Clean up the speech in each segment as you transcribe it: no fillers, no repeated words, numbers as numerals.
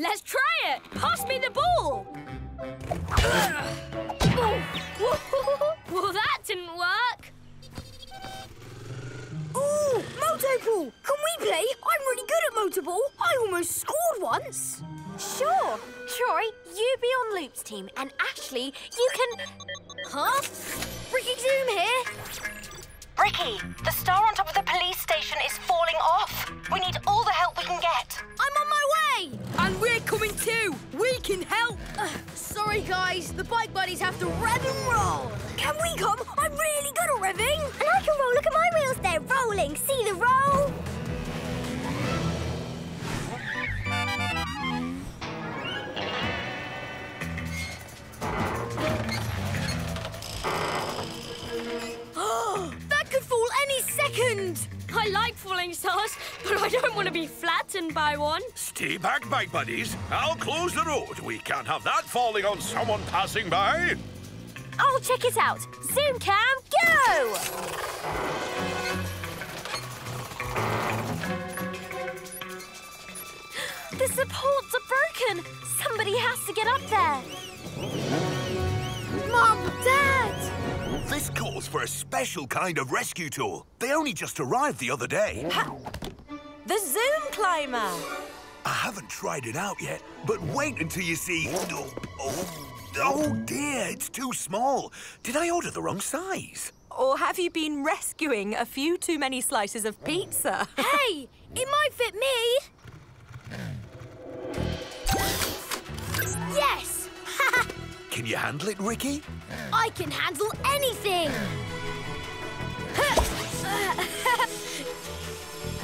Let's try it! Pass me the ball! Well, that didn't work! Ooh, motorball! Can we play? I'm really good at motorball. I almost scored once. Sure. Troy, you be on Loop's team, and Ashley, you can... Huh? Ricky Zoom here. Ricky, the star on top of the police station is falling off. We need all the help we can get. I'm on my way! And we're coming too. We can help. Sorry, guys. The bike buddies have to rev and roll. Can we come? I'm really good at revving. And I can roll. Look at my wheels. They're rolling. See the roll? I like falling stars, but I don't want to be flattened by one. Stay back, bike buddies. I'll close the road. We can't have that falling on someone passing by. I'll check it out. Zoom Cam, go! The supports are broken. Somebody has to get up there. Mom, Dad! This calls for a special kind of rescue tool. They only just arrived the other day. Ha! The Zoom Climber. I haven't tried it out yet, but wait until you see... Oh dear, it's too small. Did I order the wrong size? Or have you been rescuing a few too many slices of pizza? Hey, it might fit me. Yes! Can you handle it, Ricky? I can handle anything!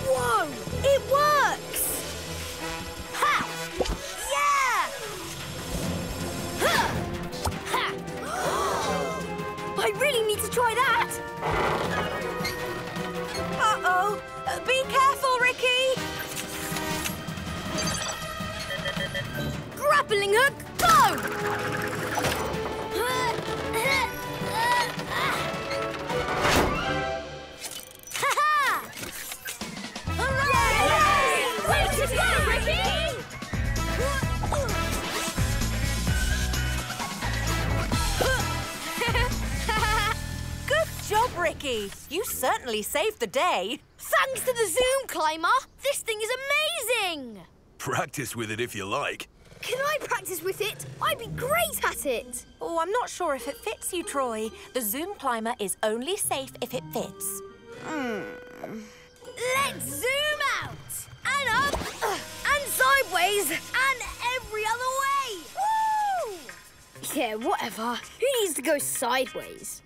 Whoa! It works! Ha! Yeah! Ha! Ha! I really need to try that! Uh-oh! Be careful, Ricky! Grappling hook, go! Ricky, you certainly saved the day. Thanks to the Zoom Climber. This thing is amazing. Practice with it if you like. Can I practice with it? I'd be great at it. Oh, I'm not sure if it fits you, Troy. The Zoom Climber is only safe if it fits. Let's zoom out. And up. And sideways. And every other way. Woo! Yeah, whatever. Who needs to go sideways?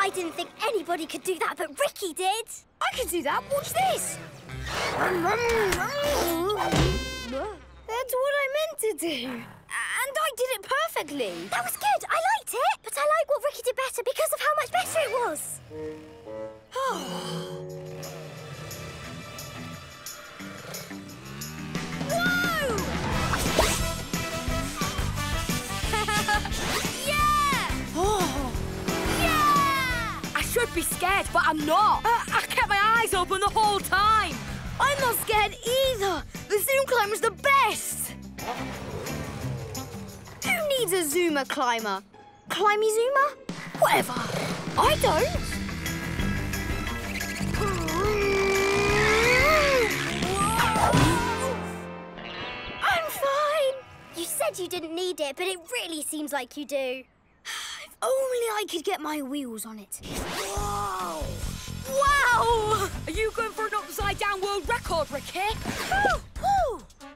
I didn't think anybody could do that, but Ricky did. I could do that. Watch this. That's what I meant to do. And I did it perfectly. That was good. I liked it. But I like what Ricky did better because of how much better it was. I should be scared, but I'm not. I kept my eyes open the whole time. I'm not scared either. The Zoom Climber's the best. Who needs a Zoomer Climber? Climby Zoomer? Whatever. I don't. I'm fine. You said you didn't need it, but it really seems like you do. Only I could get my wheels on it. Whoa! Wow! Are you going for an upside-down world record, Ricky?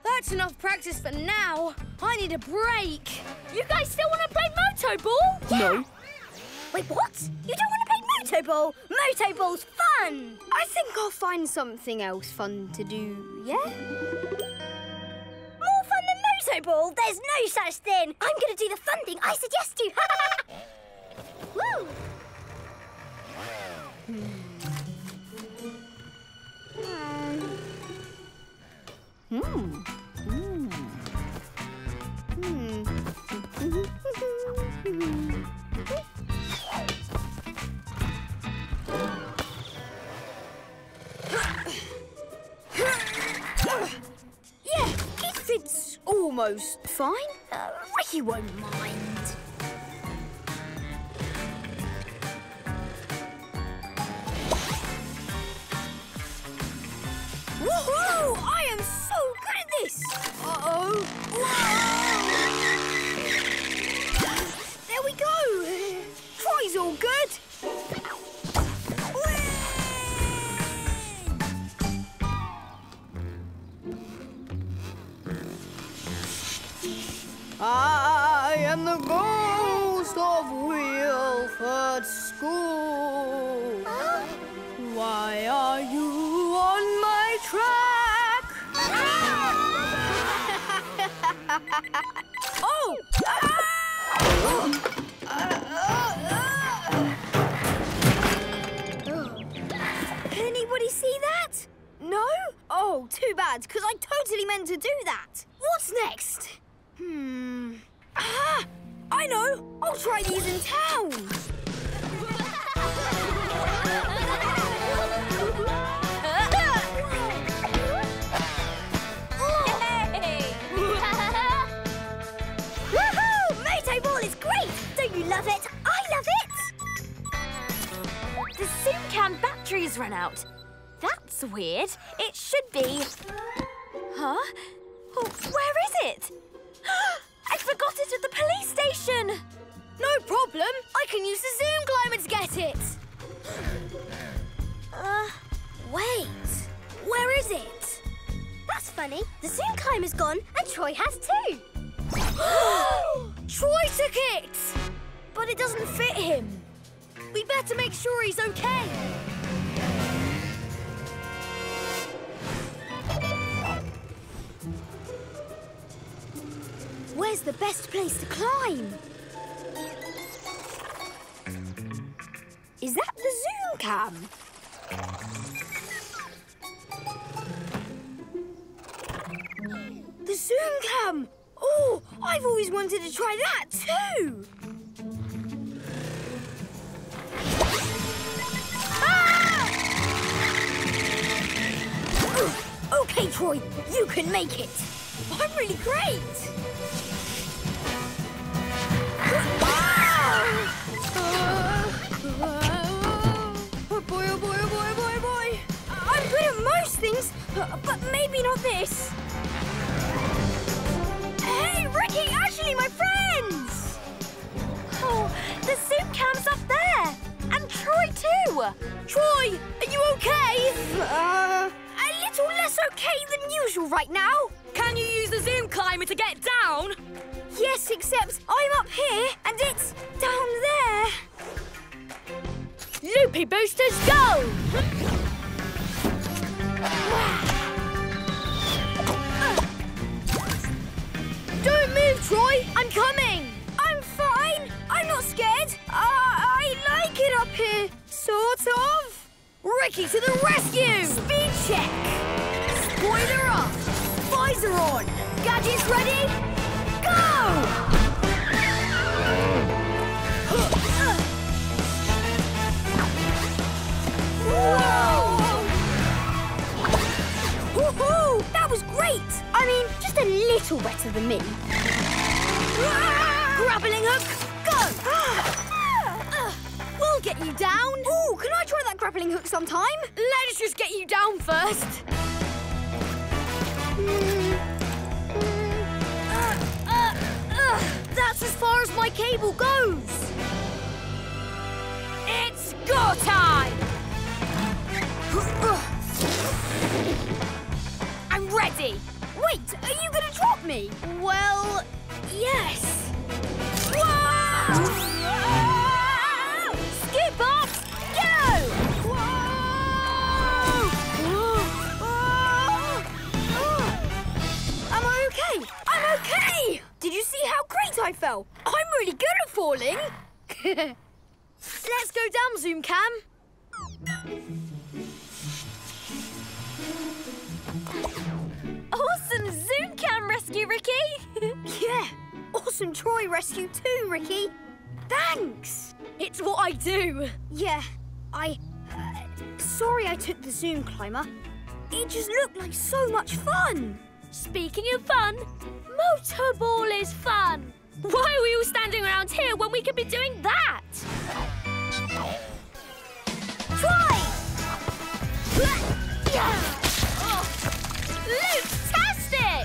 That's enough practice for now. I need a break. You guys still want to play motoball? Yeah. No. Wait, what? You don't want to play motoball? Motoball's fun! I think I'll find something else fun to do, yeah? More fun than motoball? There's no such thing. I'm going to do the fun thing I suggest you. Woo! Yeah, it fits almost fine. Ricky won't mind. Woohoo! I am so good at this! Uh-oh! There we go! Try's all good! I am the ghost of Wheelford School. Huh? Why are you on my track? Oh! Anybody see that? No? Oh, too bad, because I totally meant to do that. What's next? Ah! I know! I'll try these in town! Woohoo! Moto ball is great! Don't you love it? I love it! The Zoom Cam batteries run out. That's weird. It should be... Huh? Oh, where is it? I forgot it at the police station! No problem! I can use the Zoom Climber to get it! Wait! Where is it? That's funny. The Zoom Climber's gone and Troy has too! Troy took it! But it doesn't fit him. We better make sure he's okay. Where's the best place to climb? Is that the Zoom Cam? The Zoom Cam! Oh, I've always wanted to try that too! Ah! Okay, Troy, you can make it. I'm really great! Boy. I'm good at most things, but maybe not this. Hey, Ricky, actually, my friends! Oh, the Zoom Cam's up there. And Troy, too. Troy, are you okay? A little less okay than usual right now. Can you use the Zoom Climber to get down? Yes, except I'm up here and it's down there. Loopy boosters, go! Don't move, Troy. I'm coming. I'm fine. I'm not scared. I like it up here. Sort of. Ricky to the rescue. Speed check. Spoiler up. Visor on. Gadgets ready? Go! Whoa! Woohoo! That was great! I mean, just a little better than me. Grappling hook, go! We'll get you down. Ooh, can I try that grappling hook sometime? Let us just get you down first. That's as far as my cable goes. It's go time! I'm ready. Wait, are you going to drop me? Well, yes. Whoa! Scoot Bops, go! Whoa! Am I okay? I'm okay! Did you see how great I fell? I'm really good at falling. Let's go down, Zoom Cam. Awesome, awesome toy rescue too, Ricky. Thanks! It's what I do. Yeah, sorry I took the Zoom Climber. It just looked like so much fun. Speaking of fun, motorball is fun. Why are we all standing around here when we could be doing that? Try! Oh. Loop-tastic!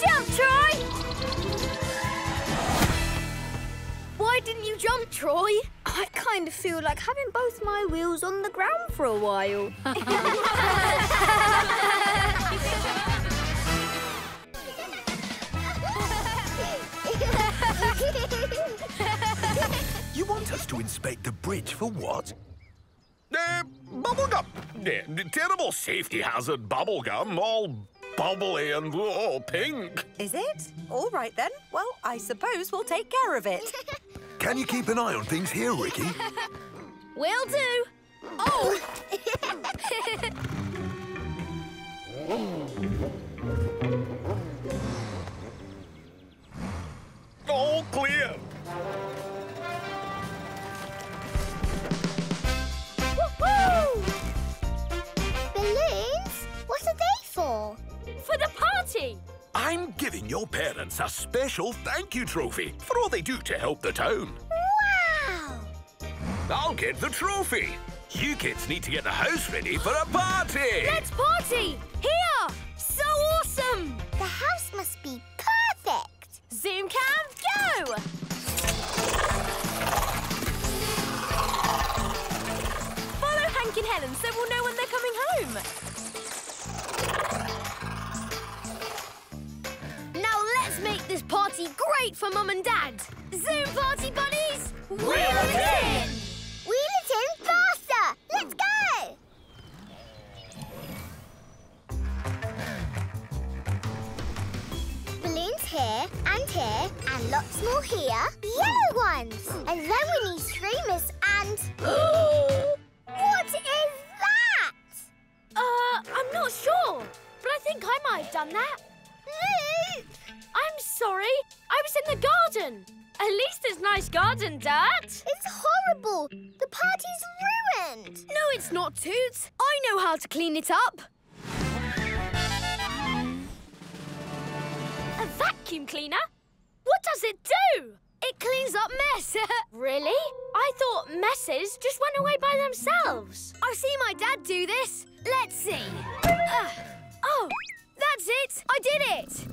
Jump, Troy! Why didn't you jump, Troy? I kind of feel like having both my wheels on the ground for a while. You want us to inspect the bridge for what? Bubblegum. Terrible safety hazard bubblegum, all bubbly and all pink. Is it? All right then. Well, I suppose we'll take care of it. Can you keep an eye on things here, Ricky? Will do. Oh! All clear. Woohoo! Balloons? What are they for? For the party. I'm giving your parents a special thank you trophy for all they do to help the town. Wow! I'll get the trophy. You kids need to get the house ready for a party. Let's party! Here! So awesome! The house must be perfect. Zoom Cam, go! Follow Hank and Helen so we'll know when they're coming home. Make this party great for Mum and Dad. Zoom party buddies! Wheel it in! Wheel it in faster! Let's go! Balloons here and lots more here. Yellow ones! And then we need streamers and... What is that? I'm not sure, but I think I might have done that. Loop! I'm sorry. I was in the garden. At least it's nice garden, Dad. It's horrible. The party's ruined. No, it's not, Toots. I know how to clean it up. A vacuum cleaner? What does it do? It cleans up mess. Really? I thought messes just went away by themselves. I've seen my dad do this. Let's see. Oh, that's it. I did it.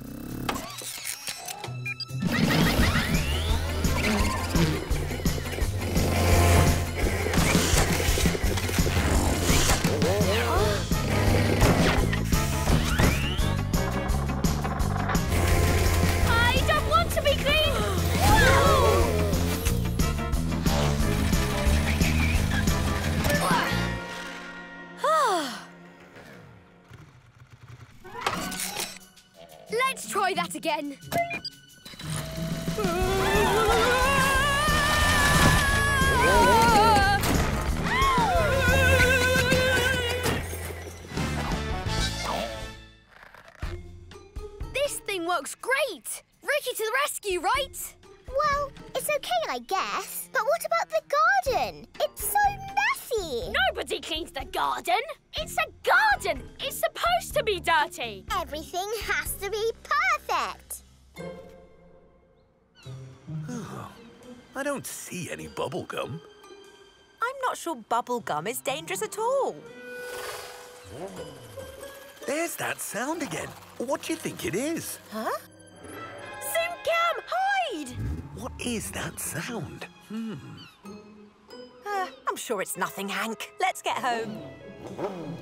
Let's try that again. This thing works great. Ricky to the rescue, right? Well, it's okay, I guess. But what about the garden? It's so messy. Nobody cleans the garden. It's a garden. It's supposed to be dirty. Everything has to be perfect. Oh, I don't see any bubblegum. I'm not sure bubblegum is dangerous at all. There's that sound again. What do you think it is? Huh? Zoom Cam, hide! What is that sound? I'm sure it's nothing, Hank. Let's get home. Home?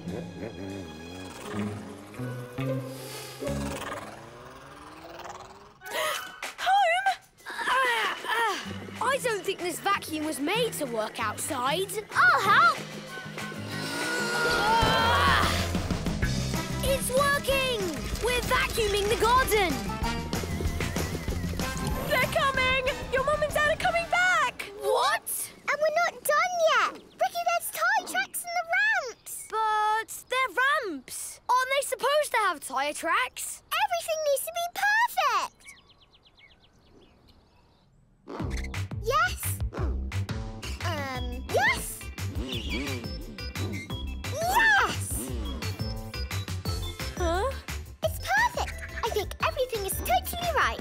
I don't think this vacuum was made to work outside. I'll help. It's working! We're vacuuming the garden. They're coming! Your mum and dad are coming back! What? And we're not done yet. Ricky, there's toy tracks in the ramps. But they're ramps. Aren't tyre tracks. Everything needs to be perfect. Yes. Yes. Yes. Huh? It's perfect. I think everything is totally right.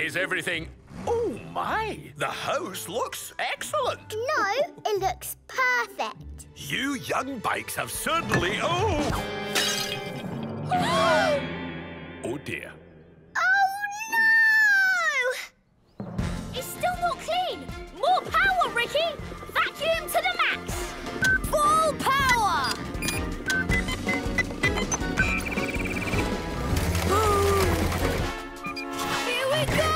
Is everything... Oh, my! The house looks excellent! No, it looks perfect. You young bikes have certainly... Oh! Oh, dear. Oh, no! It's still not clean! More power, Ricky! Vacuum to the max! Full power! Here we go!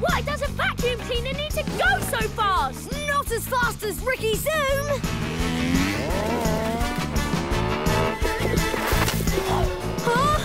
Why does a vacuum cleaner need to go so fast? Not as fast as Ricky Zoom! Huh?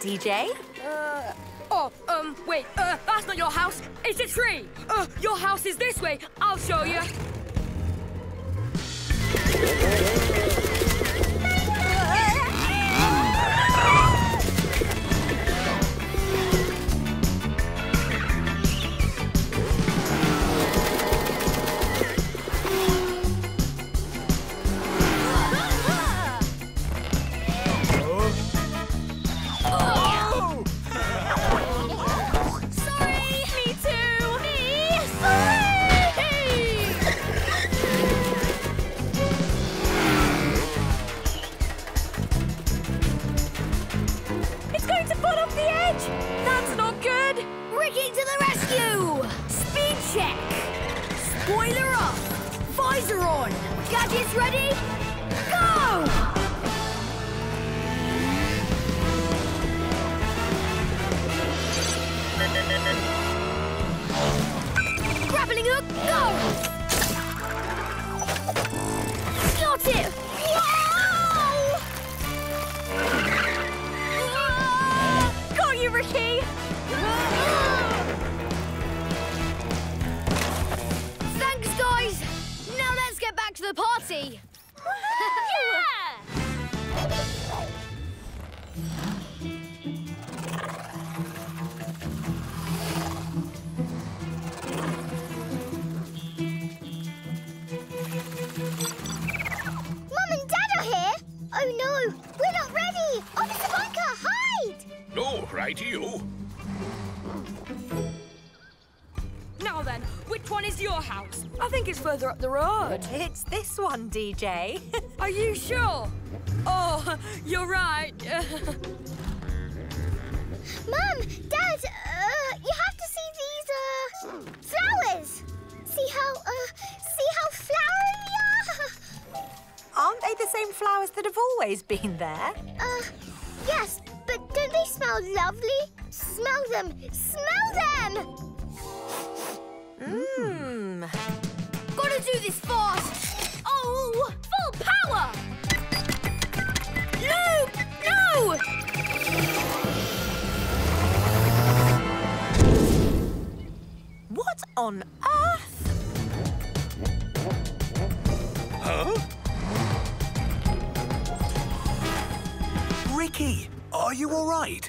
DJ? Wait, that's not your house. It's a tree. Your house is this way. I'll show you. Up the road. It's this one, DJ. Are you sure? Oh, you're right. Mum, Dad, you have to see these flowers. See how flowery they are. Aren't they the same flowers that have always been there? Yes, but don't they smell lovely? Smell them. Smell them. Mmm. Gotta do this fast! Oh! Full power! Are you all right?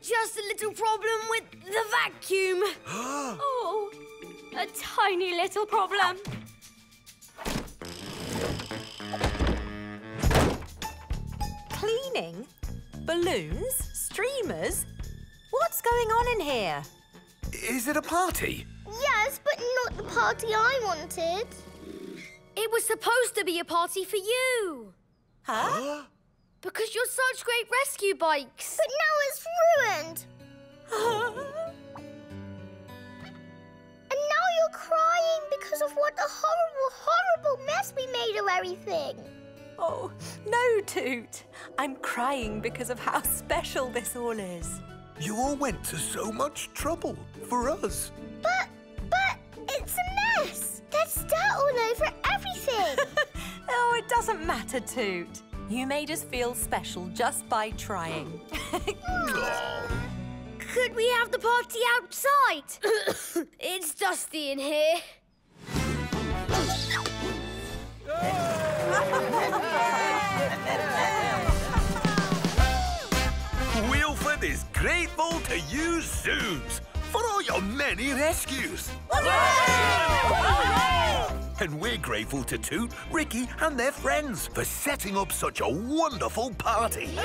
Just a little problem with the vacuum. Oh, a tiny little problem. Cleaning? Balloons? Streamers? What's going on in here? Is it a party? Yes, but not the party I wanted. It was supposed to be a party for you. Huh? Because you're such great rescue bikes. But now it's ruined. And now you're crying because of what a horrible, horrible mess we made of everything. Oh, no, Toot. I'm crying because of how special this all is. You all went to so much trouble for us. But it's a mess. There's dirt all over everything. Oh, it doesn't matter, Toot. You made us feel special just by trying. Could we have the party outside? It's dusty in here. Wheelford is grateful to you, Zooms, for all your many rescues. And we're grateful to Toot, Ricky and their friends for setting up such a wonderful party. Yay!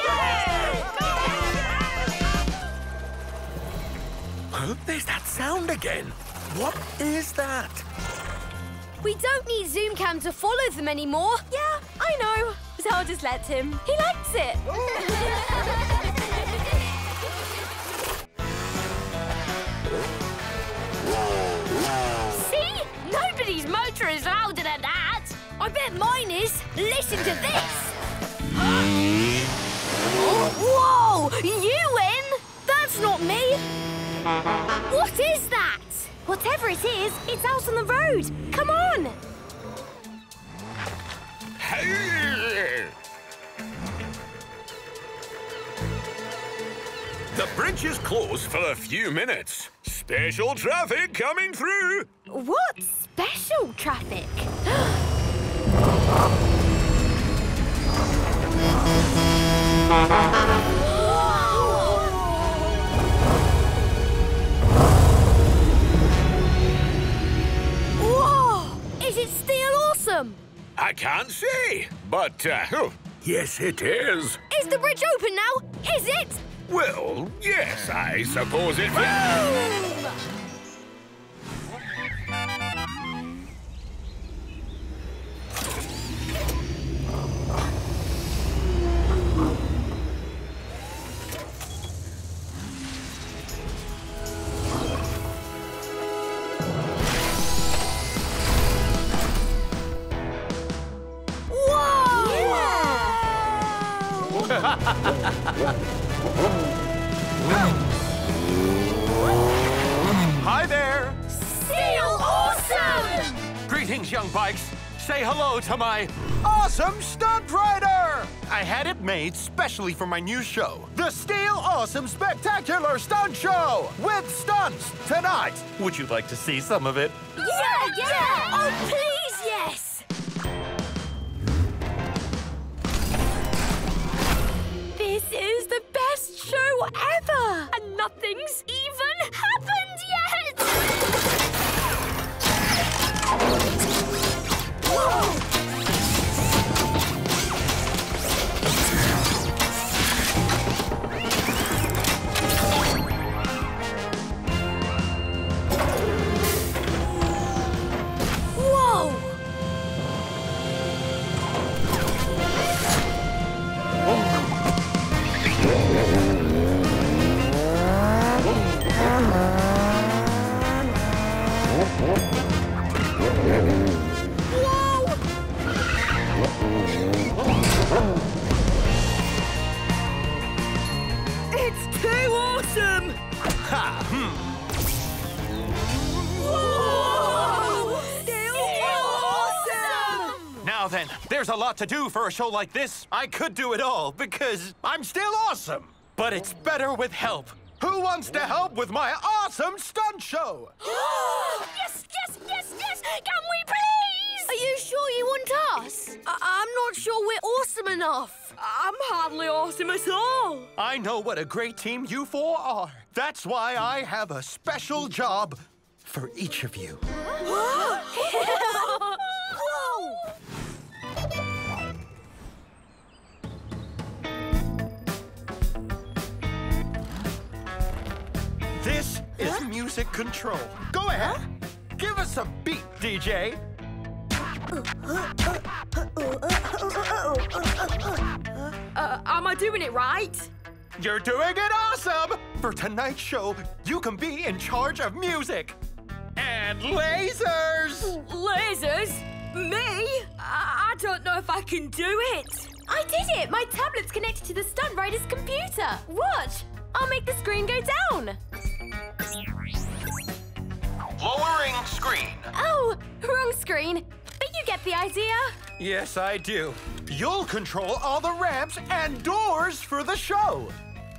Huh? There's that sound again. What is that? We don't need Zoom Cam to follow them anymore. Yeah, I know. So I'll just let him. He likes it. See? Nobody's motor is louder than that. I bet mine is. Listen to this. Whoa! You win? That's not me. What is that? Whatever it is, it's out on the road. Come on. The bridge is closed for a few minutes. Special traffic coming through. What special traffic? Whoa! Is it Steel Awesome? I can't say, but yes, it is. Is the bridge open now? Is it? Well, yes, I suppose it will. Hi there! Steel Awesome! Greetings, young bikes. Say hello to my awesome stunt rider! I had it made specially for my new show, the Steel Awesome Spectacular Stunt Show with stunts tonight. Would you like to see some of it? Yeah! Oh, please, yes! This is the best show ever! And nothing's even happened yet! Whoa! Whoa! It's too awesome! Ha! Whoa! Still awesome! Now then, there's a lot to do for a show like this. I could do it all because I'm still awesome. But it's better with help. Who wants to help with my awesome stunt show? Yes! Can we please? Are you sure you want us? I'm not sure we're awesome enough. I'm hardly us all. I know what a great team you four are. That's why I have a special job for each of you. Whoa! This is music control. Go ahead. Give us a beat, DJ. Am I doing it right? You're doing it awesome! For tonight's show, you can be in charge of music. And lasers! Lasers? Me? I don't know if I can do it. I did it! My tablet's connected to the stunt rider's computer. Watch! I'll make the screen go down. Lowering screen. Oh, wrong screen. But you get the idea. Yes, I do. You'll control all the ramps and doors for the show.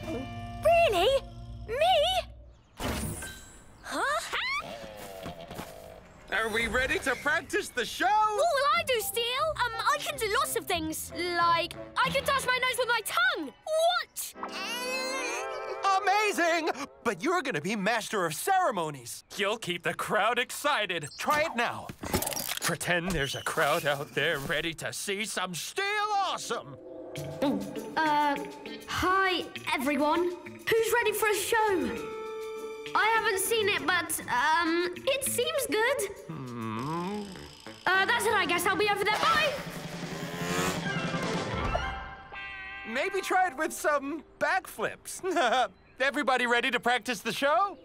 Really? Me? Huh? Are we ready to practice the show? What will I do, Steel? I can do lots of things. Like, I can touch my nose with my tongue. What? Amazing! But you're gonna be master of ceremonies. You'll keep the crowd excited. Try it now. Pretend there's a crowd out there ready to see some Steel Awesome. Hi, everyone. Who's ready for a show? I haven't seen it, but, it seems good. Hmm. That's it, I guess. I'll be over there. Bye! Maybe try it with some backflips. Everybody ready to practice the show?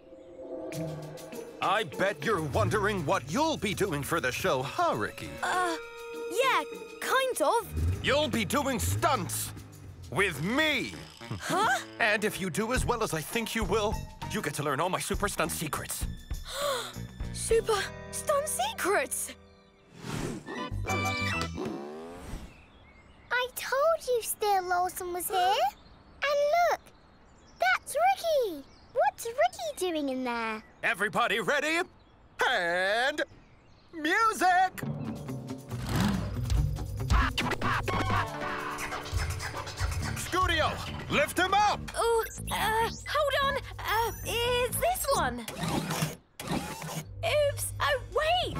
I bet you're wondering what you'll be doing for the show, huh, Ricky? Yeah, kind of. You'll be doing stunts with me. Huh? And if you do as well as I think you will, you get to learn all my super stunt secrets. Super stunt secrets? I told you Steel Awesome was here. And look, that's Ricky. What's Ricky doing in there? Everybody ready? And music! Scootio, lift him up! Oh, hold on. It's this one. Oops. Oh, wait.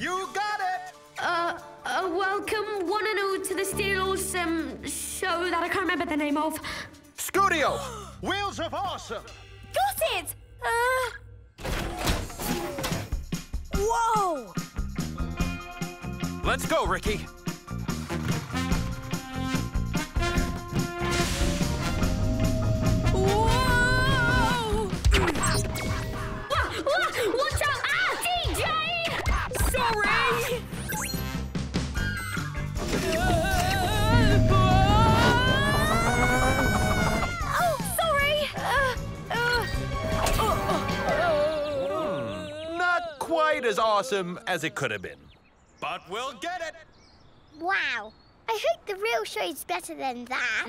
You got it! Welcome one and all to the Steel Awesome show that I can't remember the name of. Scootio, Wheels of Awesome. Got it! Whoa! Let's go, Ricky. Whoa! Watch out! Ah, DJ! Sorry! Oh, sorry! Not quite as awesome as it could have been. But we'll get it! Wow. I hope the real show's better than that.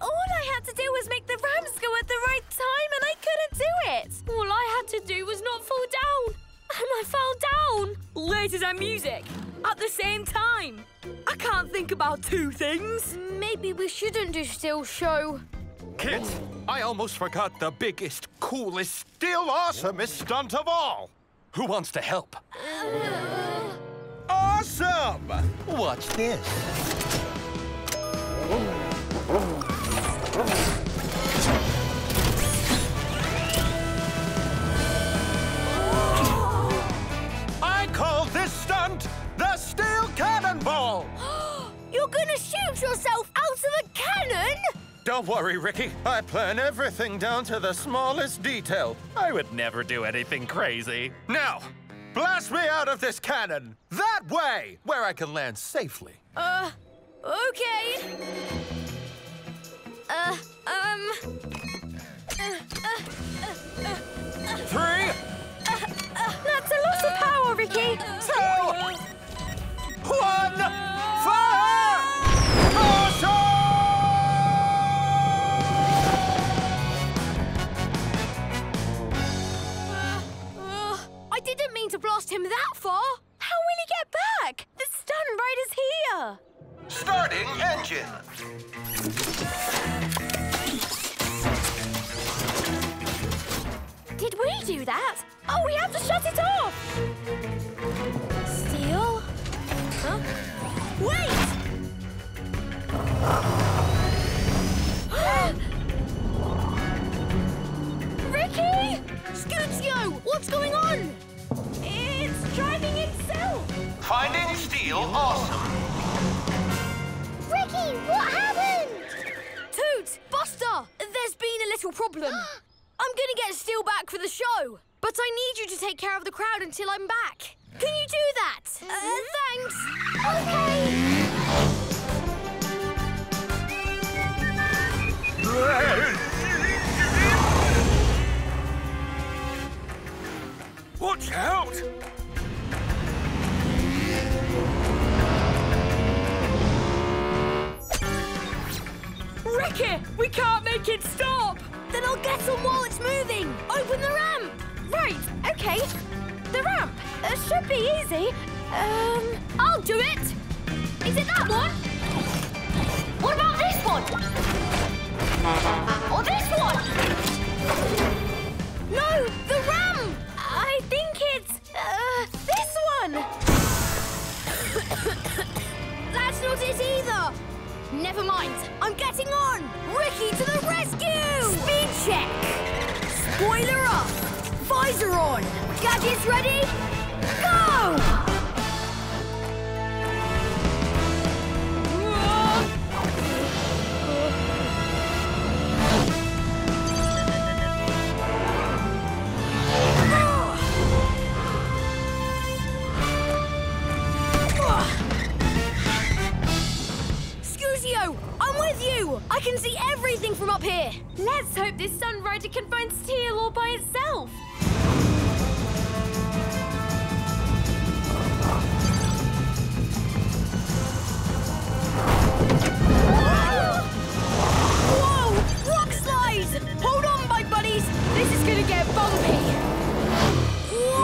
All I had to do was make the ramps go at the right time and I couldn't do it. All I had to do was not fall down. And I fell down. Lasers and music at the same time. I can't think about two things. Maybe we shouldn't do Steel show. Kit, I almost forgot the biggest, coolest, Steel Awesomest stunt of all. Who wants to help? Awesome! Watch this. I call this stunt the Steel Cannonball. You're gonna shoot yourself out of a cannon? Don't worry, Ricky. I plan everything down to the smallest detail. I would never do anything crazy. Now, blast me out of this cannon! That way! Where I can land safely. Okay. Three! That's a lot of power, Ricky! Two! One! Fire! Awesome! Did we do that? Oh, we have to shut it off! Steel? Huh? Wait! Ricky! Scootio! What's going on? It's driving itself! Finding Steel Awesome! Ricky, what happened? Toots! Buster! There's been a little problem. I'm gonna get Steel back for the show, but I need you to take care of the crowd until I'm back. Can you do that? Thanks. Okay. Watch out! Ricky, we can't make it stop! Then I'll get on while it's moving. Open the ramp. Right, okay. The ramp. It should be easy. I'll do it. Is it that one? What about this one? Or this one? No, the ramp. I think it's this one. That's not it either. Never mind. I'm getting on. Ricky to the rescue! Speed check. Spoiler up. Visor on. Gadgets ready? Go! I can see everything from up here. Let's hope this sun rider can find Steel all by itself. Whoa! Whoa! Rock slide! Hold on, my buddies. This is gonna get bumpy. Whoa!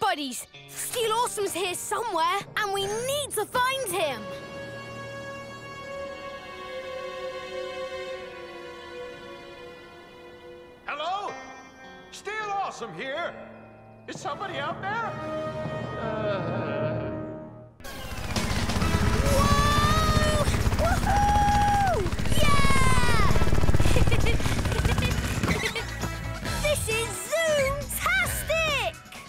Buddies, Steel Awesome's here somewhere, and we need to find him. Hello? Steel Awesome here. Is somebody out there? Whoa! Woohoo! Yeah! This is.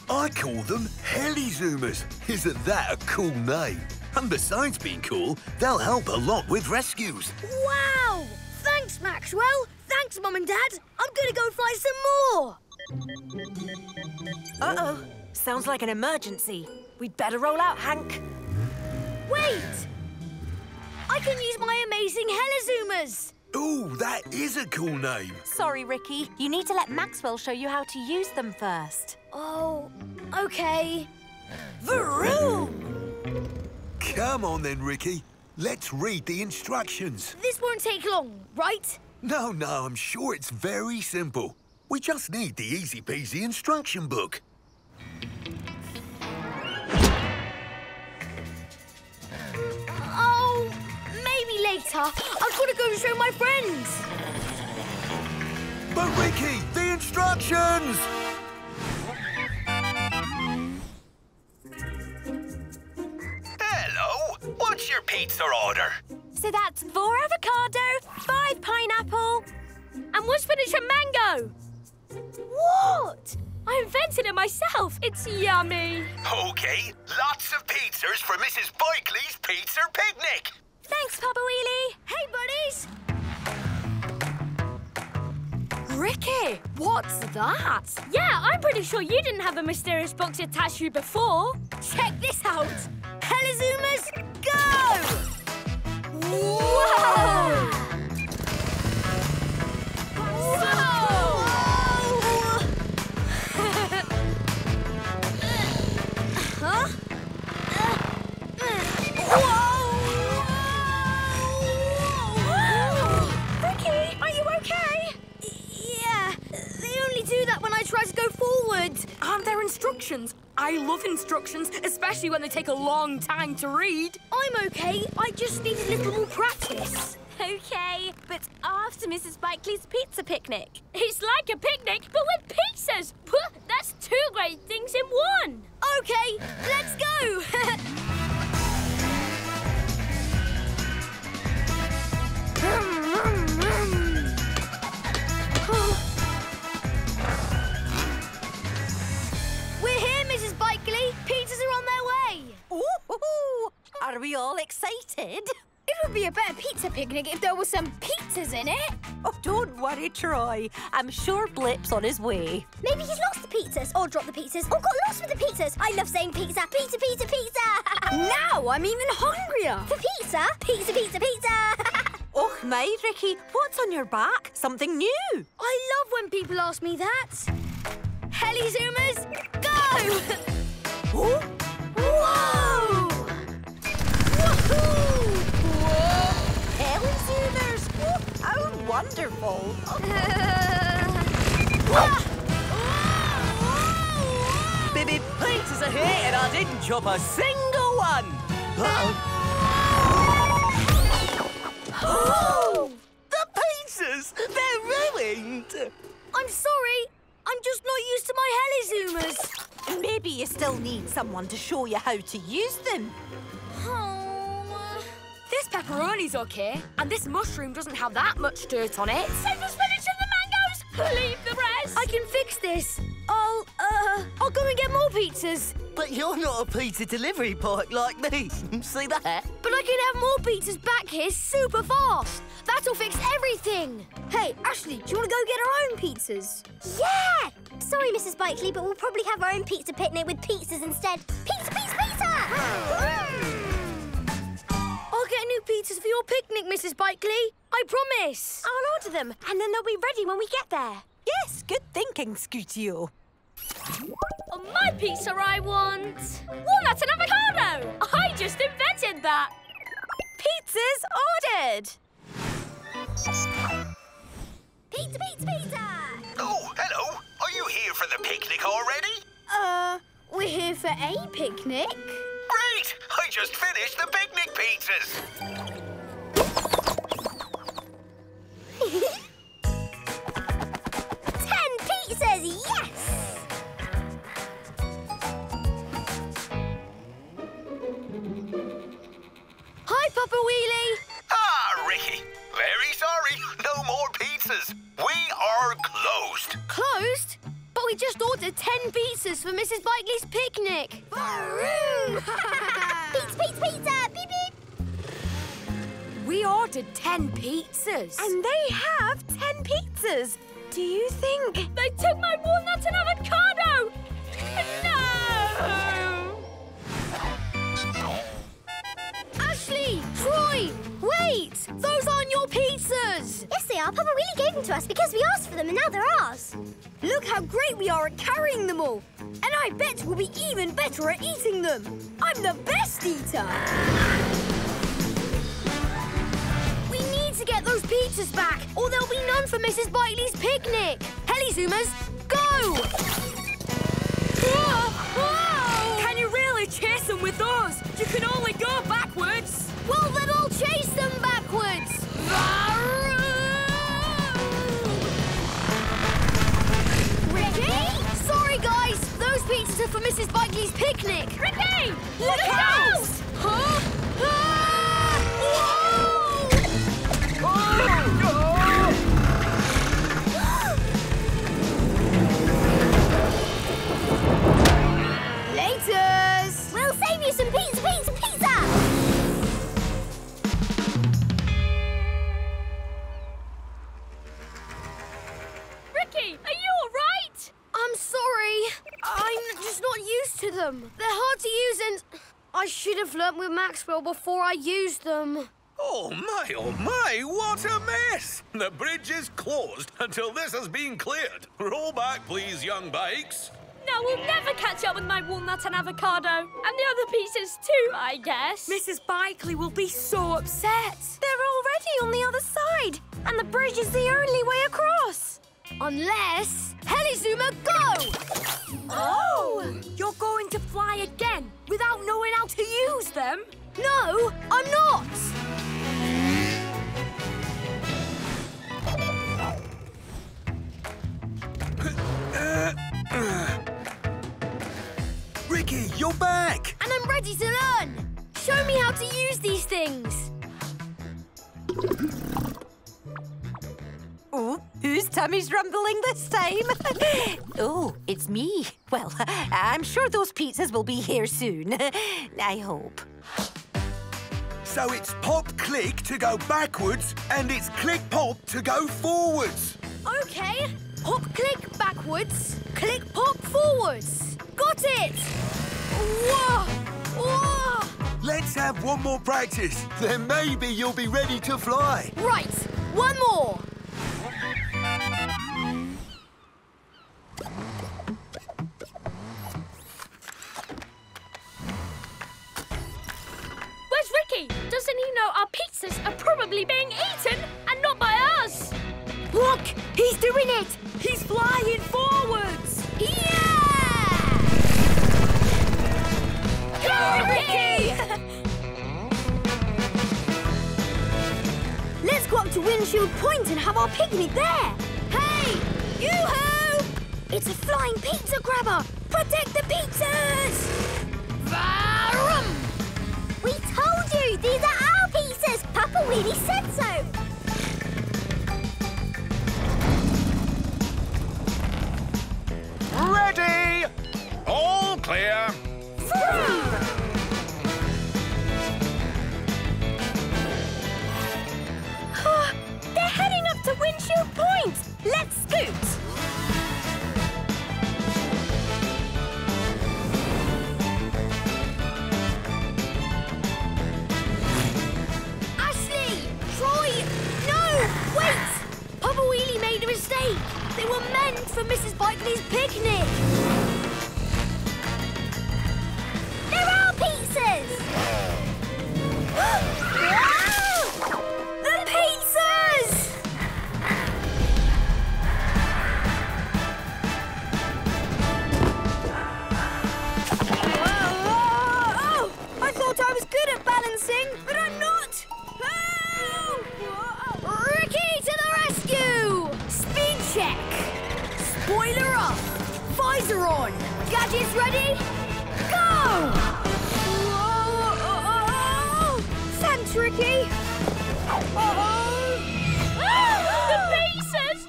I call them Helizoomers. Isn't that a cool name? And besides being cool, they'll help a lot with rescues. Wow! Thanks, Maxwell. Thanks, Mum and Dad. I'm gonna go find some more. Uh-oh. Sounds like an emergency. We'd better roll out, Hank. Wait! I can use my amazing Helizoomers. Ooh, that is a cool name. Sorry, Ricky. You need to let Maxwell show you how to use them first. Oh, okay. Vroom! Come on then, Ricky. Let's read the instructions. This won't take long, right? No, no, I'm sure it's very simple. We just need the easy-peasy instruction book. Later. I've got to go show my friends. But Ricky, the instructions! Hello. What's your pizza order? So that's 4 avocado, 5 pineapple, and 1 spinach and mango. What? I invented it myself. It's yummy. Okay, lots of pizzas for Mrs. Bikley's Pizza Picnic. Thanks, Papa Wheelie. Hey, buddies. Ricky, what's that? Yeah, I'm pretty sure you didn't have a mysterious box attached to you before. Check this out. Helizoomers, go! Whoa! Whoa! Whoa! Huh? Whoa! Ricky, are you okay? Yeah, they only do that when I try to go forward. Aren't there instructions? I love instructions, especially when they take a long time to read. I'm okay, I just need a little more practice. Okay, but after Mrs. Bikeley's pizza picnic. It's like a picnic, but with pizzas. That's two great things in one. Okay, let's go. We're here, Mrs. Bikeley. Pizzas are on their way. Ooh, are we all excited? It would be a better pizza picnic if there were some pizzas in it. Oh, don't worry, Troy. I'm sure Blip's on his way. Maybe he's lost the pizzas, or dropped the pizzas, or got lost with the pizzas. I love saying pizza, pizza, pizza, pizza. Now I'm even hungrier. For pizza? Pizza, pizza, pizza. Oh, my, Ricky, what's on your back? Something new. I love when people ask me that. Helizoomers, go! Oh. Whoa! Woohoo! Helizoomers! How wonderful! Baby pizzas are here and I didn't chop a single one! Oh! The pizzas! They're ruined! I'm sorry, I'm just not used to my Helizoomers. Maybe you still need someone to show you how to use them. Oh. This pepperoni's okay, and this mushroom doesn't have that much dirt on it. Save the spinach and the mangoes! Leave the rest! I can fix this. I'll go and get more pizzas. But you're not a pizza delivery bike like me. See that? But I can have more pizzas back here super fast. That'll fix everything. Hey, Ashley, do you want to go get our own pizzas? Yeah! Sorry, Mrs. Bikeley, but we'll probably have our own pizza picnic with pizzas instead. Pizza, pizza, pizza! I'll get new pizzas for your picnic, Mrs. Bikeley. I promise. I'll order them, and then they'll be ready when we get there. Yes, good thinking, Scootio. On my pizza, I want walnut and avocado. I just invented that. Pizza's ordered. Pizza, pizza, pizza. Oh, hello. Are you here for the picnic already? We're here for a picnic. Great! I just finished the picnic pizzas! Ten pizzas, yes! Hi, Papa Wheelie! Ah, Ricky! Very sorry, no more pizzas. We are closed. Closed? But we just ordered 10 pizzas for Mrs. Bikeley's picnic. Vroom! Pizza, pizza, pizza! Beep, beep! We ordered 10 pizzas. And they have 10 pizzas. Do you think... They took my walnut and avocado! No! Ashley! Troy! Wait! Those aren't your pizzas! Yes, they are. Papa really gave them to us because we asked for them and now they're ours. Look how great we are at carrying them all. And I bet we'll be even better at eating them. I'm the best eater. We need to get those pizzas back or there'll be none for Mrs. Bikeley's picnic. Helizoomers, go! Whoa! Can you really chase them with those? You can only go backwards. Well, then I'll chase them backwards! Ricky? Sorry, guys. Those pizzas are for Mrs. Bikeley's picnic. Ricky! Look out! Huh? Ah! Whoa! Oh! Laters! We'll save you some pizza, pizza, pizza! They're hard to use and I should have learnt with Maxwell before I used them. Oh my, what a mess! The bridge is closed until this has been cleared. Roll back, please, young bikes. Edna will never catch up with my walnut and avocado. And the other pieces too, I guess. Mrs. Bikley will be so upset. They're already on the other side. And the bridge is the only way across. Unless... Helizoomer, go! Oh! You're going to fly again without knowing how to use them? No, I'm not! Ricky, you're back! And I'm ready to learn! Show me how to use these things! Oh, whose tummy's rumbling this time? Oh, it's me. Well, I'm sure those pizzas will be here soon. I hope. So it's pop-click to go backwards, and it's click-pop to go forwards. OK. Pop-click backwards, click-pop forwards. Got it! Whoa! Whoa! Let's have one more practice. Then maybe you'll be ready to fly. Right. One more. Where's Ricky? Doesn't he know our pizzas are probably being eaten and not by us? Look! He's doing it! He's flying forwards! Yeah! Go, Ricky! Let's go up to Windshield Point and have our picnic there! Hey! Yoo-hoo! It's a flying pizza grabber! Protect the pizzas! Vroom! We told you! These are our pizzas! Papa really said so! Ready! All clear! Vroom! Oh, they're heading up to Windshield Point! Let's scoot! Ashley! Troy! No! Wait! Papa Wheelie made a mistake! They were meant for Mrs. Bikley's picnic! They're our pizzas! The pizzas! Oh, I thought I was good at balancing, but I'm not! Oh. Ricky to the rescue! Speed check! Boiler up! Visor on! Gadgets ready? Go! Whoa! Thanks, Ricky! The pieces!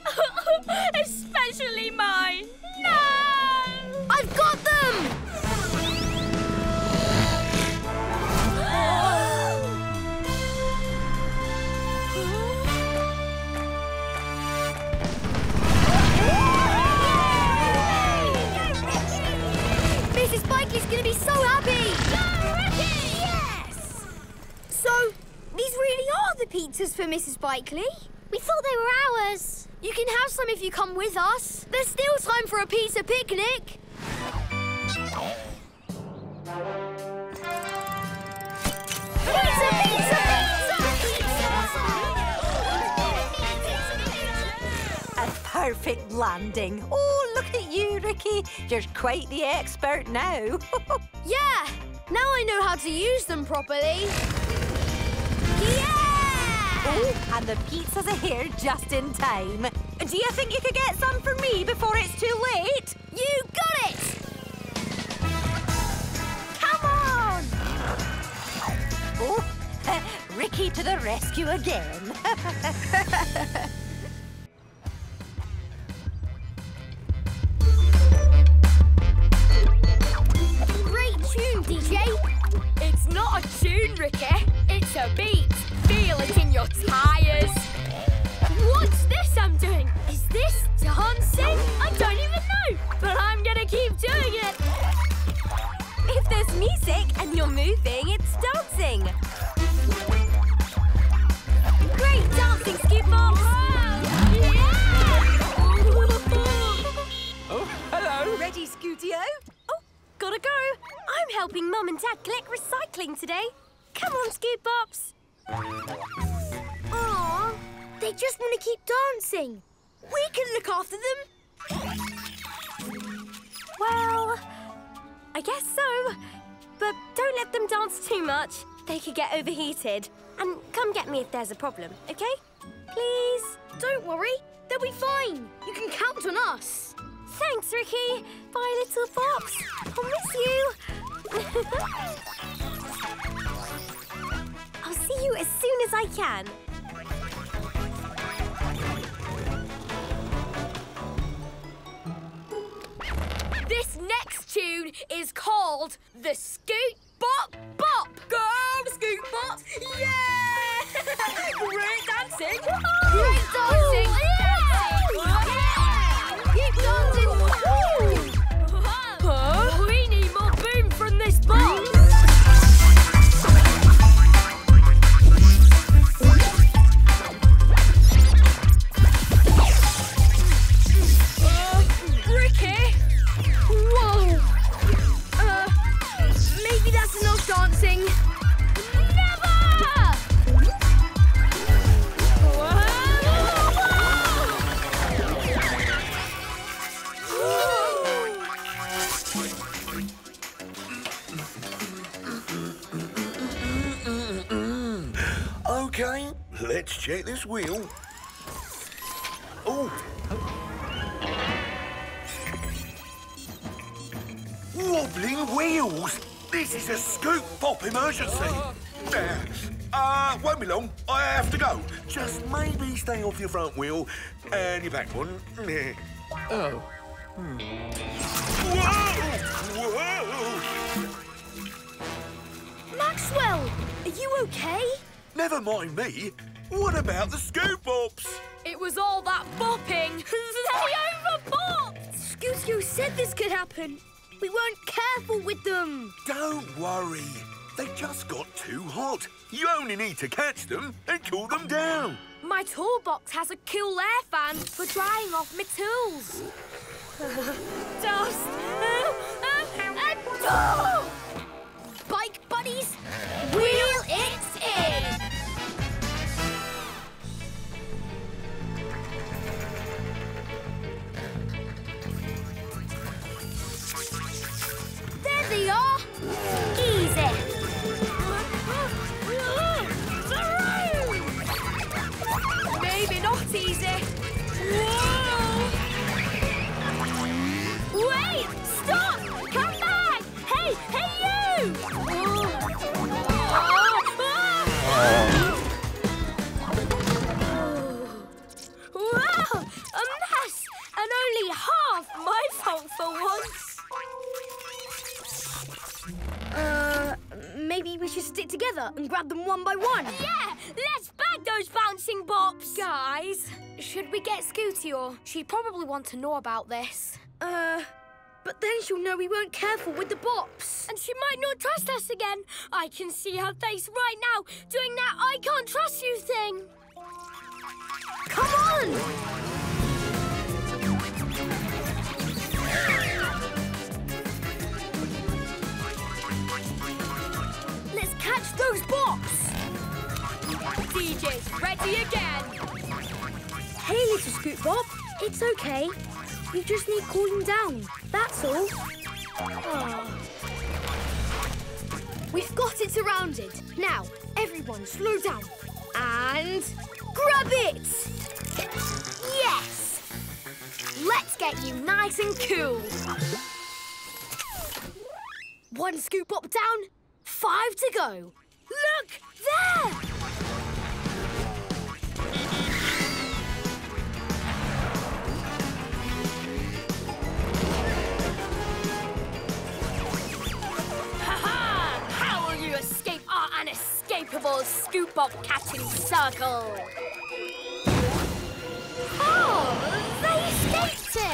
Especially mine! No! I've got them! Bikley's gonna be so happy! Go, Ricky! Yes! So, these really are the pizzas for Mrs. Bikley? We thought they were ours. You can have some if you come with us. There's still time for a pizza picnic. Pizza, pizza, pizza! A perfect landing. Oh, look at you, Ricky. You're quite the expert now. Yeah, now I know how to use them properly. Yeah! Oh, and the pizzas are here just in time. Do you think you could get some for me before it's too late? You got it! Come on! Oh, Ricky to the rescue again. Tune, DJ. It's not a tune, Ricky. It's a beat. Feel it in your tires. What's this I'm doing? Is this dancing? I don't even know, but I'm gonna keep doing it. If there's music and you're moving, it's dancing. Great dancing, Scoot Bops. Wow. Yeah! Oh, hello. Ready, Scooty? Scootio. Oh, gotta go. I'm helping Mum and Dad collect recycling today. Come on, Scoot Bops. Aw, they just want to keep dancing. We can look after them. Well, I guess so. But don't let them dance too much. They could get overheated. And come get me if there's a problem, OK? Please? Don't worry. They'll be fine. You can count on us. Thanks, Ricky. Bye, little Bops. I'll miss you. I'll see you as soon as I can. This next tune is called the Scoot Bop Bop. Go, Scoot Bop! Yeah! Great dancing! Great dancing! Yeah! Keep dancing! Huh? We need more boom from this box. Dancing. Never! Okay, let's check this wheel. Oh! Wobbling wheels! This is a Scoot Bop emergency. Won't be long. I have to go. Just maybe stay off your front wheel and your back one. Oh. Hmm. Whoa! Whoa! Maxwell, are you okay? Never mind me. What about the Scoot Bops? It was all that bopping. They overbopped. Scootio said this could happen. We weren't careful with them. Don't worry. They just got too hot. You only need to catch them and cool them down. My toolbox has a cool air fan for drying off my tools. Dust. Bike buddies, wheel it in. They are easy. Maybe not easy. Whoa! Wait! Stop! Come back! Hey! Hey, you! Whoa! A mess! And only half my fault for once. Maybe we should stick together and grab them one by one. Yeah, let's bag those bouncing bops. Guys, should we get Scootio? She'd probably want to know about this. But then she'll know we weren't careful with the bops. And she might not trust us again. I can see her face right now doing that I can't trust you thing. Come on! Catch those bops! DJ, ready again! Hey, little Scoot Bop. It's okay. You just need cooling down. That's all. Oh. We've got it surrounded. Now, everyone slow down. And grab it! Yes! Let's get you nice and cool. One Scoot Bop down. 5 to go. Look! There! Ha-ha! How will you escape our unescapable Scoot Bop catching circle? Oh! They escaped it!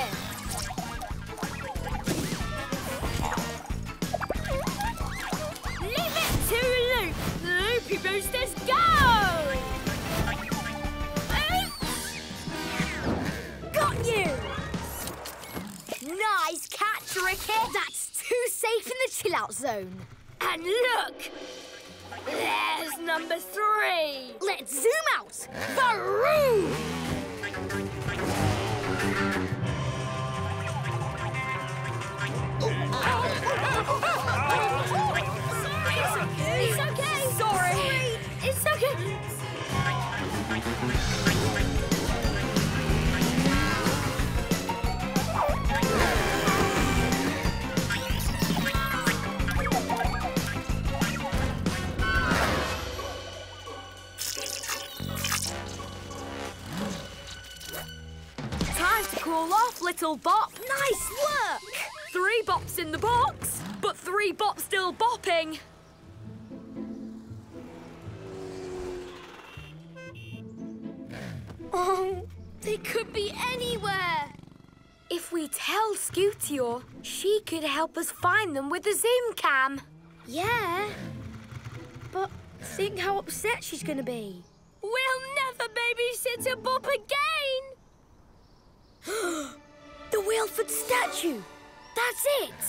Loopy boosters, go! Got you! Nice catch, Ricky! chill-out zone. And look! There's number 3. Let's zoom out. Vroom! It's okay. Sorry. It's okay. Crawl off, little bop. Nice work! 3 bops in the box, but 3 bops still bopping. Oh, they could be anywhere. If we tell Scootio, she could help us find them with the Zoom Cam. Yeah, but think how upset she's going to be. We'll never babysit a bop again! The Wheelford statue! That's it!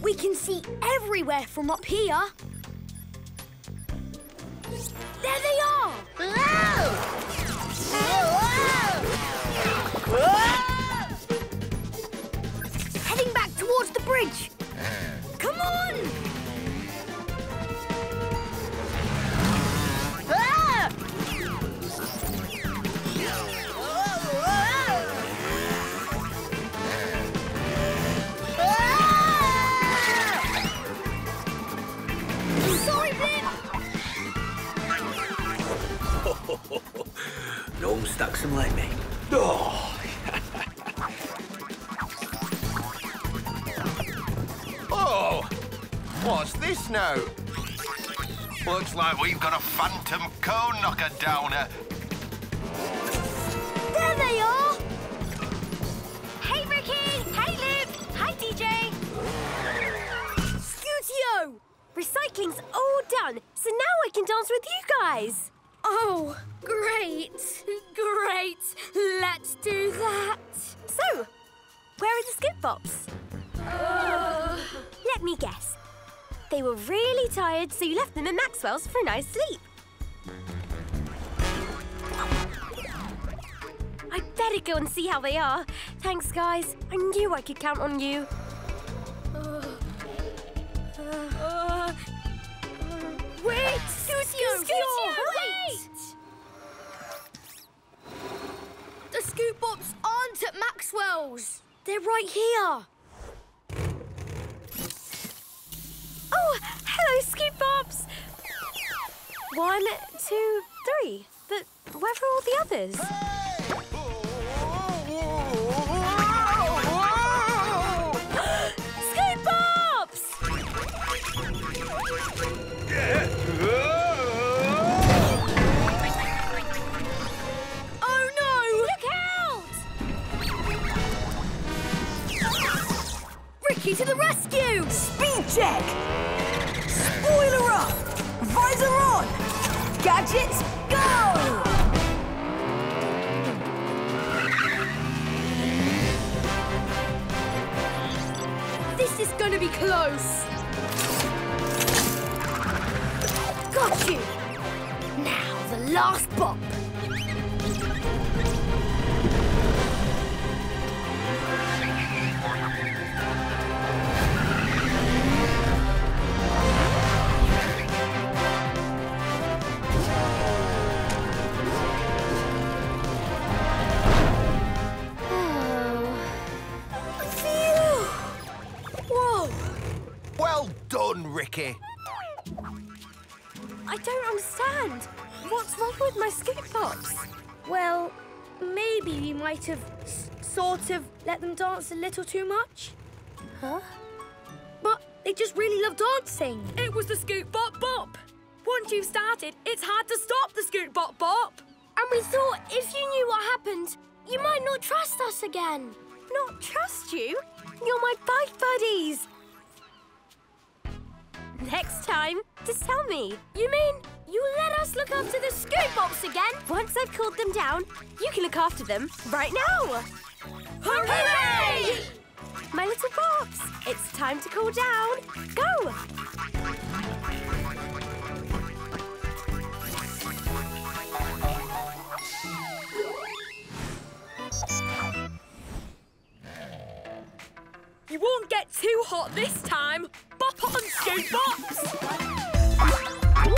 We can see everywhere from up here. There they are! Whoa! Whoa! Whoa! Heading back towards the bridge. Come on! Don't stuck some like me. Oh. Oh! What's this now? Looks like we've got a phantom cone knocker downer. There they are! Hey, Ricky! Hey, Loop! Hi, DJ! Scootio! Recycling's all done, so now I can dance with you guys. Oh, great. Great. Let's do that. So, where are the Scoot Bops? Let me guess. They were really tired, so you left them at Maxwell's for a nice sleep. I'd better go and see how they are. Thanks, guys. I knew I could count on you. Wait! Scootio! Scootio! Wait! The Scoot Bops aren't at Maxwell's. They're right here. Oh! Hello, Scoot Bops! 1, 2, 3. But where are all the others? Hey! Scoot Bops! Oh no! Look out! Ricky to the rescue! Speed check! Spoiler up! Visor on! Gadgets, go! This is gonna be close! Got you! Now, the last bop! Phew! Whoa! Well done, Ricky! I don't understand. What's wrong with my Scoot Bops? Well, maybe we might have sort of let them dance a little too much. Huh? But they just really love dancing. It was the Scoot Bop Bop. Once you've started, it's hard to stop the Scoot Bop Bop. And we thought if you knew what happened, you might not trust us again. Not trust you? You're my bike buddies. Next time, just tell me. You mean You let us look after the Scoot Bops again. Once I've called them down, you can look after them right now. Hooray! My little bops, it's time to call down. Go! You won't get too hot this time. Bop on, Scoot Bops! Woo!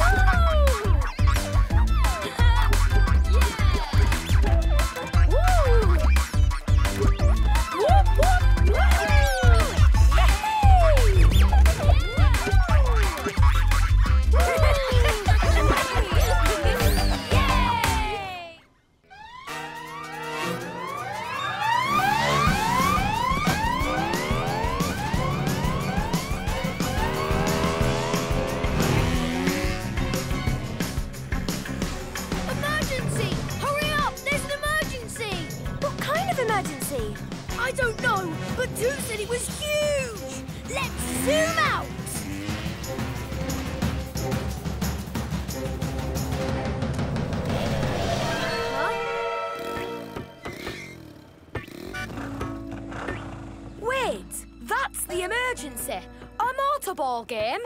Game.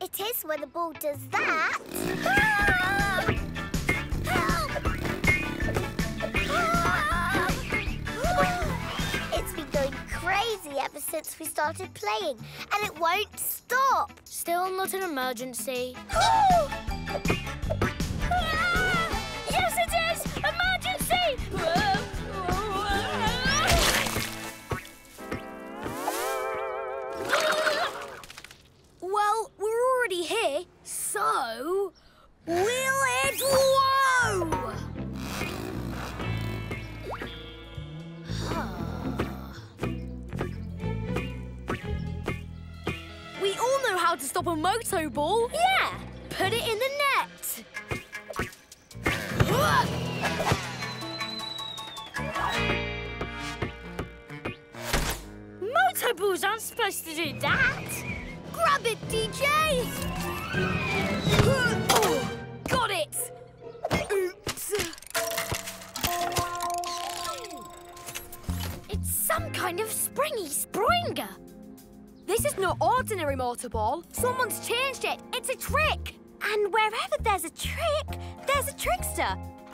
It is when the ball does that. Ah! Help! Ah! It's been going crazy ever since we started playing, and it won't stop. Still not an emergency. Ah! Yes, it is! Emergency! Well, we're already here, so will it whoa? We all know how to stop a moto ball. Yeah, put it in the net. Moto balls aren't supposed to do that. Grab it, DJ! Oh, got it! Oops! It's some kind of springy springer. This is not ordinary mortarball. Someone's changed it. It's a trick. And wherever there's a trickster.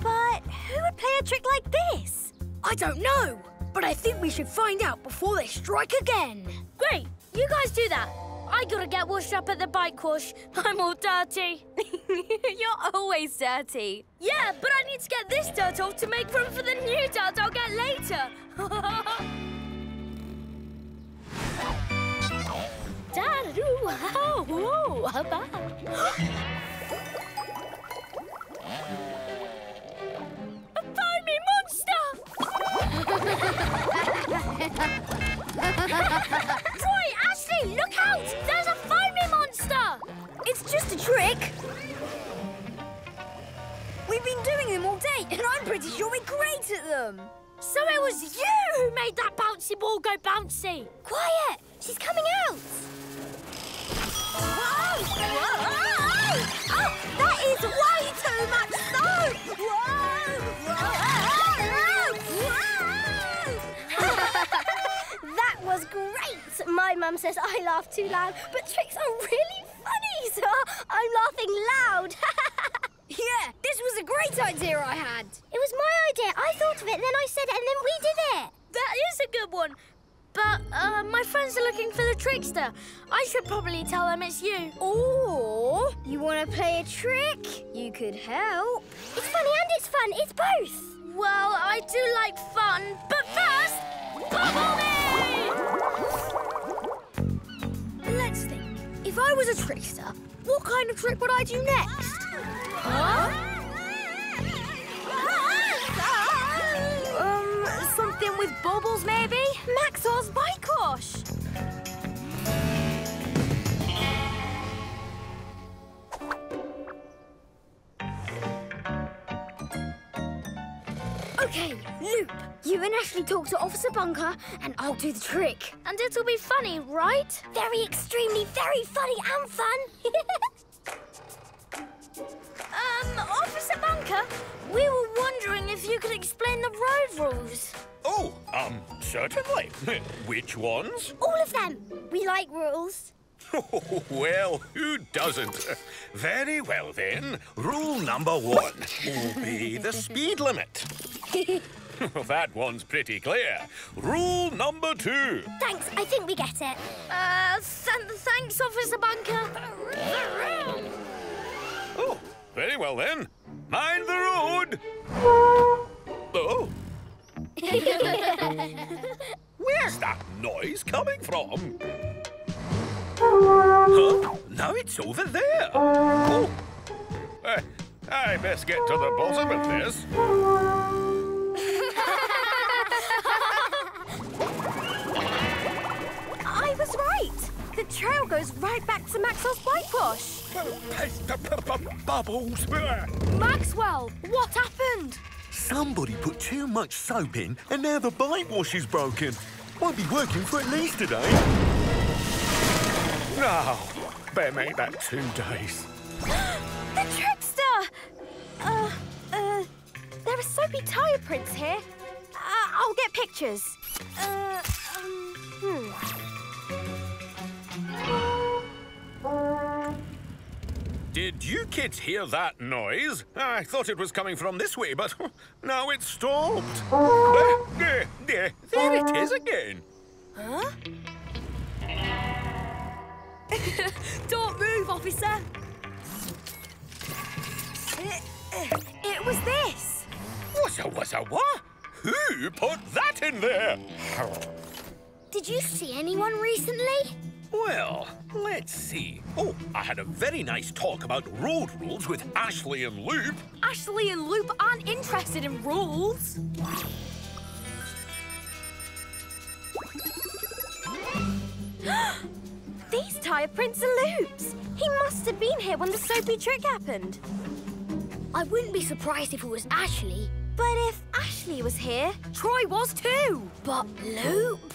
But who would play a trick like this? I don't know, but I think we should find out before they strike again. Great, you guys do that. I gotta get washed up at the bike wash. I'm all dirty. You're always dirty. Yeah, but I need to get this dirt off to make room for the new dirt I'll get later. A foamy monster! Troy, Ashley, look out! There's a foamy monster! It's just a trick. We've been doing them all day, and I'm pretty sure we're great at them. So it was you who made that bouncy ball go bouncy. Quiet! She's coming out. Whoa! Whoa! Oh, that is way too much soap! Whoa! Was great. My mum says I laugh too loud, but tricks are really funny, so I'm laughing loud. Yeah, this was a great idea I had. It was my idea. I thought of it, then I said it, and then we did it. That is a good one. But my friends are looking for the trickster. I should probably tell them it's you. Or you want to play a trick? You could help. It's funny and it's fun. It's both. Well, I do like fun, but first, bubble me! Let's think. If I was a trickster, what kind of trick would I do next? Huh? Something with bubbles, maybe? Maxwell's bike wash. Okay, Loop, you and Ashley talk to Officer Bunker and I'll do the trick. And it'll be funny, right? Very extremely, very funny and fun. Officer Bunker, we were wondering if you could explain the road rules. Oh, certainly. Which ones? All of them. We like rules. Well, who doesn't? Very well, then. Rule number 1 will be the speed limit. That one's pretty clear. Rule number 2. Thanks, I think we get it. Thanks, Officer Bunker. Oh, very well, then. Mind the road. Oh. Where's that noise coming from? Huh? Now it's over there. Oh. I best get to the bottom of this. I was right. The trail goes right back to Maxwell's whitewash. Bubbles. Maxwell, what happened? Somebody put too much soap in and now the bike wash is broken. Won't be working for at least a day. No, better make that 2 days. The trickster! There are soapy tyre prints here. I'll get pictures. Did you kids hear that noise? I thought it was coming from this way, but now it's stopped. There it is again. Huh? Don't move, officer. It was this. What? Who put that in there? Did you see anyone recently? Well, let's see. Oh, I had a very nice talk about road rules with Ashley and Loop. Ashley and Loop aren't interested in rules. These tyre prints are Loop's. He must have been here when the soapy trick happened. I wouldn't be surprised if it was Ashley. But if Ashley was here, Troy was too. But Loop?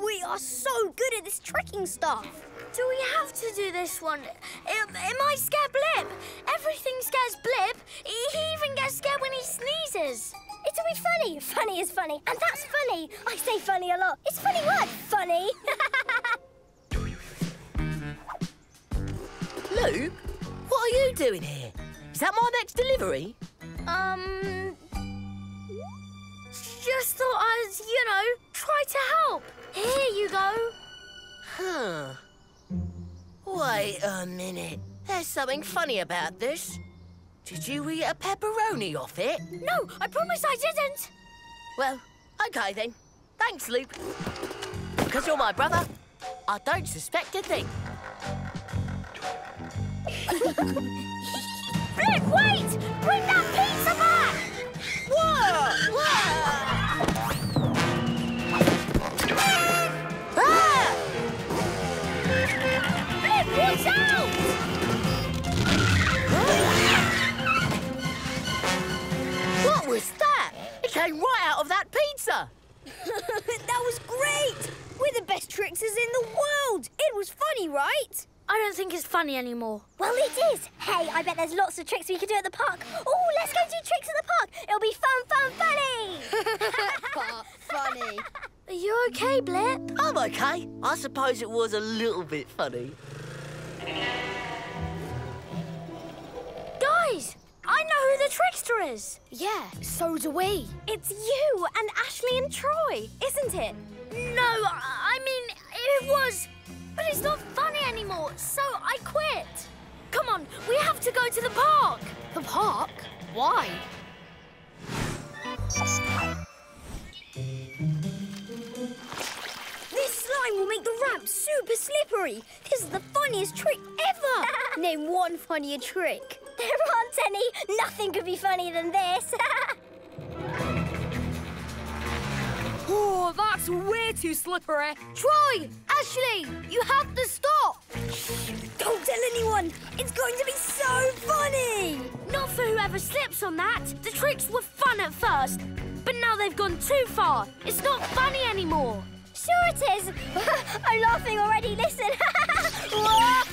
We are so good at this tricking stuff. Do we have to do this one? It might scare Blip. Everything scares Blip. He even gets scared when he sneezes. It'll be funny. Funny is funny. And that's funny. I say funny a lot. It's a funny word. Funny. Luke, what are you doing here? Is that my next delivery? Just thought I'd, try to help. Here you go. Huh. Wait a minute. There's something funny about this. Did you eat a pepperoni off it? No, I promise I didn't. Well, OK then. Thanks, Luke. Because you're my brother, I don't suspect a thing. Rick, wait! Bring that pizza back! Whoa! Watch out! What was that? It came right out of that pizza. That was great! We're the best tricksters in the world. It was funny, right? I don't think it's funny anymore. Well, it is. Hey, I bet there's lots of tricks we could do at the park. Oh, let's go do tricks at the park. It'll be fun, funny. Are you OK, Blip? I'm OK. I suppose it was a little bit funny. Guys, I know who the trickster is. Yeah, so do we. It's you and Ashley and Troy, isn't it? No, I mean, it was. But it's not funny anymore, so I quit. Come on, we have to go to the park. The park? Why? Will make the ramp super slippery. This is the funniest trick ever. Name one funnier trick. There aren't any. Nothing could be funnier than this. Oh, that's It's way too slippery. Troy! Ashley! You have to stop! Shh, don't tell anyone! It's going to be so funny! Not for whoever slips on that. The tricks were fun at first, but now they've gone too far. It's not funny anymore. Sure it is. I'm laughing already, listen. I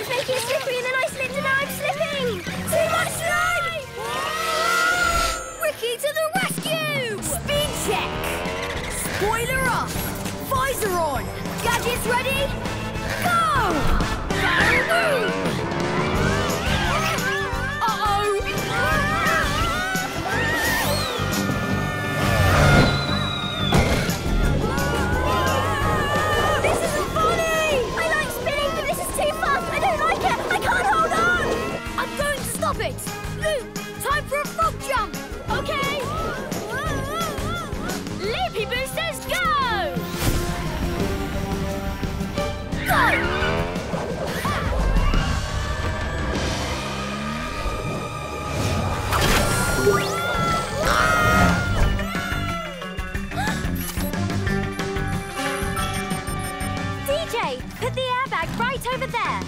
was making it slippery and then I slipped and now I'm slipping. Too much slime! Ricky to the rescue! Speed check. Spoiler up. Visor on. Gadgets ready? Go! Loop, time for a frog jump, okay? Leapy boosters, go! Go! DJ, put the airbag right over there.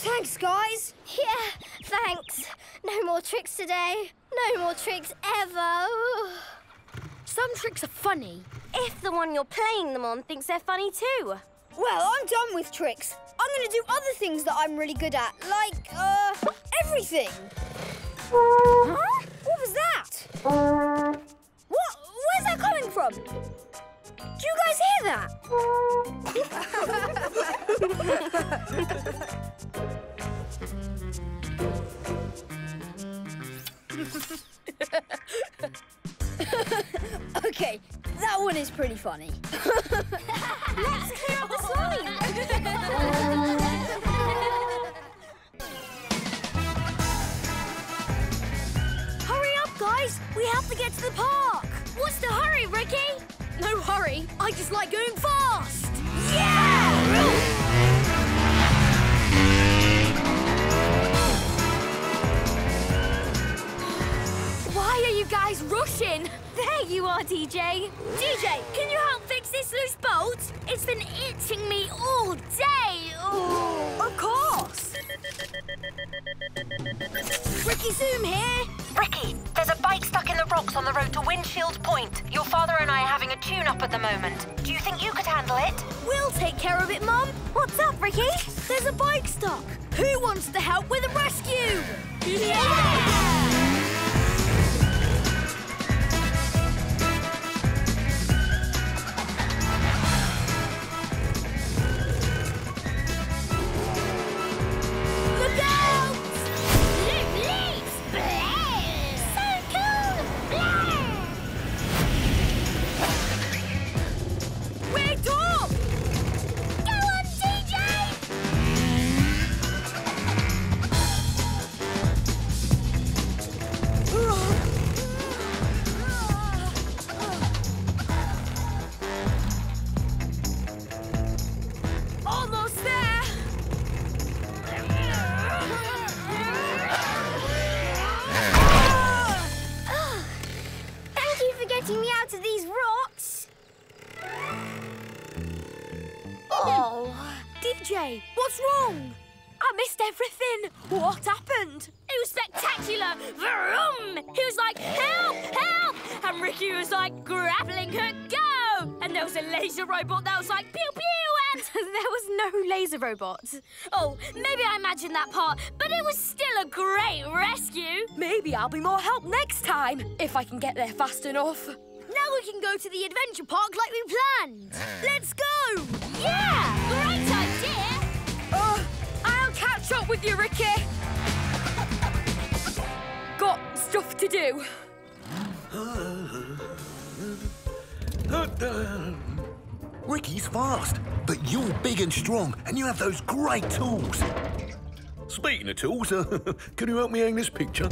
Thanks, guys. Yeah, thanks. No more tricks today. No more tricks ever. Some tricks are funny. If the one you're playing them on thinks they're funny too. Well, I'm done with tricks. I'm going to do other things that I'm really good at, like, everything. Huh? What was that? What? Where's that coming from? Do you guys hear that? Okay, that one is pretty funny. Let's clear up the slime! Hurry up, guys! We have to get to the park! What's the hurry, Ricky? No hurry, I just like going fast! Yeah! Why are you guys rushing? There you are, DJ. DJ, can you help fix this loose bolt? It's been itching me all day. Ooh. Of course. Ricky Zoom here. Ricky, there's a bike stuck in the rocks on the road to Windshield Point. Your father and I are having a tune-up at the moment. Do you think you could handle it? We'll take care of it, Mum. What's up, Ricky? There's a bike stuck. Who wants to help with a rescue? Yeah! What's wrong? I missed everything. What happened? It was spectacular. Vroom! He was like, help, help! And Ricky was like, grappling hook, go! And there was a laser robot that was like, pew, pew! And there was no laser robot. Oh, maybe I imagined that part, but it was still a great rescue. Maybe I'll be more help next time, if I can get there fast enough. Now we can go to the adventure park like we planned. Let's go! Yeah! Great idea! I'll catch up with you, Ricky. Got stuff to do. Ricky's fast, but you're big and strong, and you have those great tools. Speaking of tools, can you help me hang this picture?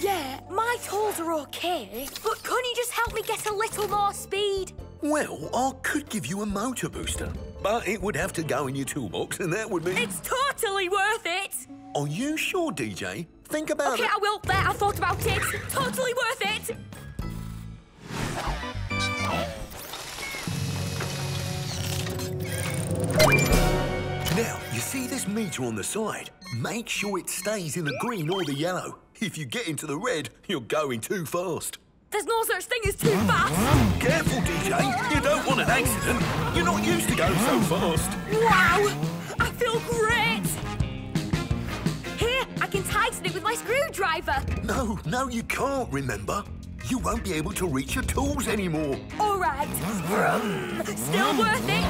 Yeah, my tools are okay, but can you just help me get a little more speed? Well, I could give you a motor booster, but it would have to go in your toolbox, and that would be... It's totally worth it! Are you sure, DJ? Think about it. OK, I will. There, I thought about it. Totally worth it! Now, you see this meter on the side? Make sure it stays in the green or the yellow. If you get into the red, you're going too fast. There's no such thing as too fast. Careful, DJ. You don't want an accident. You're not used to going so fast. Wow! I feel great! Here, I can tighten it with my screwdriver. No, no, you can't, remember? You won't be able to reach your tools anymore. All right. Still worth it.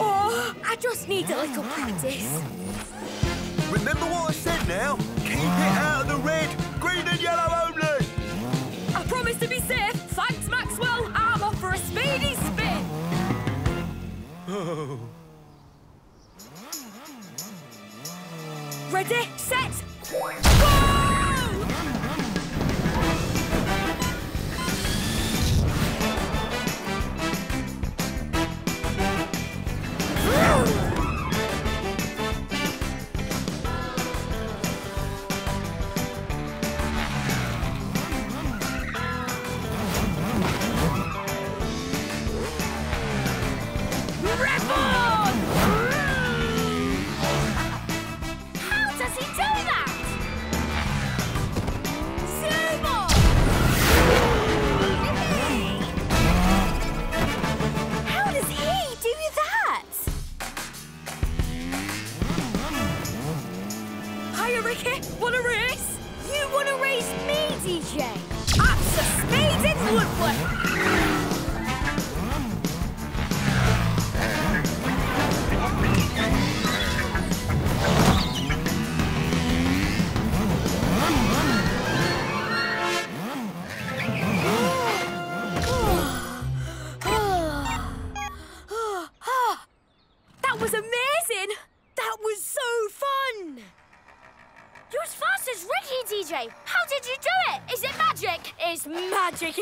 Oh, I just need a little practice. Remember what I said now? Keep it out of the red, green and yellow only. I promise to be safe. Thanks, Maxwell. I'm off for a speedy spin. Oh. Ready, set, go!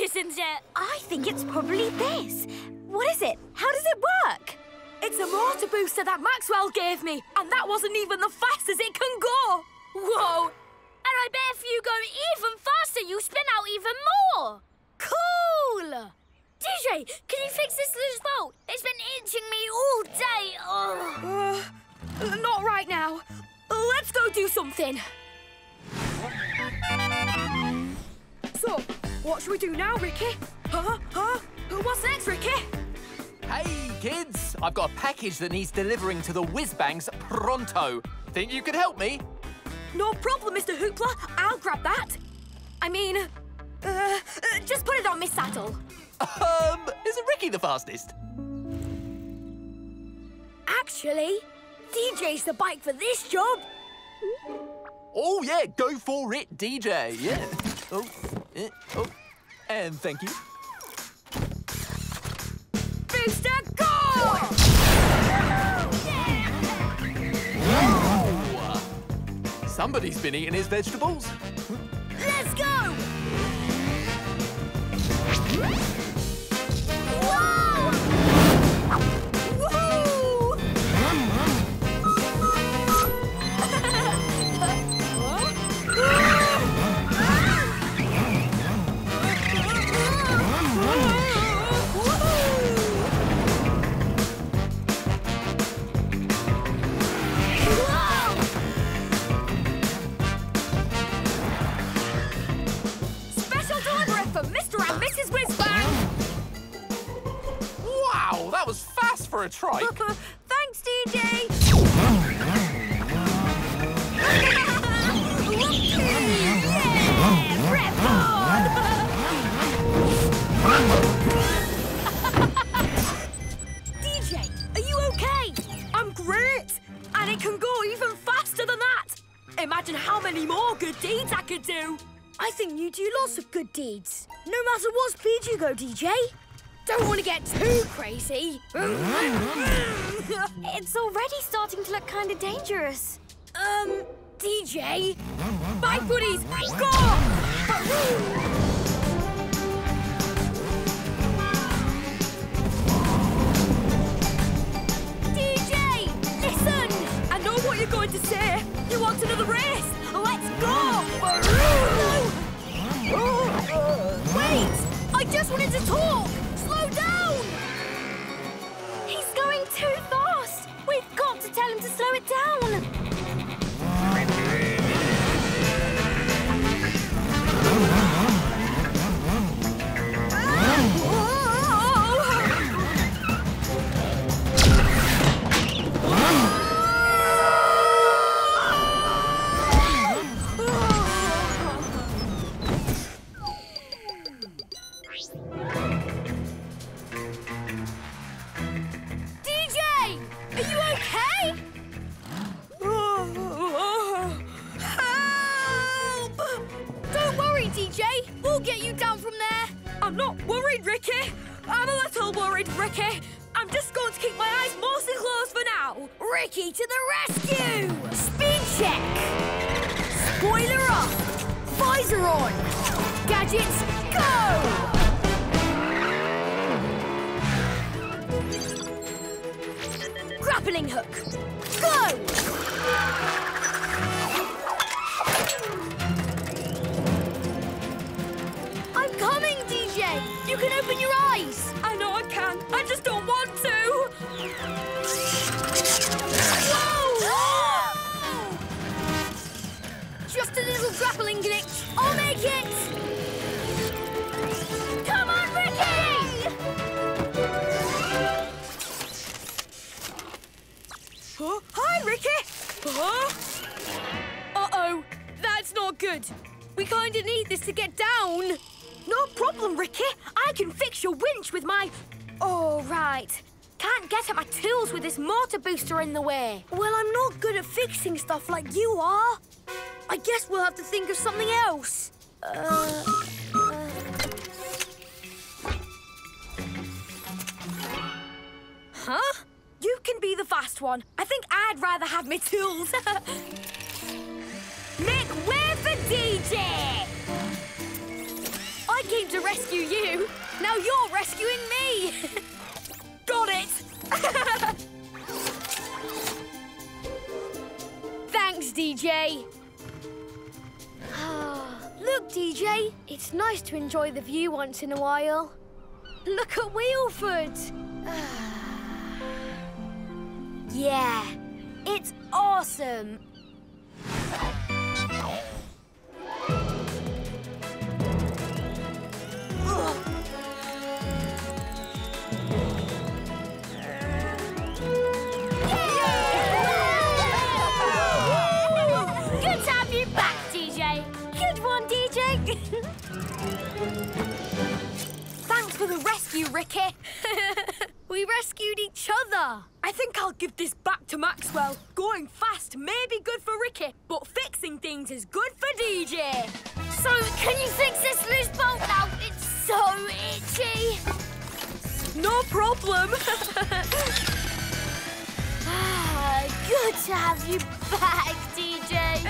Isn't it? I think it's probably this. What is it? How does it work? It's a motor booster that Maxwell gave me, and that wasn't even the fastest it can go. Whoa! And I bet if you go even faster, you spin out even more. Cool! DJ, can you fix this loose bolt? It's been itching me all day. Oh. Not right now. Let's go do something. So, what should we do now, Ricky? What's next, Ricky? Hey, kids! I've got a package that needs delivering to the Whiz-Bangs pronto. Think you could help me? No problem, Mr. Hoopla. I'll grab that. I mean, just put it on Miss Saddle. Isn't Ricky the fastest? Actually, DJ's the bike for this job. Oh, yeah, go for it, DJ, yeah. Oh, and thank you. Booster, go! Whoa. Somebody's been eating his vegetables. Let's go! Whoa! That was fast for a trike. Thanks, DJ. DJ, are you okay? I'm great, and it can go even faster than that. Imagine how many more good deeds I could do. I think you do lots of good deeds. No matter what speed you go, DJ. Don't want to get too crazy. It's already starting to look kind of dangerous. DJ? Bye, buddies! Go! just wanted to talk! Slow down! He's going too fast! We've got to tell him to slow it down! In the way. Well, I'm not good at fixing stuff like you are. I guess we'll have to think of something else. Huh? You can be the fast one. I think I'd rather have my tools. Make way for DJ! I came to rescue you. Now you're rescuing me. Got it! Thanks, DJ. Look, DJ, it's nice to enjoy the view once in a while. Look at Wheelford. Yeah, it's awesome. Thanks for the rescue, Ricky. We rescued each other. I think I'll give this back to Maxwell. Going fast may be good for Ricky, but fixing things is good for DJ. So, can you fix this loose bolt now? It's so itchy. No problem. Good to have you back, DJ.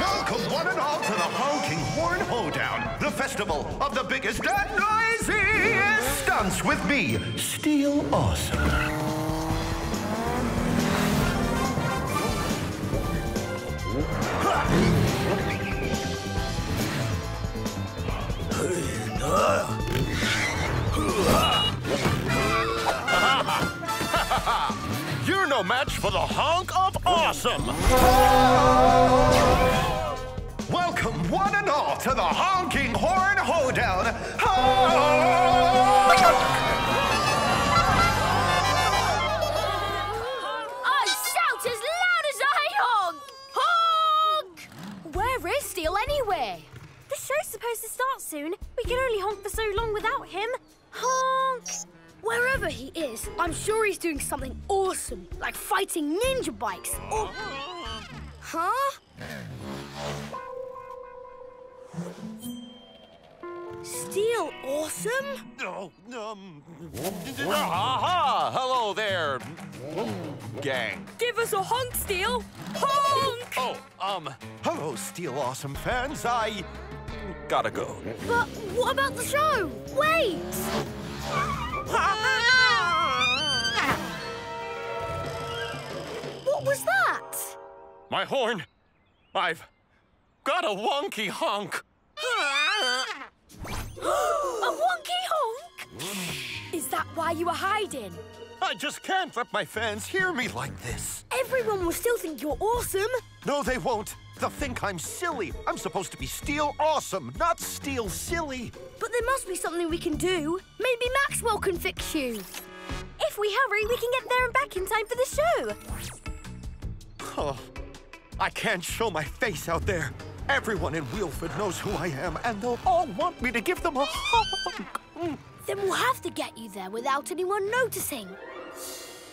Welcome, one and all, to the honking horn hoedown, the festival of the biggest and noisiest stunts with me, Steel Awesome. You're no match for the honk of awesome. Welcome, one and all, to the honking horn hoedown. I shout as loud as I honk. Honk! Where is Steel anyway? The show's supposed to start soon. We can only honk for so long without him. Honk! Wherever he is, I'm sure he's doing something awesome, like fighting ninja bikes or... Huh? Steel Awesome? Aha! Hello there, gang. Give us a honk, Steel. Honk! Hello, Steel Awesome fans. I gotta go. But what about the show? Wait! What was that? My horn. I've Got a wonky honk. A wonky honk? Is that why you were hiding? I just can't let my fans hear me like this. Everyone will still think you're awesome. No, they won't. They'll think I'm silly. I'm supposed to be Steel Awesome, not Steel Silly. But there must be something we can do. Maybe Maxwell can fix you. If we hurry, we can get there and back in time for the show. Oh, I can't show my face out there. Everyone in Wheelford knows who I am, and they'll all want me to give them a hug. Then we'll have to get you there without anyone noticing.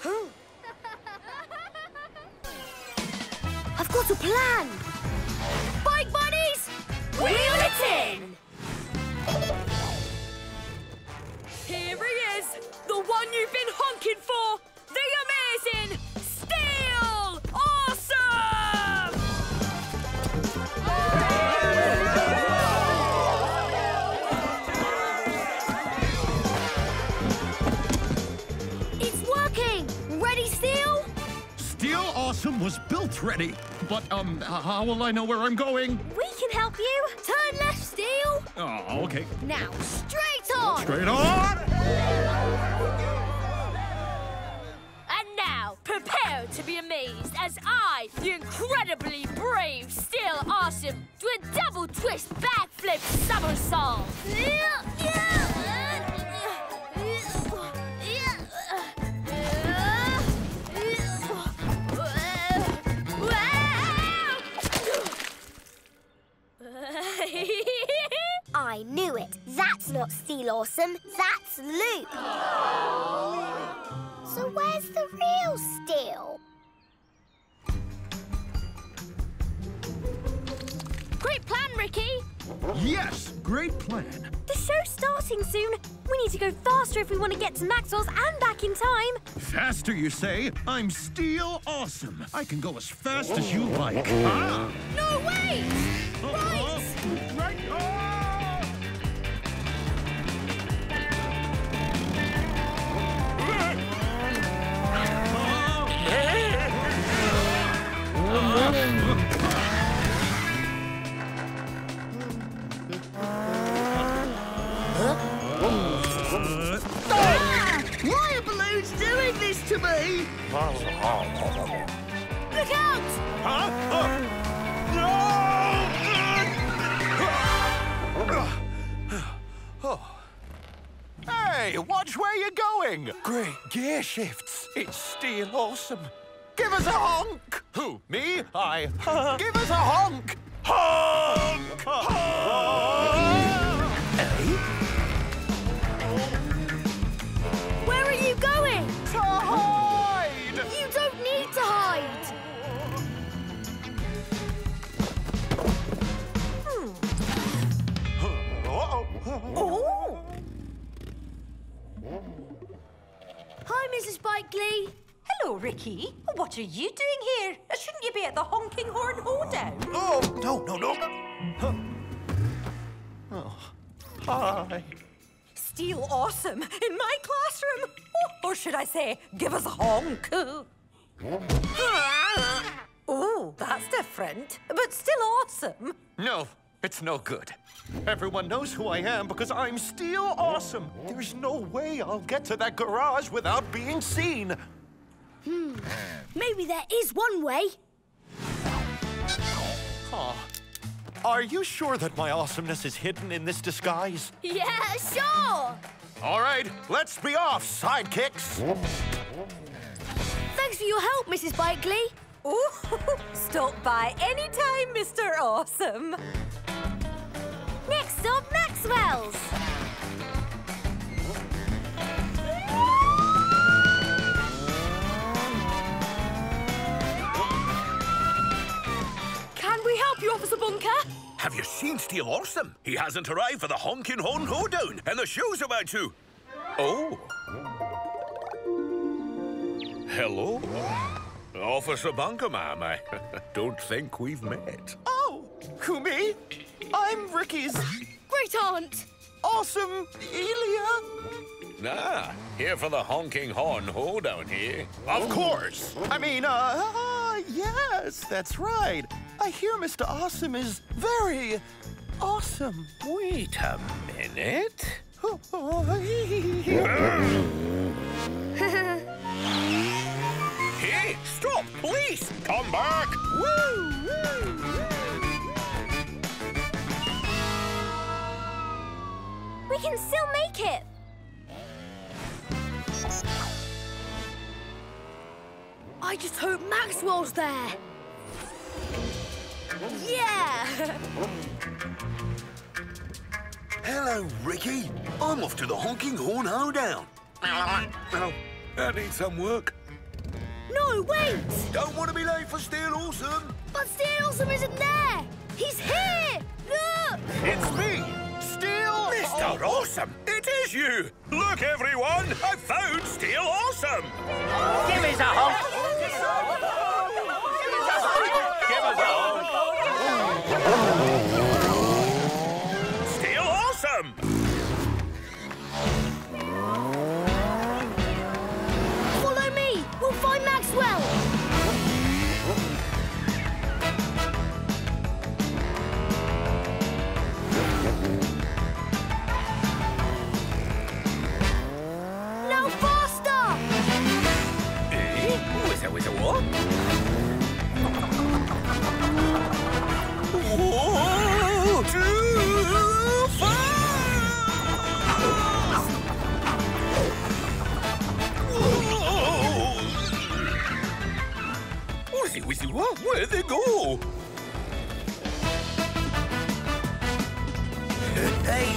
Huh? I've got a plan. Bike buddies, wheel it in. Here he is, the one you've been honking for, the amazing Steel Awesome! It's working! Ready, Steel? Steel Awesome was built ready, but how will I know where I'm going? We can help you. Turn left, Steel. Oh, okay. Now, straight on! Straight on! And now, prepare to be amazed as I, the incredibly brave Steel Awesome, do a double twist backflip somersault. I knew it. That's not Steel Awesome, that's Loop. So where's the real Steel? Great plan, Ricky. Yes, great plan. The show's starting soon. We need to go faster if we want to get to Maxwell's and back in time. Faster, you say? I'm Steel Awesome. I can go as fast as you like. Ah. No, wait! Right! Right! Oh! Why are balloons doing this to me? Look out! Huh? No! Oh. Hey, watch where you're going. Great gear shifts. It's Steel Awesome. Give us a honk! Who? Me? I. Give us a honk! Honk! Honk! Hey? Where are you going? To hide! You don't need to hide! Oh! Hi, Mrs. Bikeley. Hello, Ricky. What are you doing here? Shouldn't you be at the honking horn hoedown? Oh, no. Huh. Oh, hi. Steel Awesome in my classroom. Or should I say, give us a honk. Oh, that's different, but still awesome. No, it's no good. Everyone knows who I am because I'm Steel Awesome. There's no way I'll get to that garage without being seen. Maybe there is one way. Huh. Are you sure that my awesomeness is hidden in this disguise? Yeah, sure! All right, let's be off, sidekicks! Thanks for your help, Mrs. Bikeley. Oh, stop by any time, Mr. Awesome. Next up, Maxwell's. Can we help you, Officer Bunker? Have you seen Steel Awesome? He hasn't arrived for the honkin' horn hoedown, and the show's about to... Oh. Hello? Officer Bunker, ma'am, I don't think we've met. Oh, who, me? I'm Ricky's... great aunt. Awesome Elia. Ah, here for the honking horn hoedown here. Of course. I mean, yes, that's right. I hear Mr. Awesome is very awesome. Wait a minute. Hey, stop, please! Come back! Woo, woo, woo. We can still make it! I just hope Maxwell's there! Yeah! Hello, Ricky. I'm off to the honking horn hoedown. Oh, that needs some work. No, wait! Don't want to be late for Steel Awesome. But Steel Awesome isn't there. He's here! Look! It's me, Steel... Mr. Awesome! It is you! Look, everyone! I found Steel Awesome! Give us a honk! Give us a honk! Where'd they go? Hey!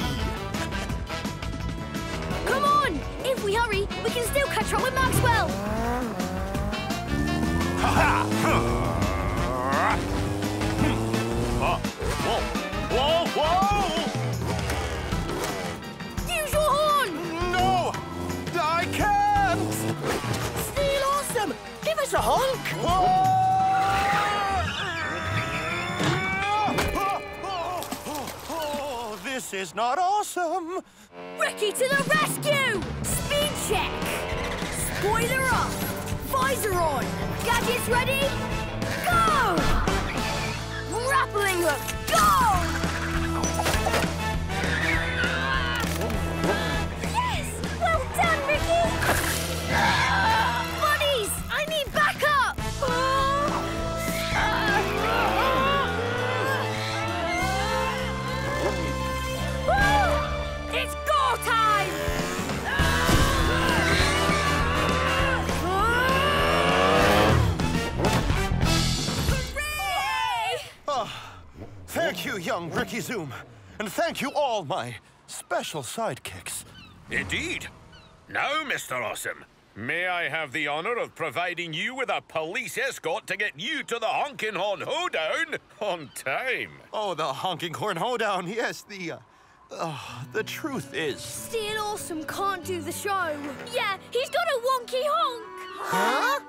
Come on! If we hurry, we can still catch up with Maxwell! Ha ha! Whoa! Whoa! Whoa! Use your horn! No! I can't! Steel Awesome! Give us a honk! Whoa! This is not awesome! Ricky to the rescue! Speed check! Spoiler up! Visor on! Gadgets ready? Go! Grappling hook! Go! Yes! Well done, Ricky! Buddies! I need backup! Thank you, young Ricky Zoom, and thank you all my special sidekicks. Indeed. Now, Mr. Awesome, may I have the honor of providing you with a police escort to get you to the Honking Horn Hoedown on time? Oh, the Honking Horn Hoedown, yes, the truth is... Steel Awesome can't do the show. Yeah, he's got a wonky honk.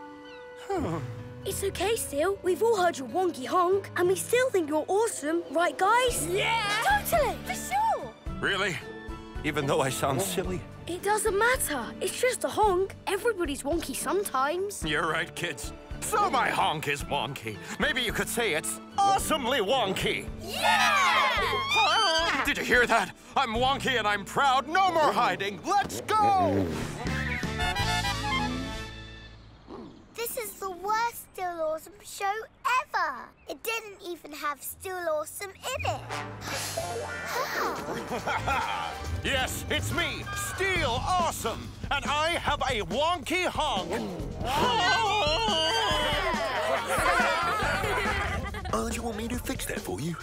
Huh? It's okay, Steel. We've all heard your wonky honk, and we still think you're awesome, right, guys? Yeah! Totally! For sure! Really? Even though I sound silly? It doesn't matter. It's just a honk. Everybody's wonky sometimes. You're right, kids. So my honk is wonky. Maybe you could say it's awesomely wonky. Yeah! Did you hear that? I'm wonky and I'm proud. No more hiding. Let's go! This is the worst Steel Awesome show ever. It didn't even have Steel Awesome in it. How? Yes, it's me, Steel Awesome, and I have a wonky honk. Oh, you want me to fix that for you?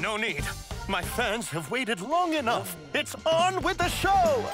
No need. My fans have waited long enough. It's on with the show.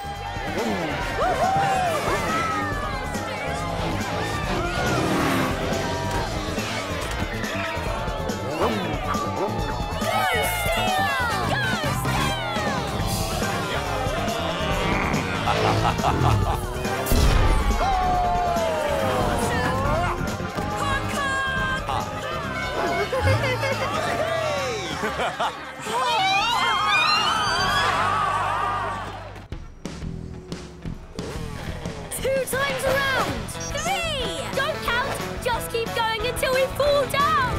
Two times around! Three! Don't count, just keep going until we fall down!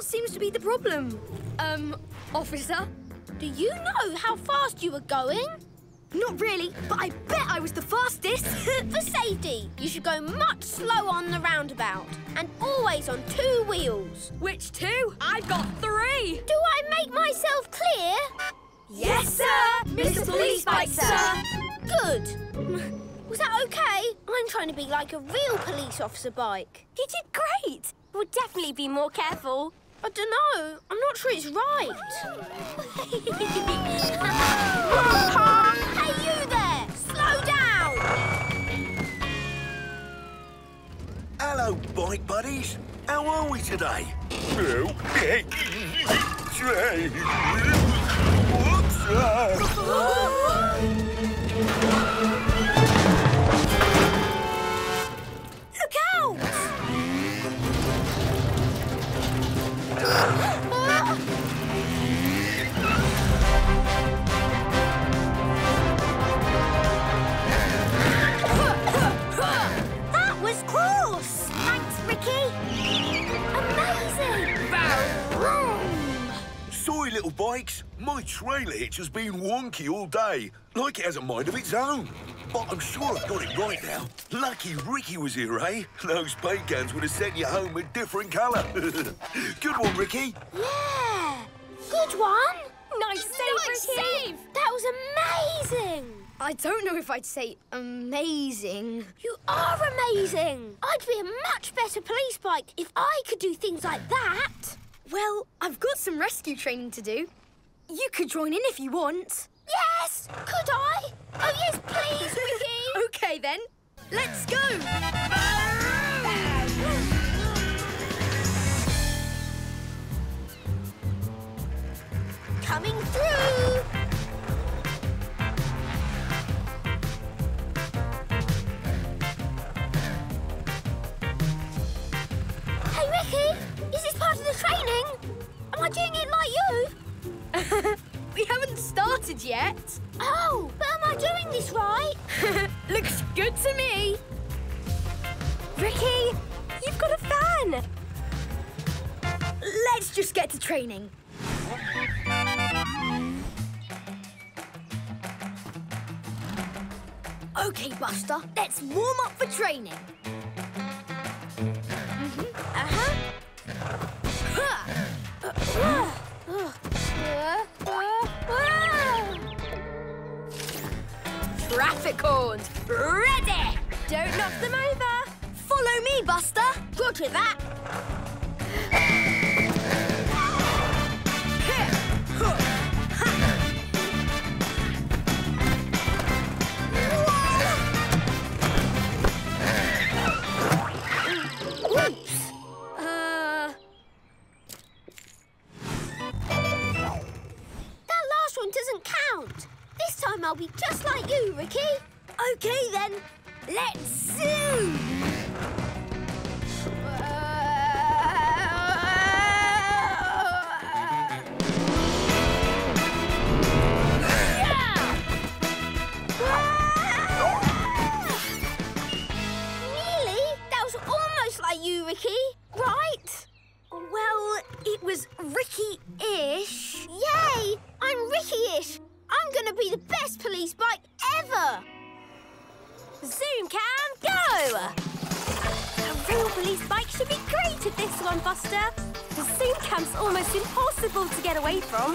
What seems to be the problem? Officer? Do you know how fast you were going? Not really, but I bet I was the fastest. For safety, you should go much slower on the roundabout and always on two wheels. Which two? I've got three. Do I make myself clear? Yes, sir. Mr. Police Bike, sir. Good. Was that okay? I'm trying to be like a real police officer bike. You did great. We'll definitely be more careful. I don't know. I'm not sure it's right. Hey, you there! Slow down! Hello, bike buddies. How are we today? Look out! That was close! Thanks, Ricky! Amazing! Sorry, little bikes. My trailer hitch has been wonky all day, like it has a mind of its own. But I'm sure I've got it right now. Lucky Ricky was here, eh? Those paint cans would have sent you home a different colour. Good one, Ricky. Yeah, good one. Nice save, Ricky. That was amazing. I don't know if I'd say amazing. You are amazing. I'd be a much better police bike if I could do things like that. Well, I've got some rescue training to do. You could join in if you want. Yes! Could I? Oh, yes, please, Ricky! OK, then. Let's go! Coming through! Hey, Ricky! Is this part of the training? Am I doing it like you? We haven't started yet. Oh, but am I doing this right? Looks good to me. Ricky, you've got a fan. Let's just get to training. OK, Buster, let's warm up for training. Traffic horns, ready! Don't knock them over. Follow me, Buster. Roger that. Oops. That last one doesn't count. This time I'll be just like you, Ricky. OK, then. Let's zoom! Yeah! Nearly. That was almost like you, Ricky. Right? Well, it was Ricky-ish. Yay! I'm Ricky-ish. I'm going to be the best police bike ever! Zoom Cam, go! A real police bike should be great at this one, Buster. The Zoom Cam's almost impossible to get away from.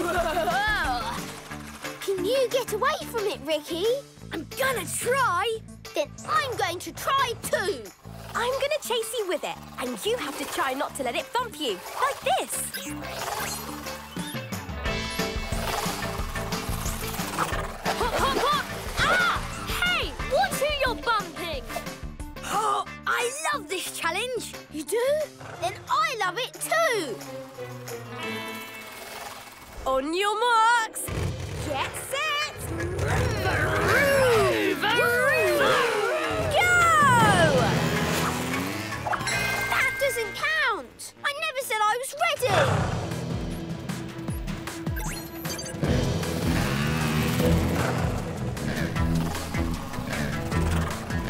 Can you get away from it, Ricky? I'm going to try. Then I'm going to try too. I'm going to chase you with it, and you have to try not to let it bump you, like this. Hop, hop, hop! Ah! Hey, watch who you're bumping! Oh, I love this challenge. You do? Then I love it too. On your marks, get set, go! That doesn't count. I never said I was ready.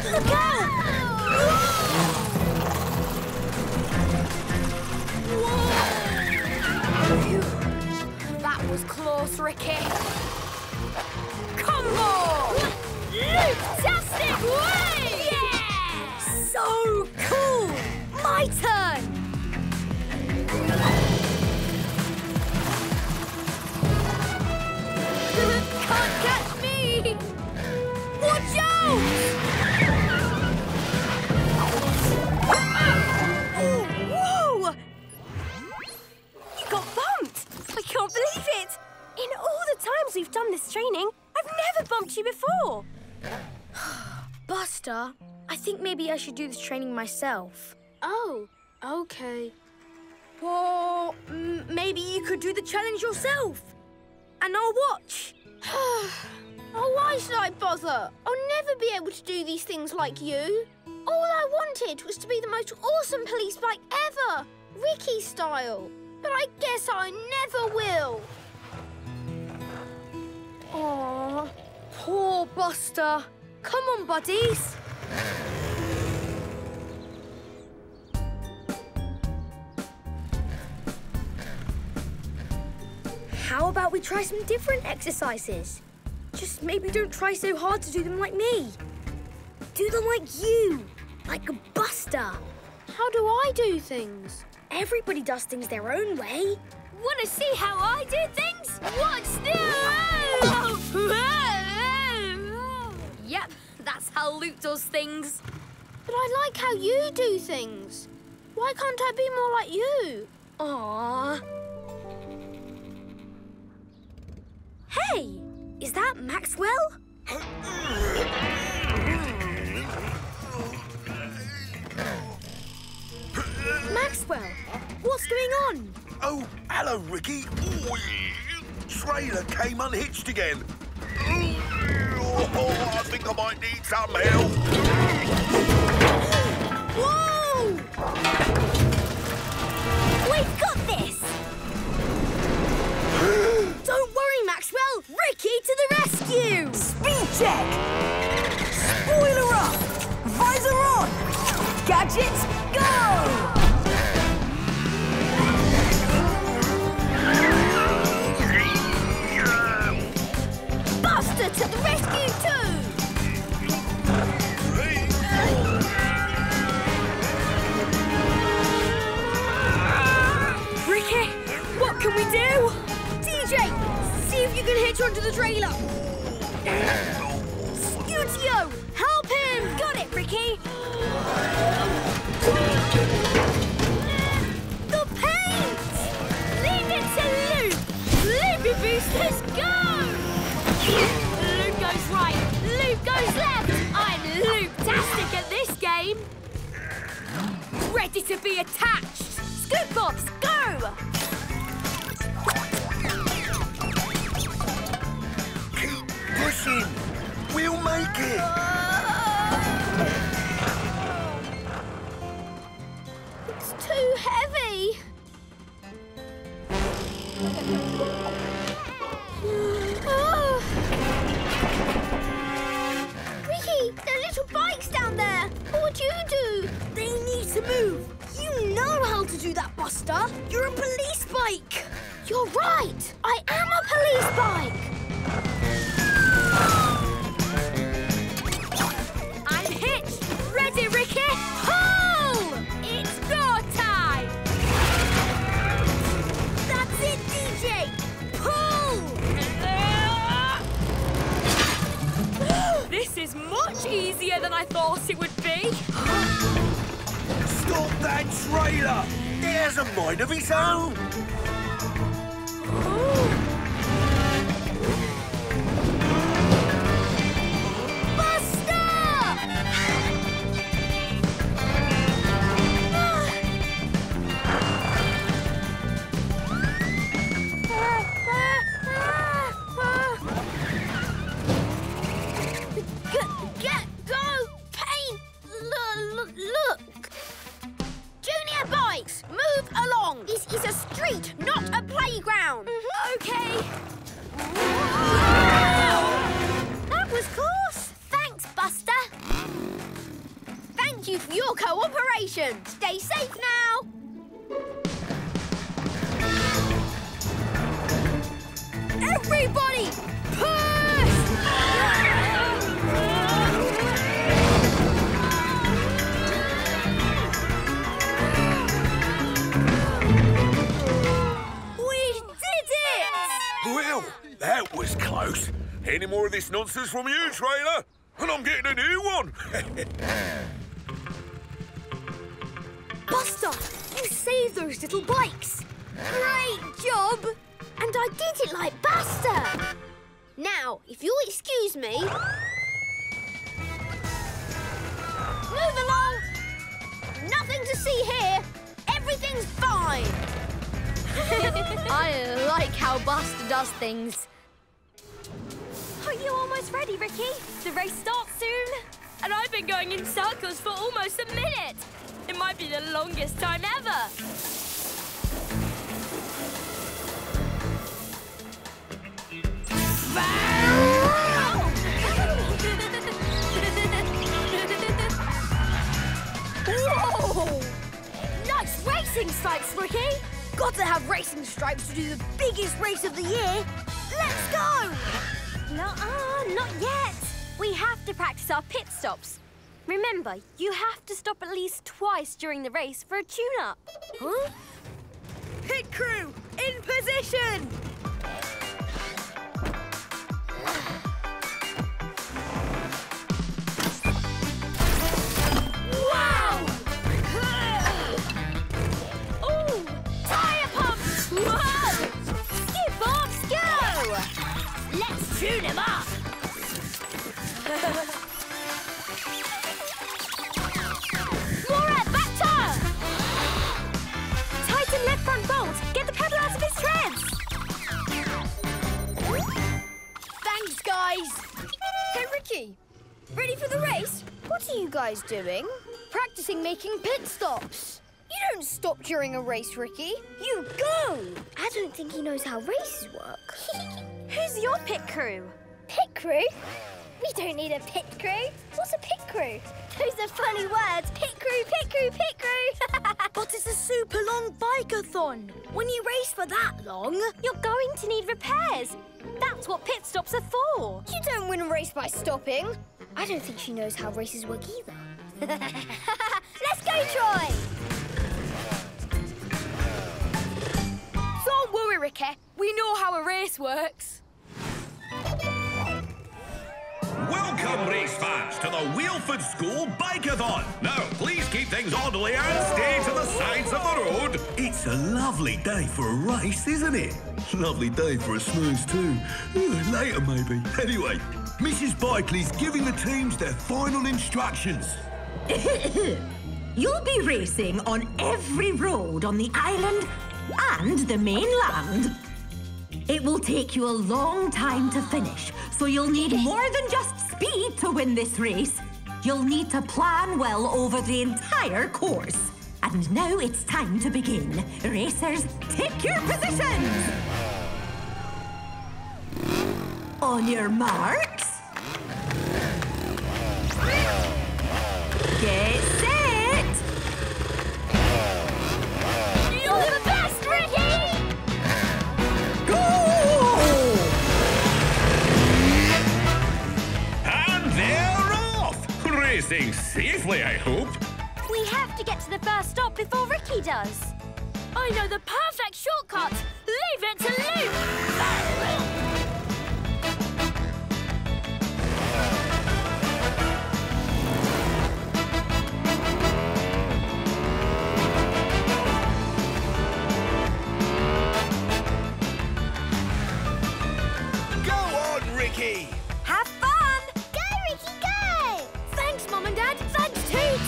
Look out! Whoa! hurricane. Combo! Loop-tastic way! Yeah! So cool! My turn! Can't catch me! Watch out! Ooh, whoa! You got bumped! I can't believe it! In all the times we've done this training, I've never bumped you before! Buster, I think maybe I should do this training myself. Oh, okay. Well, maybe you could do the challenge yourself. And I'll watch. Oh, why should I bother? I'll never be able to do these things like you. All I wanted was to be the most awesome police bike ever, Ricky style. But I guess I never will. Aw, poor Buster. Come on, buddies. How about we try some different exercises? Just maybe don't try so hard to do them like me. Do them like you, like a Buster. How do I do things? Everybody does things their own way. Wanna see how I do things? Watch this! Yep, that's how Luke does things. But I like how you do things. Why can't I be more like you? Aww. Hey, is that Maxwell? Maxwell, what's going on? Oh, hello, Ricky. Trailer came unhitched again. Oh, I think I might need some help. Whoa! We've got this! Don't worry. Maxwell, Ricky to the rescue! Speed check! Spoiler up! Visor on! Gadgets, go! Buster to the rescue too! Ricky, what can we do? DJ! See if you can hitch onto the trailer. Scootio, help him! Got it, Ricky. The paint! Leave it to Loop. Loopy boosters, go! Loop goes right, Loop goes left. I'm Loop-tastic at this game. Ready to be attached. Scoot Bops, go! Pushing. We'll make it! It's too heavy! Oh. Ricky, there are little bikes down there! What would you do? They need to move! You know how to do that, Buster! You're a police bike! You're right! I am a police bike! I'm hitched. Ready, Ricky? Pull! It's go time! That's it, DJ! Pull! This is much easier than I thought it would be. Stop that trailer! He has a mind of his own! Ooh. Stay safe now! Everyone! Everybody, push! We did it! Well, that was close. Any more of this nonsense from you, Trailer? And I'm getting a new one. Buster, you saved those little bikes. Great job. And I did it like Buster. Now, if you'll excuse me... Move along. Nothing to see here. Everything's fine. I like how Buster does things. Are you almost ready, Ricky? The race starts soon. And I've been going in circles for almost a minute. It might be the longest time ever. Whoa! Nice racing stripes, Ricky. Got to have racing stripes to do the biggest race of the year. Let's go! Nuh-uh, not yet. We have to practice our pit stops. Remember, you have to stop at least twice during the race for a tune-up. Huh? Pit crew, in position! Wow! Ooh, tyre pumps! Whoa! Skip Bops, go! Let's tune him up! Front bolt. Get the pedal out of his treads! Thanks, guys! Hey, Ricky! Ready for the race? What are you guys doing? Practicing making pit stops. You don't stop during a race, Ricky. You go! I don't think he knows how races work. Who's your pit crew? Pit crew? We don't need a pit crew. What's a pit crew? Those are funny words. Pit crew, pit crew, pit crew. But it's a super long bike-a-thon. When you race for that long, you're going to need repairs. That's what pit stops are for. You don't win a race by stopping. I don't think she knows how races work either. Let's go, Troy. Don't worry, Ricky. We know how a race works. Welcome, race fans, to the Wheelford School Bike-a-thon. Now, please keep things orderly and stay to the sides of the road. It's a lovely day for a race, isn't it? Lovely day for a snooze, too. Later, maybe. Anyway, Mrs. Bikeley's giving the teams their final instructions. You'll be racing on every road on the island and the mainland. It will take you a long time to finish, so you'll need more than just speed to win this race. You'll need to plan well over the entire course. And now it's time to begin. Racers, take your positions! On your marks... Get set! You're the best, Ricky! Racing safely, I hope. We have to get to the first stop before Ricky does. I know the perfect shortcut. Leave it to Loop. Go on, Ricky. Have fun. Go, Ricky, go. Thanks, Mum and Dad. Thanks, Toot.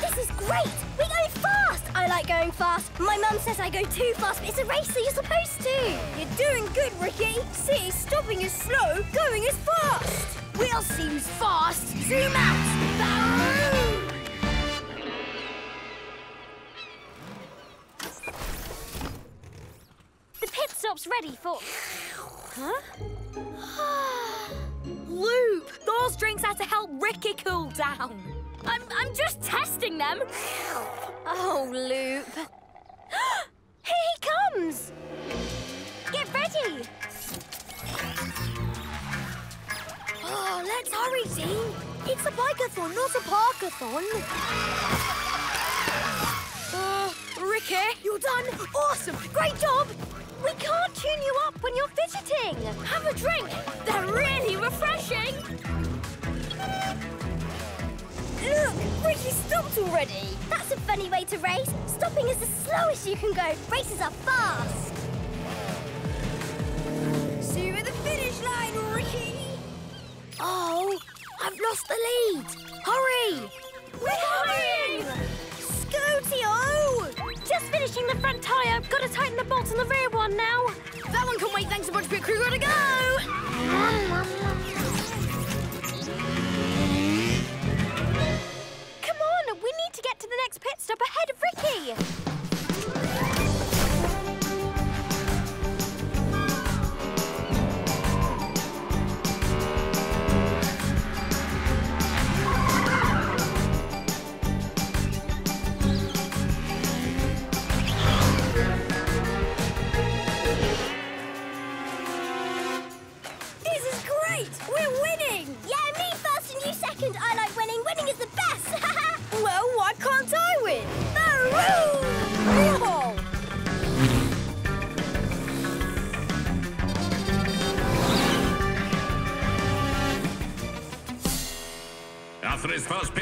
This is great. We're going fast. I like going fast. My mum says I go too fast, but it's a race, so you're supposed to. You're doing good, Ricky. See, stopping is slow, going is fast. Wheel seems fast. Zoom out! Vroom! The pit stop's ready for... Huh? Loop! Those drinks are to help Ricky cool down. I'm just testing them. Oh, Loop. Here he comes! Get ready! Oh, let's hurry, Dean. It's a bikeathon, not a parkathon. Ricky? You're done! Awesome! Great job! We can't tune you up when you're fidgeting. Have a drink. They're really refreshing. Look, Ricky stopped already. That's a funny way to race. Stopping is the slowest you can go. Races are fast. See you at the finish line, Ricky. Oh, I've lost the lead. Hurry. We're hurrying. Scootio! Just finishing the front tyre. I've got to tighten the bolts on the rear one now. That one can wait. Thanks a bunch, big crew. Gotta go. Come on, we need to get to the next pit stop ahead of Ricky.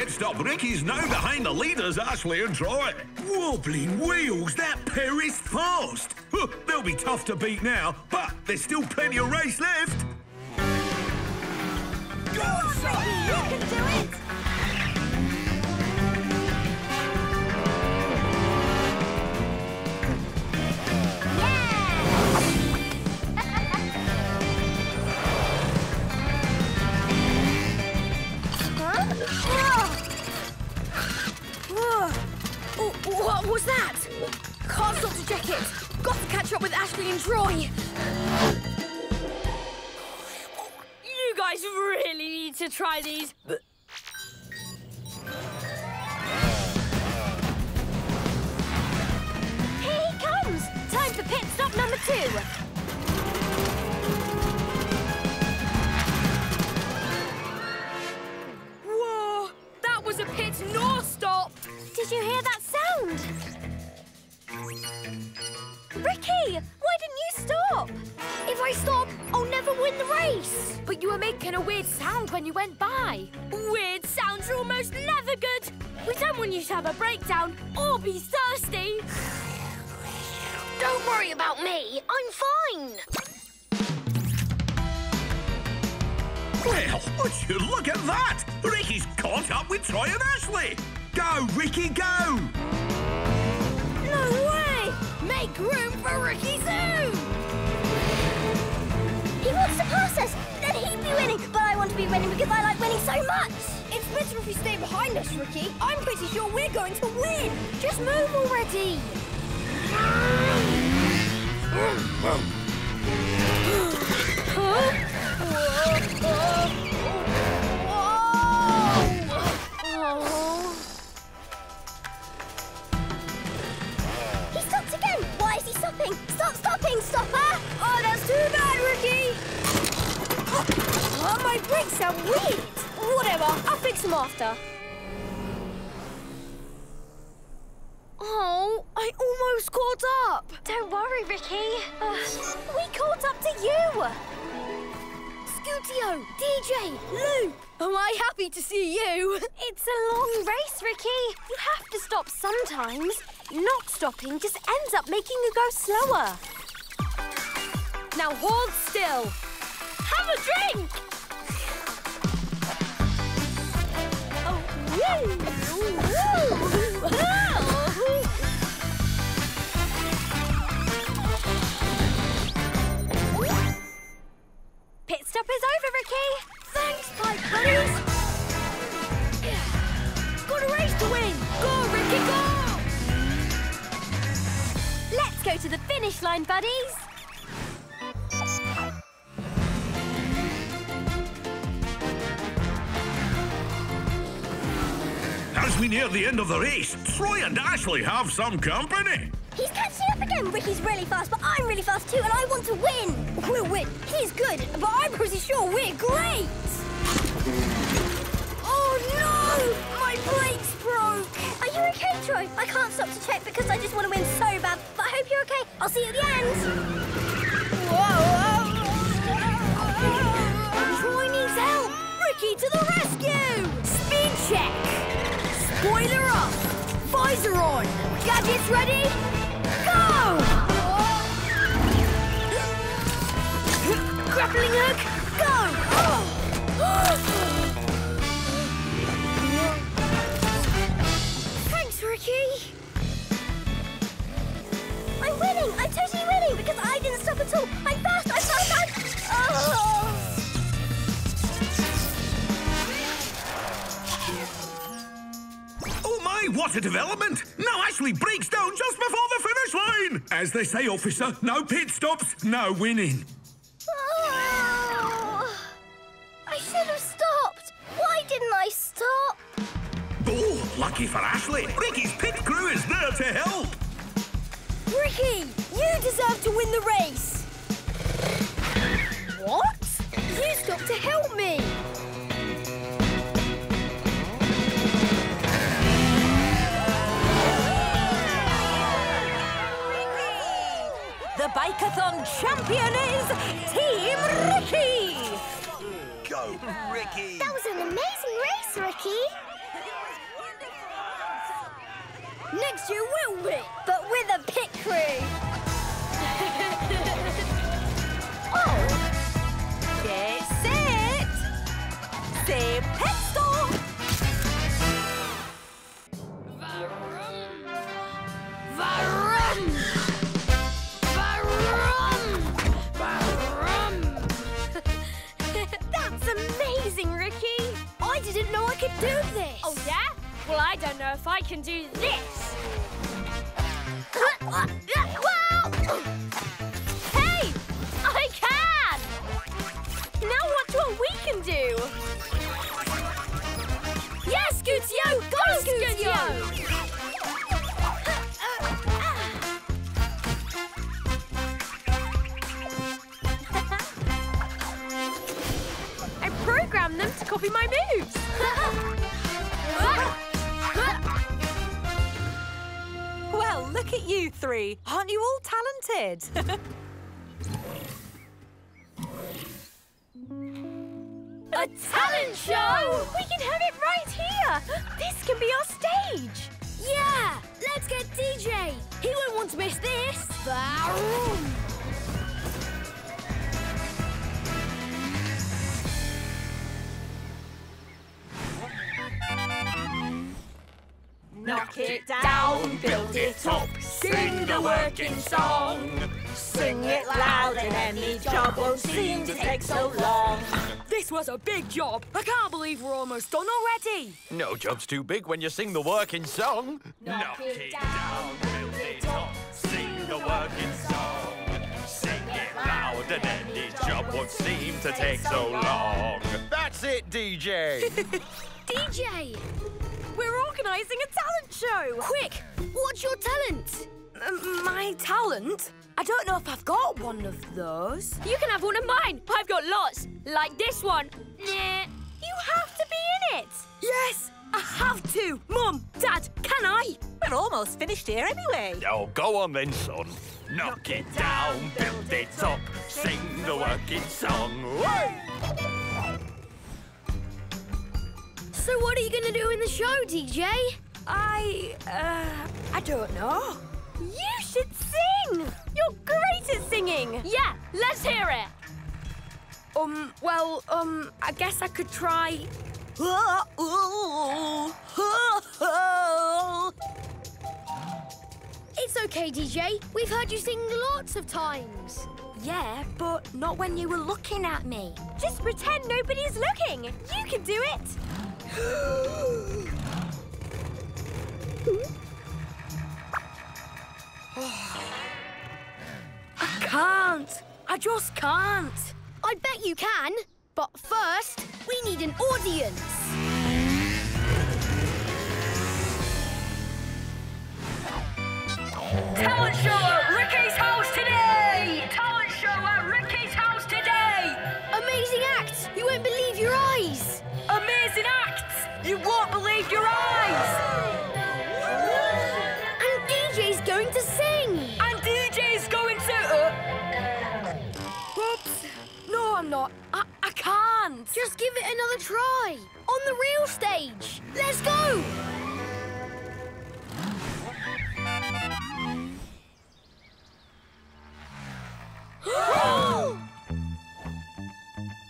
Stop. Ricky's now behind the leaders, Ashley and Troy. Wobbling wheels, that pair is fast. They'll be tough to beat now, but there's still plenty of race left. Go on, Ricky, you can do it. What was that? Can't stop to check it. Got to catch up with Ashley and Troy. You guys really need to try these. Here he comes. Time for pit stop number 2. A pit nor stop. Did you hear that sound? Ricky, why didn't you stop? If I stop, I'll never win the race. But you were making a weird sound when you went by. Weird sounds are almost never good. We don't want you to have a breakdown or be thirsty. Don't worry about me. I'm fine. Well, would you look at that? Ricky's caught up with Troy and Ashley. Go, Ricky, go! No way! Make room for Ricky Zoom! He wants to pass us, then he'd be winning. But I want to be winning because I like winning so much. It's better if you stay behind us, Ricky. I'm pretty sure we're going to win. Just move already. Huh? Oh. He stopped again! Why is he stopping? Stop stopping, stopper! Oh, that's too bad, Ricky! Oh, my brakes are weird! Whatever, I'll fix them after. Oh, I almost caught up! Don't worry, Ricky. We caught up to you! Scootio, DJ, Loop. Am I happy to see you? It's a long race, Ricky. You have to stop sometimes. Not stopping just ends up making you go slower. Now hold still. Have a drink! Oh, woo! Woo! Woo! Pit stop is over, Ricky. Thanks, Pipe Buddies. Got a race to win. Go, Ricky, go! Let's go to the finish line, buddies. As we near the end of the race, Troy and Ashley have some company. He's catching up again. Ricky's really fast, but I'm really fast too, and I want to win. We'll win. He's good, but I'm pretty sure we're great. Oh, no! My brakes broke. Are you okay, Troy? I can't stop to check because I just want to win so bad, but I hope you're okay. I'll see you at the end. Whoa! Troy needs help. Ricky to the rescue. Speed check. Spoiler up. Visor on. Gadgets ready? Go! Grappling hook, go! Thanks, Ricky. I'm winning! I'm totally winning because I didn't stop at all. I'm fast! I'm fast! I'm fast! Oh my, what a development! Now Ashley breaks down just before the finish line! As they say, officer, no pit stops, no winning. Oh, I should have stopped. Why didn't I stop? Oh, lucky for Ashley, Ricky's pit crew is there to help. Ricky, you deserve to win the race. What? You stopped to help me. The Bike-a-thon champion is Team Ricky! Go, Ricky! That was an amazing race, Ricky! Next year we'll win, but with a pit crew! Oh! That's it! Say pit stop! Vroom! Vroom! I didn't know I could do this. Oh, yeah? Well, I don't know if I can do this. Hey! I can! Now watch what we can do. Yes, Scootio! Go, Scootio! I programmed them to copy my moves. Well, look at you three. Aren't you all talented? A talent show? We can have it right here. This can be our stage. Yeah, let's get DJ. He won't want to miss this. Knock it down, build it up, sing the working song. Sing it loud and any job won't seem to take so long. This was a big job. I can't believe we're almost done already. No job's too big when you sing the working song. Knock it down, build it up, sing the working song. Sing it loud and any job won't seem to take so long. That's it, DJ. DJ! We're organising a talent show! Quick! What's your talent? My talent? I don't know if I've got one of those. You can have one of mine! I've got lots! Like this one! Nah. You have to be in it! Yes! I have to! Mum! Dad! Can I? We're almost finished here anyway. Oh, go on then, son. Knock it down, build it up, sing the working song. Woo! So what are you going to do in the show, DJ? I don't know. You should sing! You're great at singing! Yeah, let's hear it! I guess I could try... It's okay, DJ. We've heard you sing lots of times. Yeah, but not when you were looking at me. Just pretend nobody's looking. You can do it. I can't. I just can't. I bet you can. But first, we need an audience. Talent show at Ricky's house today! Talent show at Ricky's house today! Amazing acts! You won't believe your eyes! Amazing acts! You won't believe your eyes! And DJ's going to sing! And DJ's going to... Whoops! No, I'm not. I can't! Just give it another try! On the real stage! Let's go!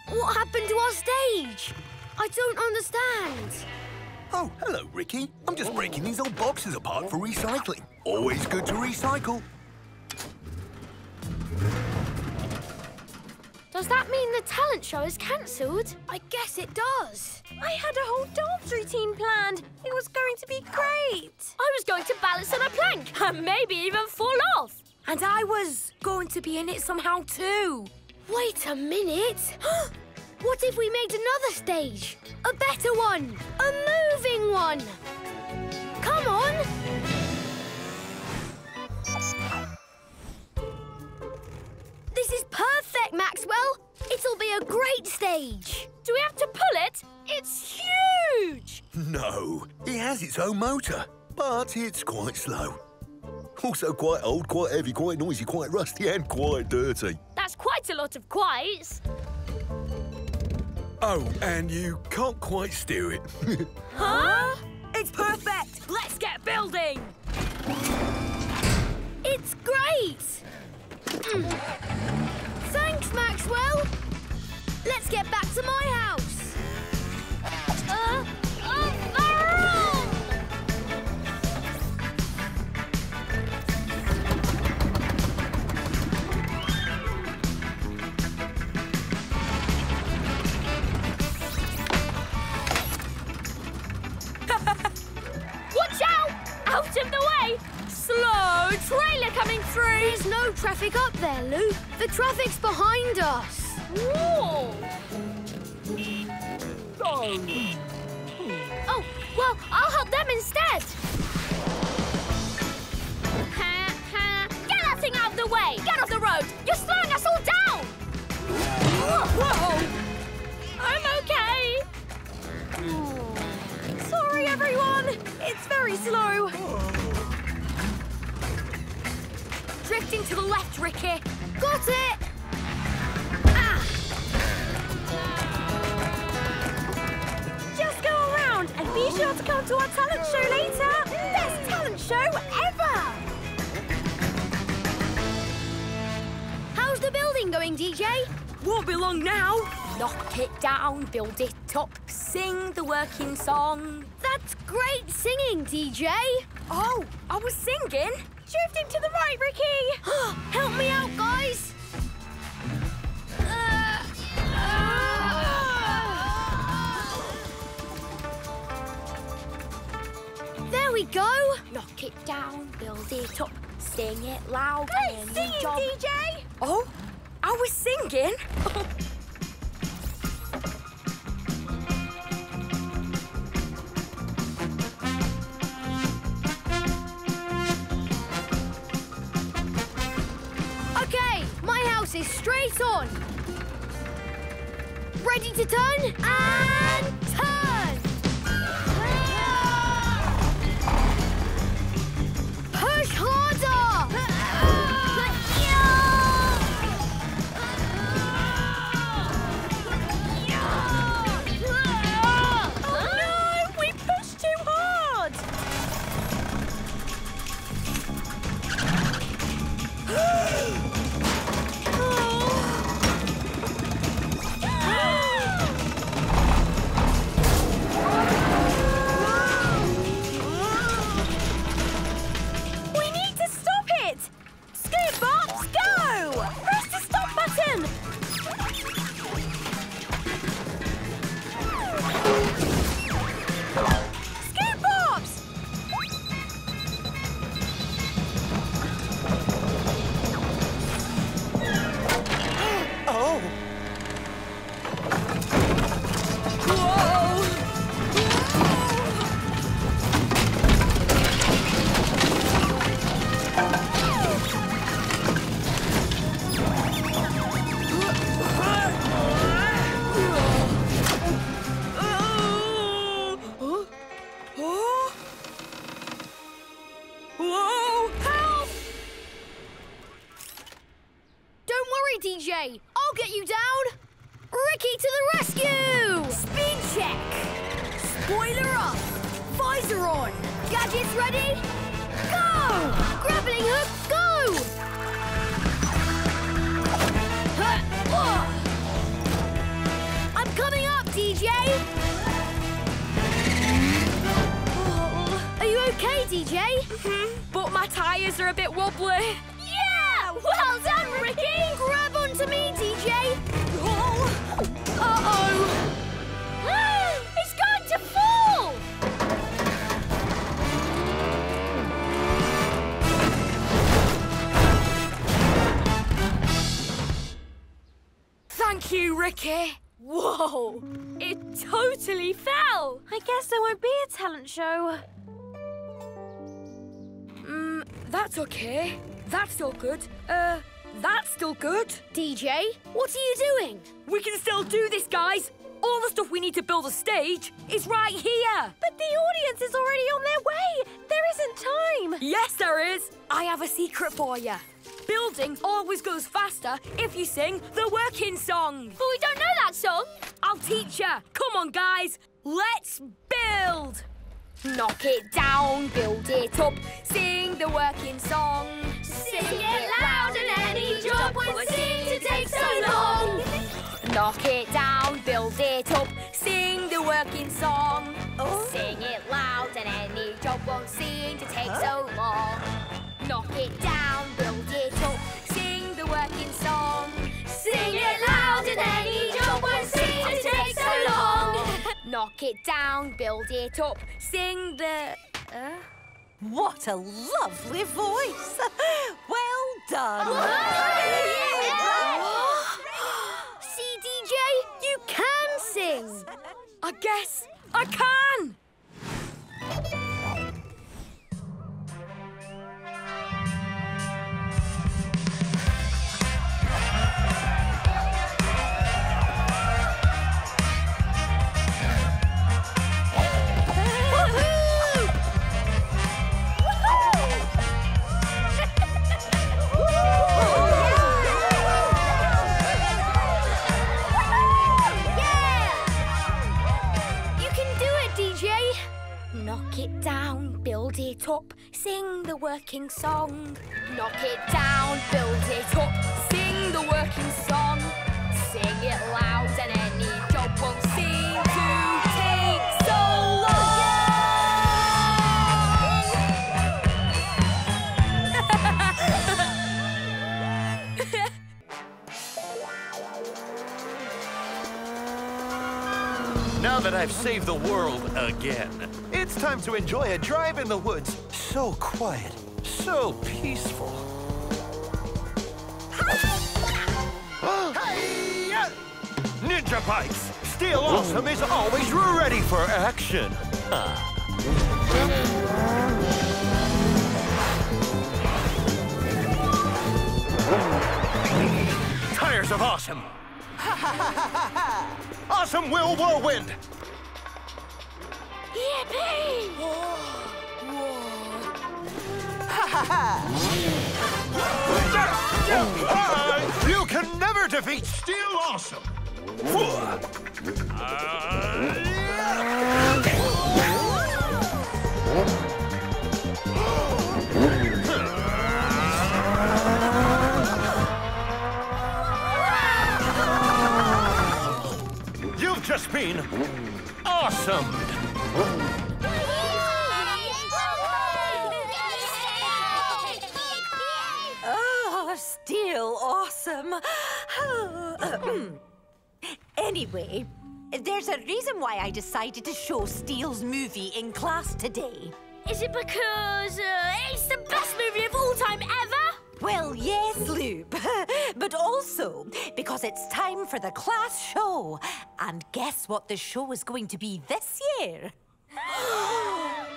What happened to our stage? I don't understand. Oh, hello, Ricky. I'm just breaking these old boxes apart for recycling. Always good to recycle. Does that mean the talent show is cancelled? I guess it does. I had a whole dance routine planned. It was going to be great. I was going to balance on a plank and maybe even fall off. And I was going to be in it somehow too. Wait a minute. What if we made another stage? A better one. A moving one. Come on. This is perfect, Maxwell. It'll be a great stage. Do we have to pull it? It's huge. No, it has its own motor, but it's quite slow. Also quite old, quite heavy, quite noisy, quite rusty and quite dirty. That's quite a lot of quiets. Oh, and you can't quite steer it. Huh? It's perfect! Let's get building! It's great! Thanks, Maxwell! Let's get back to my house. Slow trailer coming through. There's no traffic up there, Loop. The traffic's behind us. Whoa. Oh, well, I'll help them instead. Get that thing out of the way. Get off the road. You're slowing us all down. Whoa. I'm okay. Sorry, everyone. It's very slow. Drifting to the left, Ricky. Got it! Ah. Just go around and be sure to come to our talent show later. Best talent show ever! How's the building going, DJ? Won't be long now. Knock it down, build it up, sing the working song. That's great singing, DJ. Oh, I was singing? Drifting to the right, Ricky! Help me out, guys! There we go! Knock it down, build it up, sing it loud. Great singing, DJ! Oh, I was singing? Is straight on. Ready to turn? And turn! Push harder! Oh no! We pushed too hard! Sorry, DJ. I'll get you down. Ricky to the rescue! Speed check. Spoiler up. Visor on. Gadgets ready? Go! Grappling hook, go! I'm coming up, DJ. Are you okay, DJ? But my tires are a bit wobbly. Yeah! Well done, Ricky! Grab onto me, DJ! Uh-oh! It's going to fall! Thank you, Ricky. Whoa! It totally fell! I guess there won't be a talent show. That's okay. That's still good. That's still good. DJ, what are you doing? We can still do this, guys. All the stuff we need to build a stage is right here. But the audience is already on their way. There isn't time. Yes, there is. I have a secret for you. Building always goes faster if you sing the working song. But we don't know that song. I'll teach you. Come on, guys. Let's build. Knock it down, build it up, sing the working song. Sing it loud and any job would seem to take so long. Knock it down, build it up, sing the working song. Oh. Sing it loud and any job won't seem to take so long. Knock it down, build it up, sing the working song. Sing it loud and any job won't seem to take so long. Knock it down, build it up, sing the... What a lovely voice! Well done! See, DJ, you can sing! I guess I can! Knock it down, build it up, sing the working song. Knock it down, build it up, sing the working song. Sing it loud and any job won't seem to take so long. Now that I've saved the world again, it's time to enjoy a drive in the woods. So quiet, so peaceful. Hi-ya! Ninja Pikes! Steel Awesome is always ready for action. Tires of Awesome! Awesome will whirlwind! Yippee! You can never defeat Steel Awesome! You've just been awesome! Oh, Steel Awesome. Anyway, there's a reason why I decided to show Steel's movie in class today. Is it because it's the best movie of all time ever? Well, yes, Loop, but also because it's time for the class show. And guess what the show is going to be this year?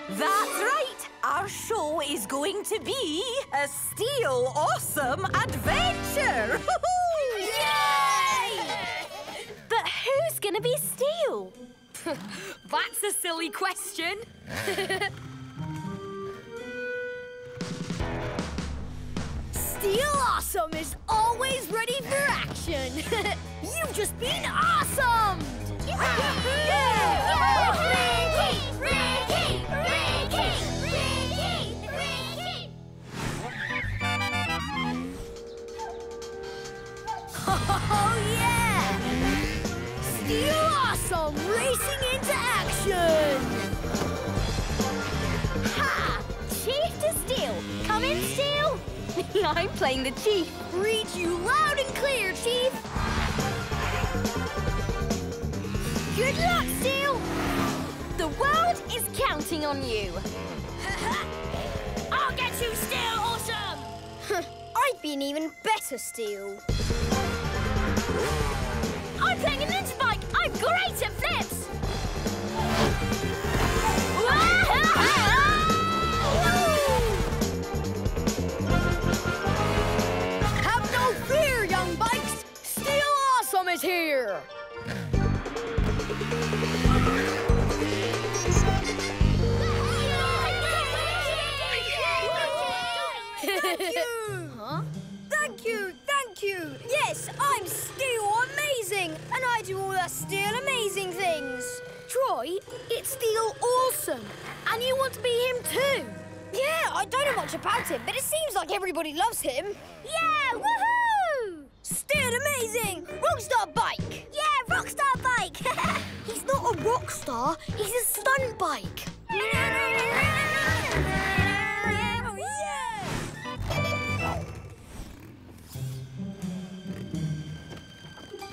That's right! Our show is going to be a Steel Awesome Adventure! Yay! But who's gonna be Steel? That's a silly question. Steel Awesome is always ready for one! You've just been awesome! Ricky! Oh, yeah! Steel Awesome racing into action! Ha! Chief to Steel! Come in, Steel! I'm playing the Chief. Read you loud and clear, Chief. Good luck, Steel. The world is counting on you. I'll get you, Steel Awesome. I've been even better, Steel. I'm playing a ninja bike. I'm great at flips. Is here. Huh? Thank you, thank you. Yes, I'm Steel Amazing, and I do all the Steel Amazing things. Troy, it's Steel Awesome, and you want to be him too? Yeah, I don't know much about him, but it seems like everybody loves him. Yeah, woohoo! Steel Amazing! Rockstar bike! Yeah, rockstar bike! He's not a rockstar, he's a stunt bike! Oh, yeah.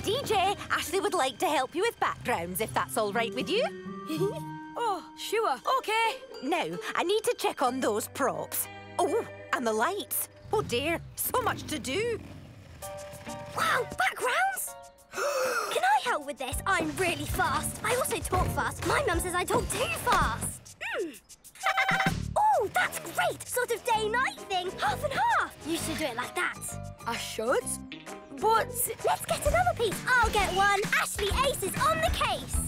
DJ, Ashley would like to help you with backgrounds, if that's all right with you. Oh, sure. OK. Now, I need to check on those props. Oh, and the lights. Oh, dear, so much to do. Wow, backgrounds! Can I help with this? I'm really fast. I also talk fast. My mum says I talk too fast. Oh, that's great! Sort of day-night thing, half and half. You should do it like that. I should? But... Let's get another piece. I'll get one. Ashley Ace is on the case.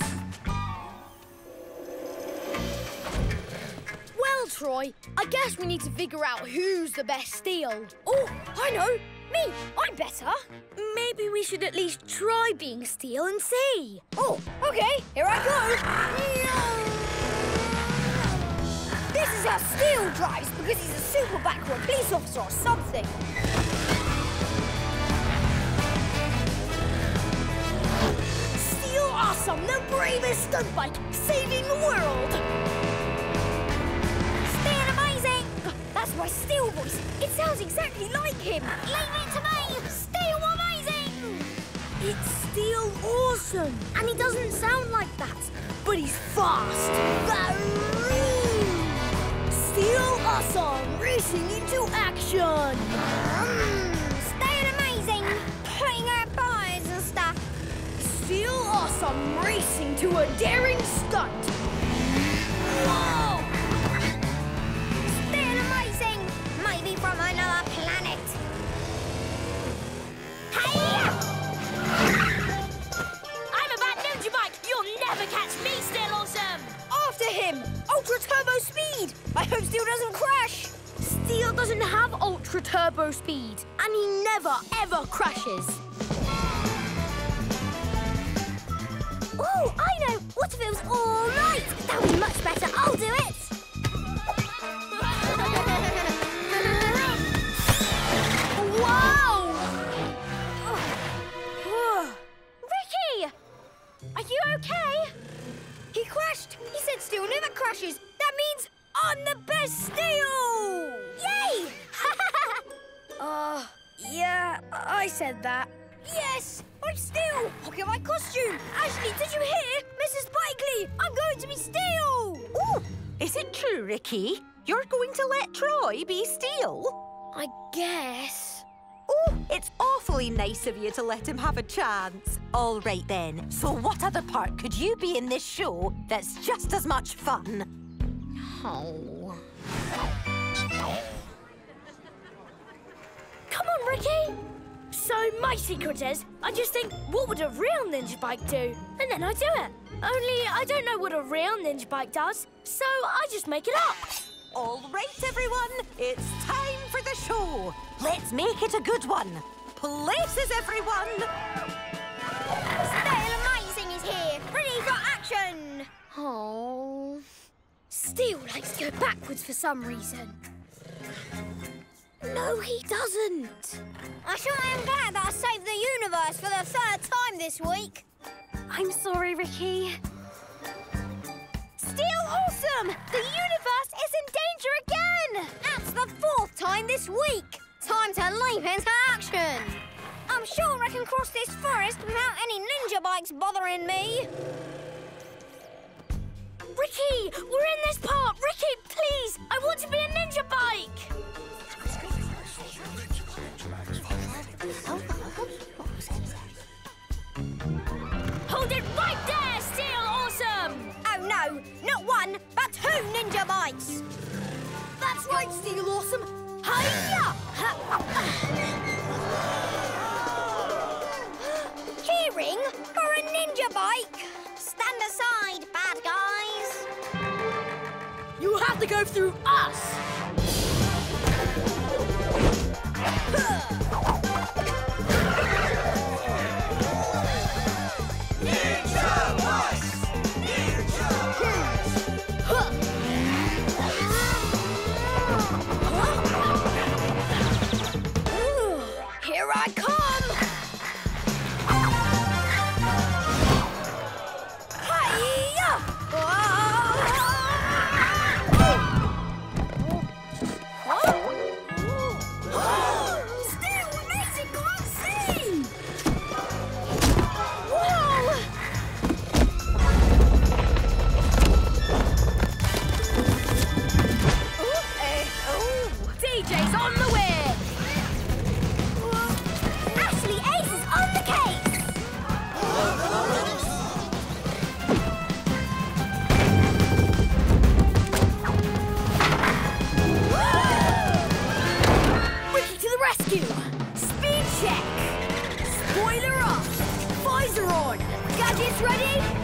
Well, Troy, I guess we need to figure out who's the best Steel. Oh, I know. Me, I'm better. Maybe we should at least try being Steel and see. Oh, okay, here I go. This is how Steel drives, because he's a super backward police officer or something. Steel Awesome, the bravest stunt bike, saving the world. Steel Amazing. That's my Steel voice. It sounds exactly like him. Leave it to me! Steel Amazing! It's Steel Awesome! And he doesn't sound like that, but he's fast! Steel Awesome racing into action! Steel Amazing! Putting out fires and stuff! Steel Awesome racing to a daring stunt! Whoa! From another planet. Hiya! I'm a bad ninja bike. You'll never catch me, Steel Awesome. After him, ultra turbo speed. I hope Steel doesn't crash. Steel doesn't have ultra turbo speed, and he never ever crashes. Oh, I know. What if it was all right? That would be much better. I'll do it. Are you okay? He crashed. He said Steel never crashes. That means I'm the best Steel! Yay! Yeah, I said that. Yes, I'm Steel. Look at my costume. Ashley, did you hear? Mrs. Bikeley, I'm going to be Steel. Ooh, is it true, Ricky? You're going to let Troy be Steel? I guess. Oh, it's awfully nice of you to let him have a chance. All right, then. So what other part could you be in this show that's just as much fun? Oh. Come on, Ricky. So my secret is, I just think, what would a real ninja bike do? And then I do it. Only I don't know what a real ninja bike does, so I just make it up. All right, everyone, it's time for the show. Let's make it a good one. places, everyone! Steel Amazing is here! Ready for action! Oh. Steel likes to go backwards for some reason. No, he doesn't. I sure am glad that I saved the universe for the third time this week. I'm sorry, Ricky. Steel Awesome! The universe is in danger again! That's the fourth time this week. Time to leap into action. I'm sure I can cross this forest without any ninja bikes bothering me. Ricky, we're in this part. Ricky, please, I want to be a ninja bike. Hold it right there, Steel Awesome! Oh no, not one, but two ninja bikes! That's right, Steel Awesome! Hiya! Cheering for a ninja bike! Stand aside, bad guys! You have to go through us!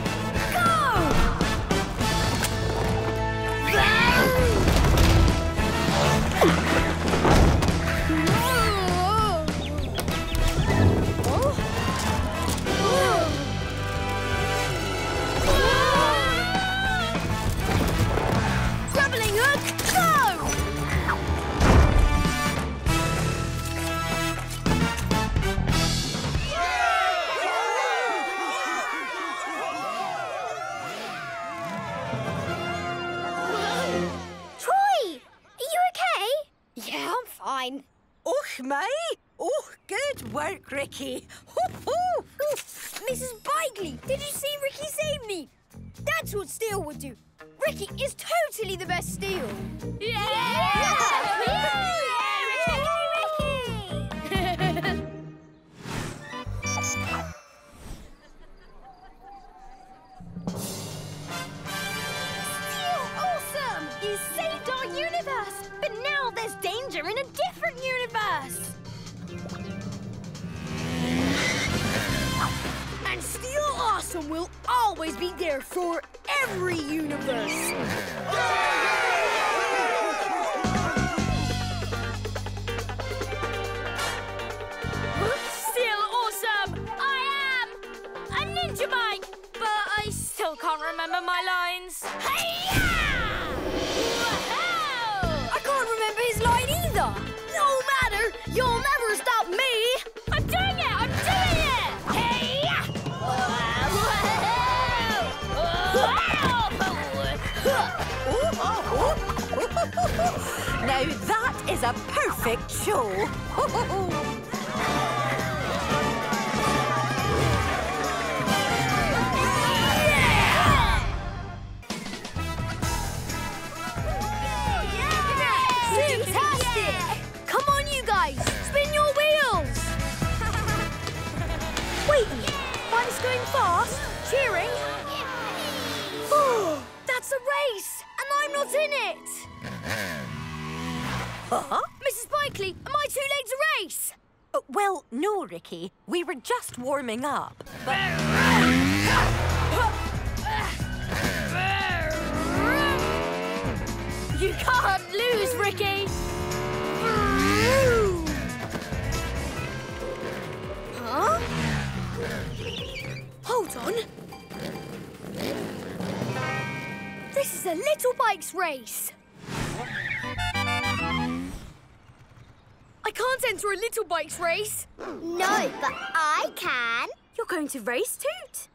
Ricky. Oh, Mrs. Bigley, did you see Ricky save me? That's what Steel would do. Ricky is totally the best Steel. Yeah! Yeah! Yeah! Yeah! Ricky, Ricky! Steel Awesome! You saved our universe, but now there's danger in a different universe. And Steel Awesome will always be there for every universe. Steel Awesome, I am a ninja bike, but I still can't remember my lines. Hi-ya! I can't remember his line either. No matter, you'll never stop me. Now that is a perfect show. Fantastic! Come on, you guys, spin your wheels. Wait, bike's going fast, cheering. Oh, that's a race, and I'm not in it. Huh? Mrs. Bigley, am I too late to race? Well, no, Ricky. We were just warming up. But... You can't lose, Ricky! The Little Bikes Race. I can't enter a Little Bikes race. No, but I can. You're going to race Toot.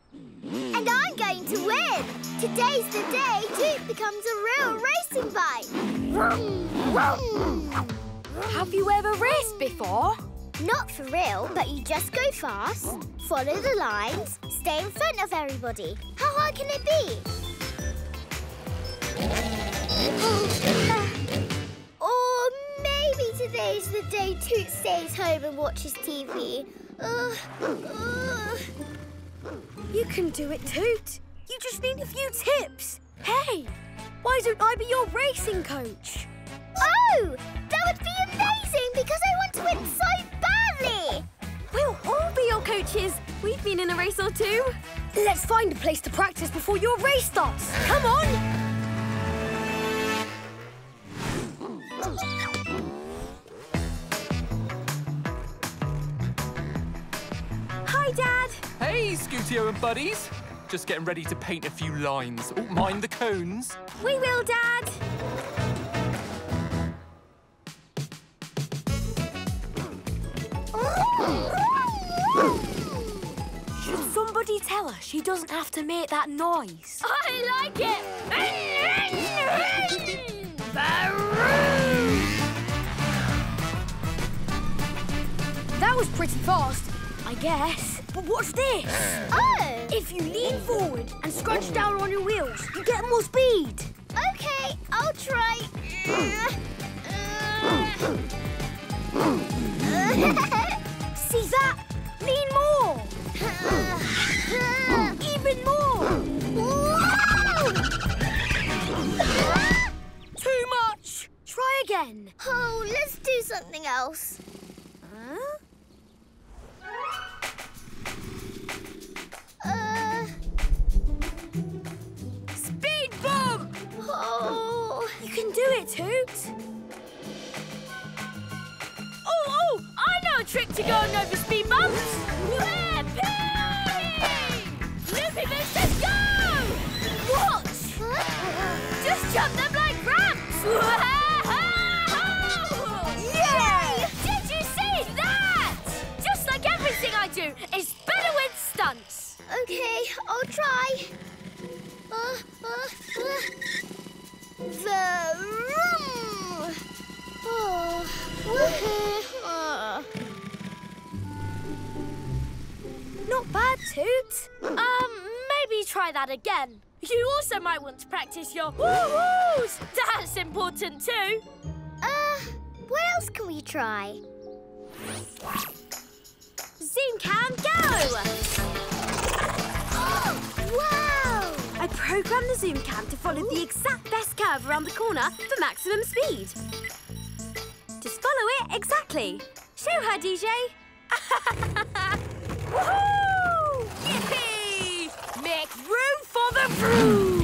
And I'm going to win. Today's the day Toot becomes a real racing bike. Have you ever raced before? Not for real, but you just go fast, follow the lines, stay in front of everybody. How hard can it be? Or maybe today's the day Toot stays home and watches TV. You can do it, Toot. You just need a few tips. Hey, why don't I be your racing coach? Oh, that would be amazing because I want to win so badly. We'll all be your coaches. We've been in a race or two. Let's find a place to practice before your race starts. Come on. Hi, Dad. Hey, Scootio and buddies. Just getting ready to paint a few lines. Oh, mind the cones. We will, Dad. Should somebody tell her she doesn't have to make that noise? I like it. That was pretty fast, I guess. But what's this? Oh! If you lean forward and scrunch down on your wheels, you get more speed. Okay, I'll try. See that? Lean more. Even more. Too much! Try again. Oh, let's do something else. Huh? Speed bump! Oh! You can do it, Toot. Oh, I know a trick to going over speed bumps. Whipping! Loopy boots, let's go! What? Just jump them like rats! Yay! Did you see that? Just like everything I do, it's better with stunts. Okay, I'll try. Vroom! Oh, woohoo! Not bad, Toot. Maybe try that again. You also might want to practice your woo-woos. That's important too. What else can we try? Zoom Cam, go! Wow! I programmed the Zoom Cam to follow the exact best curve around the corner for maximum speed. Just follow it exactly. Show her, DJ. Woohoo! Yippee! Make room for the vroom!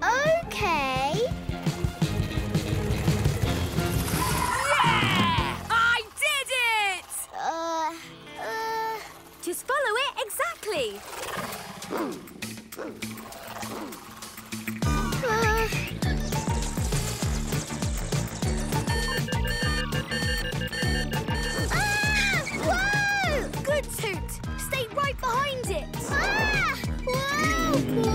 Okay. Yeah! I did it! Just follow it exactly. Behind it. Ah! Whoa!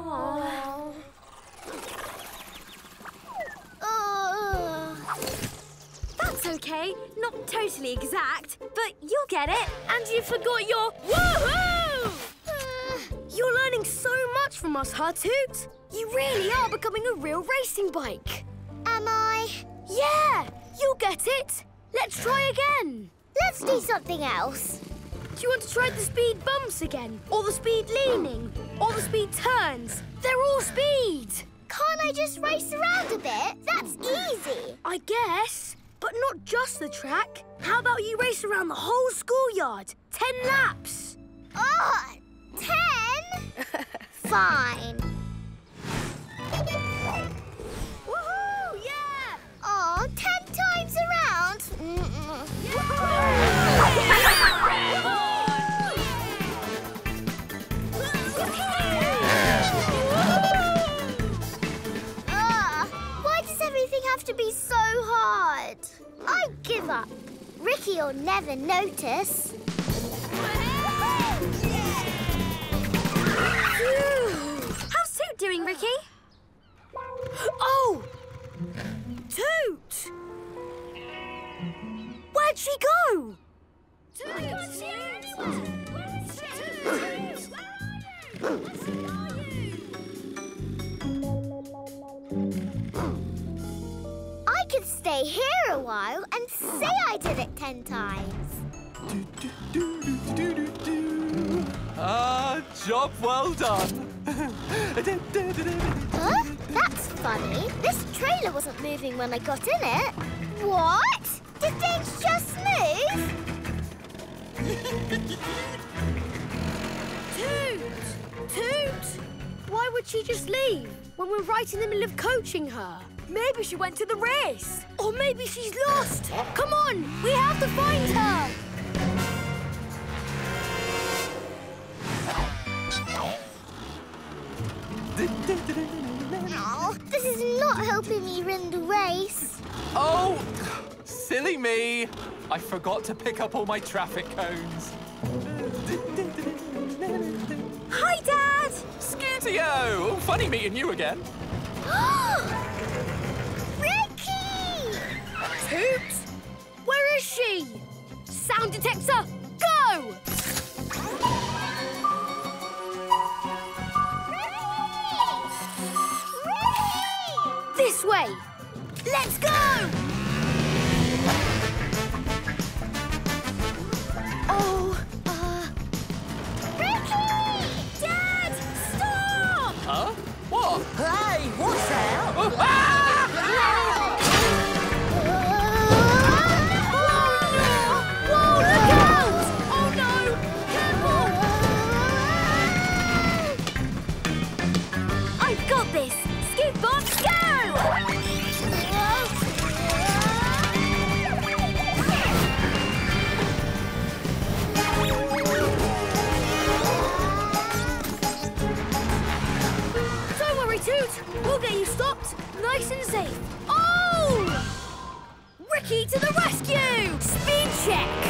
Oh. Oh. That's okay. Not totally exact, but you'll get it. And you forgot your woohoo! You're learning so much from us, huh, Toot? You really are becoming a real racing bike. Am I? Yeah, you'll get it. Let's try again. Let's do something else. Do you want to try the speed bumps again? Or the speed leaning? Or the speed turns? They're all speed. Can't I just race around a bit? That's easy. I guess. But not just the track. How about you race around the whole schoolyard? 10 laps. Oh, 10? Fine. never notice. How's Toot doing, Ricky? Oh! Toot! Where'd she go? Toot! I could stay here a while and say I did it 10 times. Ah, job well done. Huh? That's funny. This trailer wasn't moving when I got in it. What? Did things just move? Toot! Toot! Why would she just leave when we're right in the middle of coaching her? Maybe she went to the race. Or maybe she's lost. Come on, we have to find her. Oh, this is not helping me win the race. Oh, silly me. I forgot to pick up all my traffic cones. Hi, Dad. Scootio. Funny meeting you again. Ricky! Oops. Where is she? Sound detector, go! This way. Let's go! Oh, Ricky! Dad, stop! Huh? What? Hey, what's that? Oh, ah! Whoa, look out! Oh no! Careful! I've got this! Scoot Bops, go! Don't worry, Toot. We'll get you stopped, nice and safe. Oh! Ricky to the rescue! Speed check!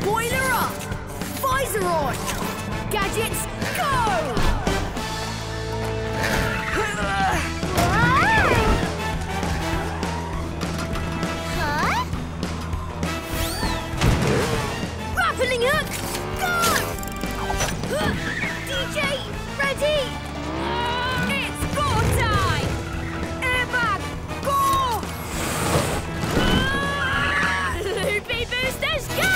Spoiler up! Visor on! Gadgets, go! Pulling hook, go! DJ, ready? It's go time! Airbag, go! Loopy boosters, go!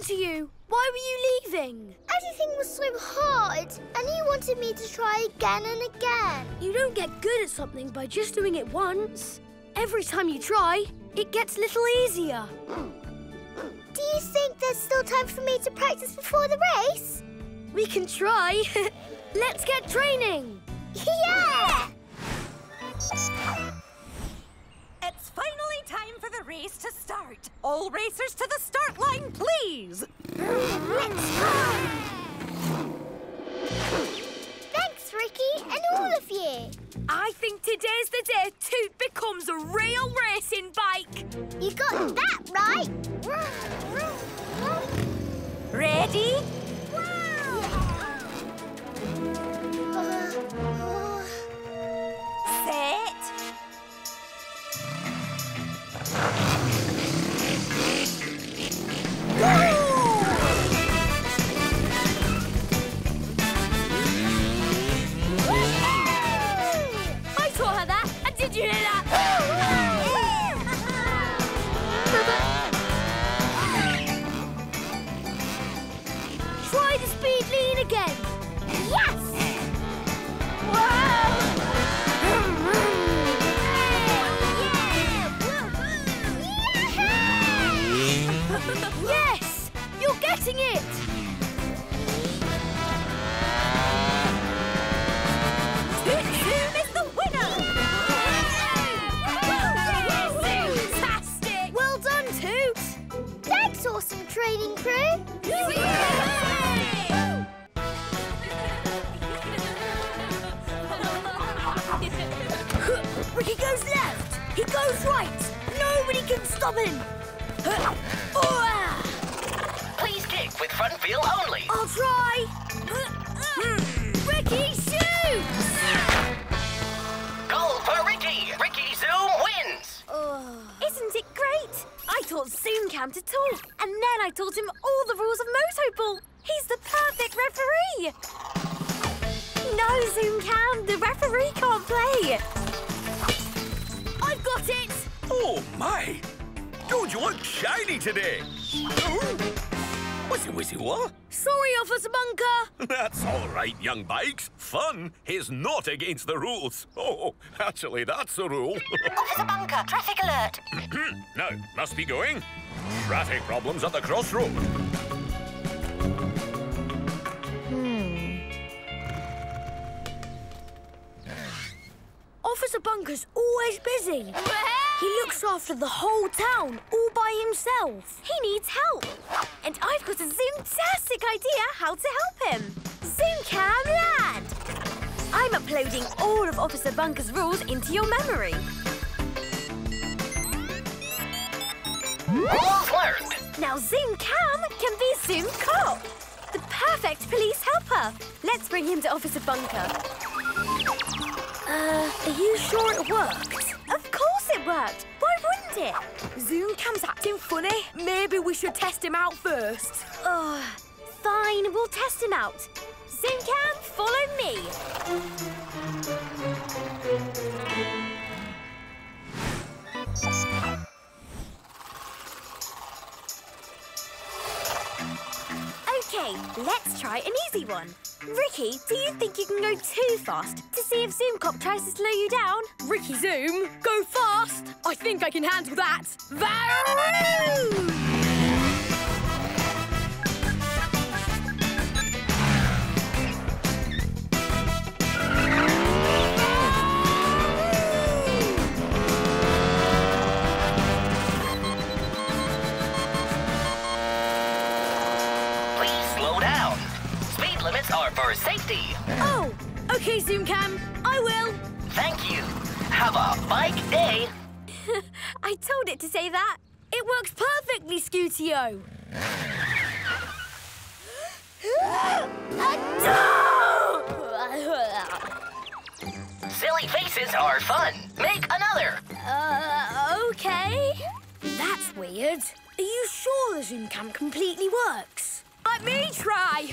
To you. Why were you leaving? Everything was so hard and you wanted me to try again and again. You don't get good at something by just doing it once. Every time you try, it gets a little easier. Do you think there's still time for me to practice before the race? We can try. Let's get training. Yeah! It's finally time for the race to start. All racers to the start line, please. Let's go! Thanks, Ricky, and all of you. I think today's the day Toot becomes a real racing bike. You got that right. Ready? Wow! Set. Go! goes right. Nobody can stop him. Please kick with front wheel only. I'll try. Ricky shoots. Goal for Ricky. Ricky Zoom wins. Isn't it great? I taught Zoom Cam to talk, and then I taught him all the rules of Motoball. He's the perfect referee. No, Zoom Cam, the referee can't play. I've got it. Oh my! God, you look shiny today. Wizzy what? Sorry, Officer Bunker. That's all right, young bikes. Fun is not against the rules. Oh, actually, that's a rule. Officer Bunker, traffic alert. Now, must be going. Traffic problems at the crossroad. Officer Bunker's always busy. He looks after the whole town all by himself. He needs help. And I've got a zoomtastic idea how to help him. Zoom Cam Lad! I'm uploading all of Officer Bunker's rules into your memory. Rules learned! Now Zoom Cam can be Zoom Cop. The perfect police helper. Let's bring him to Officer Bunker. Are you sure it worked? Of course it worked. Why wouldn't it? Zoom Cam's acting funny. Maybe we should test him out first. Fine, we'll test him out. Zoom Cam, follow me. Okay, let's try an easy one. Ricky, do you think you can go too fast to see if Zoom Cop tries to slow you down? Ricky Zoom, go fast! I think I can handle that. Vroom! For safety. Oh, okay, Zoom Cam. I will. Thank you. Have a bike day. I told it to say that. It works perfectly, Scootio. Silly faces are fun. Make another. Okay. That's weird. Are you sure the Zoom Cam completely works? Let me try.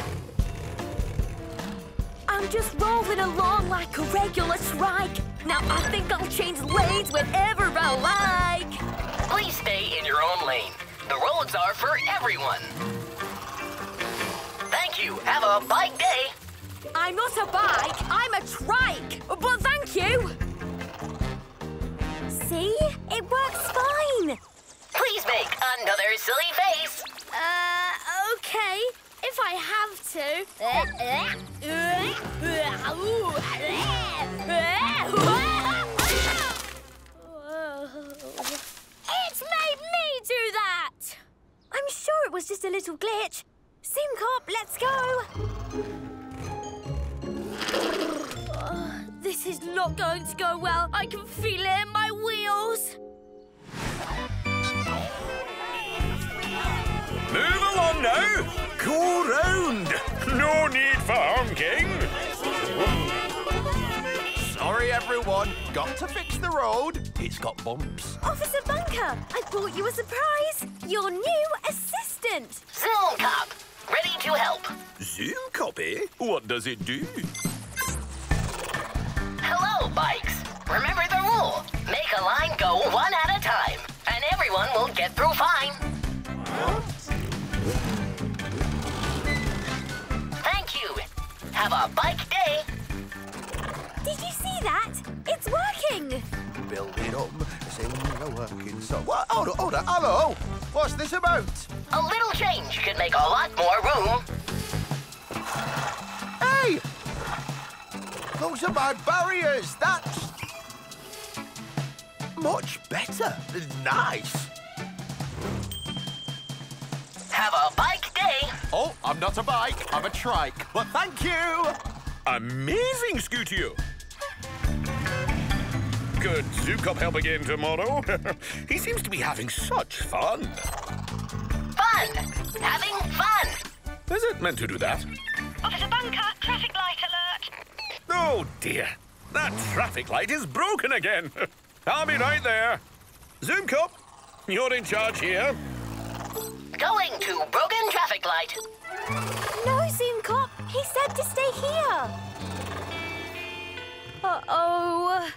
I'm just rolling along like a regular trike. Now I think I'll change lanes whenever I like. Please stay in your own lane. The roads are for everyone. Thank you. Have a bike day. I'm not a bike. I'm a trike. But thank you. See? It works fine. Please make another silly face. Okay. If I have to. It made me do that! I'm sure it was just a little glitch. Zoom Cop, let's go! This is not going to go well. I can feel it in my wheels. Move along now! Go round! No need for honking! Sorry, everyone. Got to fix the road. It's got bumps. Officer Bunker, I brought you a surprise. Your new assistant. Zoom Cop, ready to help. Zoom Cop, eh? What does it do? Hello, bikes. Remember the rule. Make a line go one at a time, and everyone will get through fine. Thank you. Have a bike day. Did you see that? It's working. Build it up. What? Hold on. Hello. What's this about? A little change could make a lot more room. Hey! Those are my barriers. That's much better. Nice. Have a bike day. Oh, I'm not a bike, I'm a trike. But thank you. Amazing, Scootio. Could Zoom Cop help again tomorrow? He seems to be having such fun. Fun! Having fun! Is it meant to do that? Officer Bunker, traffic light alert. Oh, dear. That traffic light is broken again. I'll be right there. Zoom Cop, you're in charge here. Going to broken traffic light. No, Zoom Cop. He said to stay here. Uh-oh.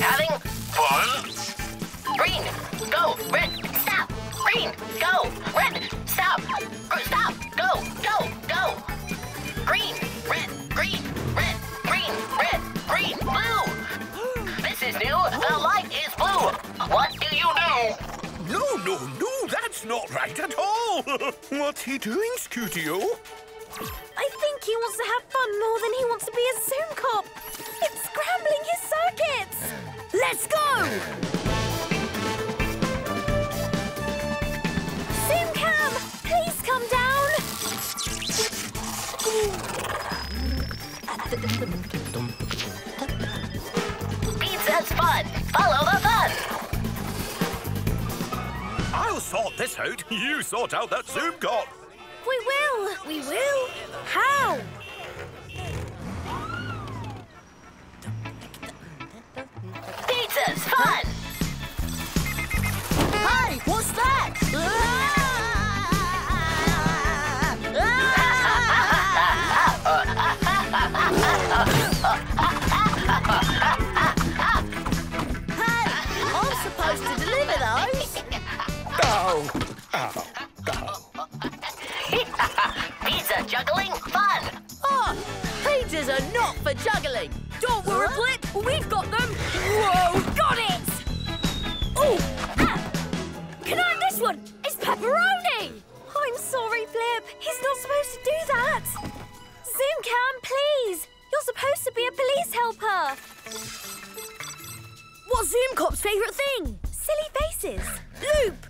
Having fun? Green, go, red, stop. Green, go, red, stop. Stop, go, go, go. Green, red, green, red, green, red, green, blue. This is new. The light is blue. What do you do? No, no, no, that's not right at all. What's he doing, Scootio? I think he wants to have fun more than he wants to be a Zoom Cop. It's scrambling his circuits. Let's go! Zoom Cam, please come down. Pizza's fun. Follow the fun. I'll sort this out. You sort out that Zoom Cop. We will! We will! How? Pizza's fun! Hey! What's that? Hey! I'm supposed to deliver those! Oh! Oh! Pizza juggling fun! Oh, pizzas are not for juggling! Don't worry, Blip, we've got them! Whoa, got it! Oh, ah! Can I have this one? It's pepperoni! I'm sorry, Blip, he's not supposed to do that! Zoom Cam, please! You're supposed to be a police helper! What's Zoom Cop's favourite thing? Silly faces. Loop!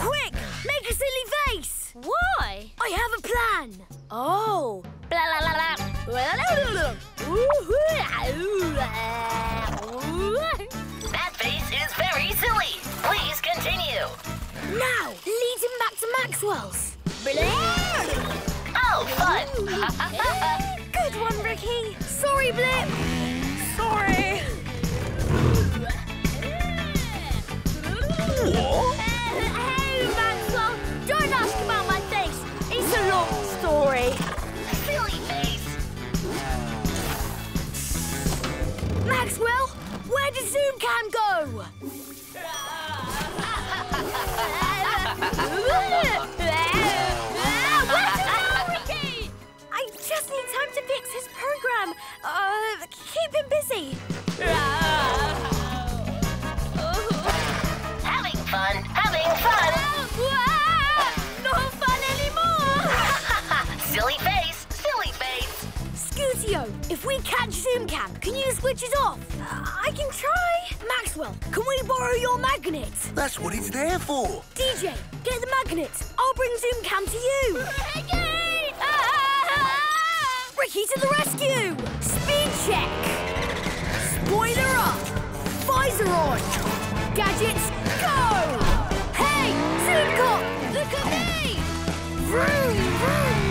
Quick, make a silly face! Why? I have a plan. Oh. Blah, blah, blah, blah. That face is very silly. Please continue. Now, lead him back to Maxwell's. Oh, fun. Good one, Ricky. Sorry, Blip. Sorry. What? Hey, Maxwell. Don't ask about it's a long story. Silly face. Maxwell, where did Zoom Cam go? Ricky? I just need time to fix his program. Keep him busy. Having fun, having fun. Silly face! Silly face! Scootio, if we catch Zoom Cam, can you switch it off? I can try. Maxwell, can we borrow your magnet? That's what it's there for. DJ, get the magnet. I'll bring Zoom Cam to you. Ricky! Ricky to the rescue! Speed check! Spoiler up! Visor on! Gadgets, go! Hey, Zoom Cop, look at me! Vroom, vroom!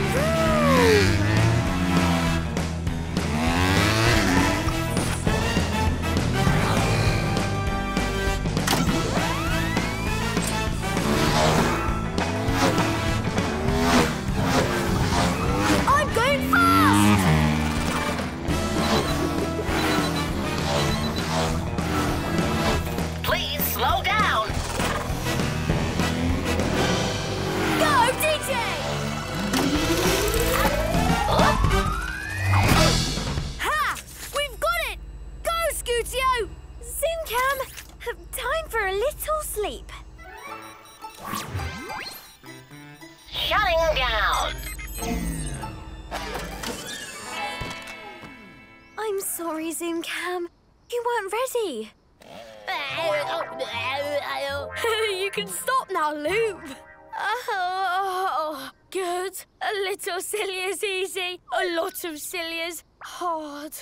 I'm going fast! Please slow down! Sorry, Zoom Cam. You weren't ready. You can stop now, Loop. Oh, good. A little silly is easy. A lot of silly is hard.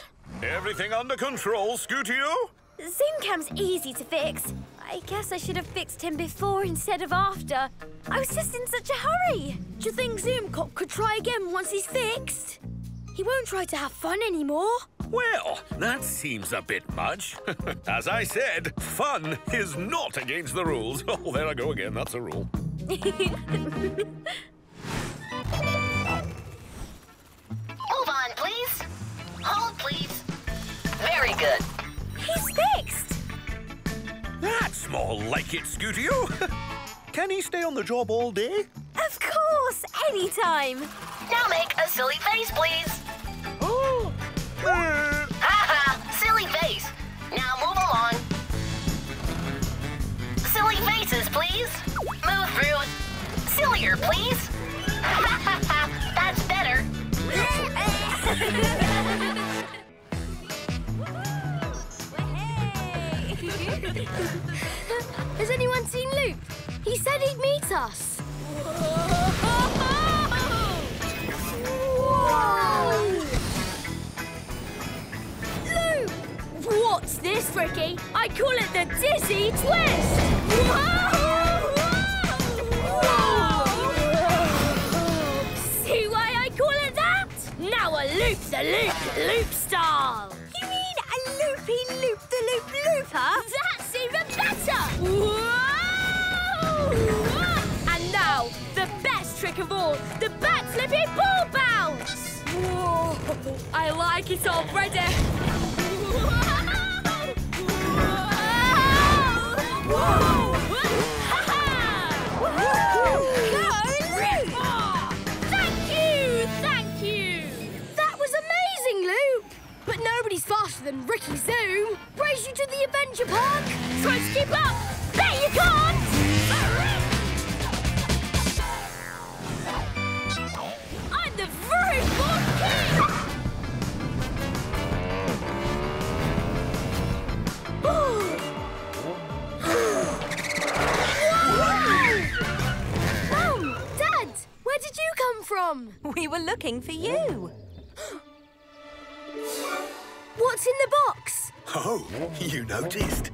Everything under control, Scootio? Zoom Cam's easy to fix. I guess I should have fixed him before instead of after. I was just in such a hurry. Do you think Zoom Cop could try again once he's fixed? He won't try to have fun anymore. Well, that seems a bit much. As I said, fun is not against the rules. Oh, there I go again. That's a rule. Move on, please. Hold, please. Very good. He's fixed. That's more like it, Scootio. Can he stay on the job all day? Of course, anytime. Now make a silly face, please. Oh! Ha ha! Silly face. Now move along. Silly faces, please. Move through. Sillier, please. Ha ha ha! That's better. Has anyone seen Loop? He said he'd meet us. Whoa! Loop! What's this, Ricky? I call it the dizzy twist. Whoa! See why I call it that? Now a loop's a loop, loop style. You mean a loopy loop the loop looper? That's even better! Whoa! And now, the best trick of all, the backflippy ball bounce! Whoa! I like it already! Whoa! Whoa! Whoa! Nobody's faster than Ricky Zoom. Raise you to the adventure park. Try to keep up. Bet you can't. I'm the vroom board king. Mum, Dad, where did you come from? We were looking for you. What's in the box? Oh, you noticed.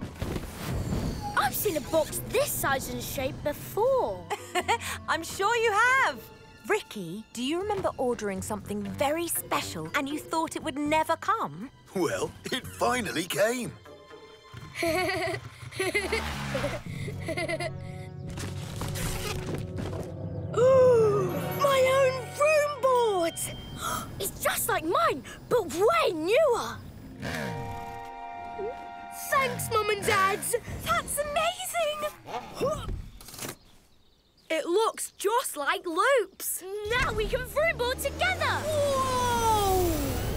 I've seen a box this size and shape before. I'm sure you have. Ricky, do you remember ordering something very special and you thought it would never come? Well, it finally came. Ooh, my own vroom board! It's just like mine, but way newer. Thanks, Mum and Dad. That's amazing. It looks just like Loop's. Now we can vroom board together. Whoa!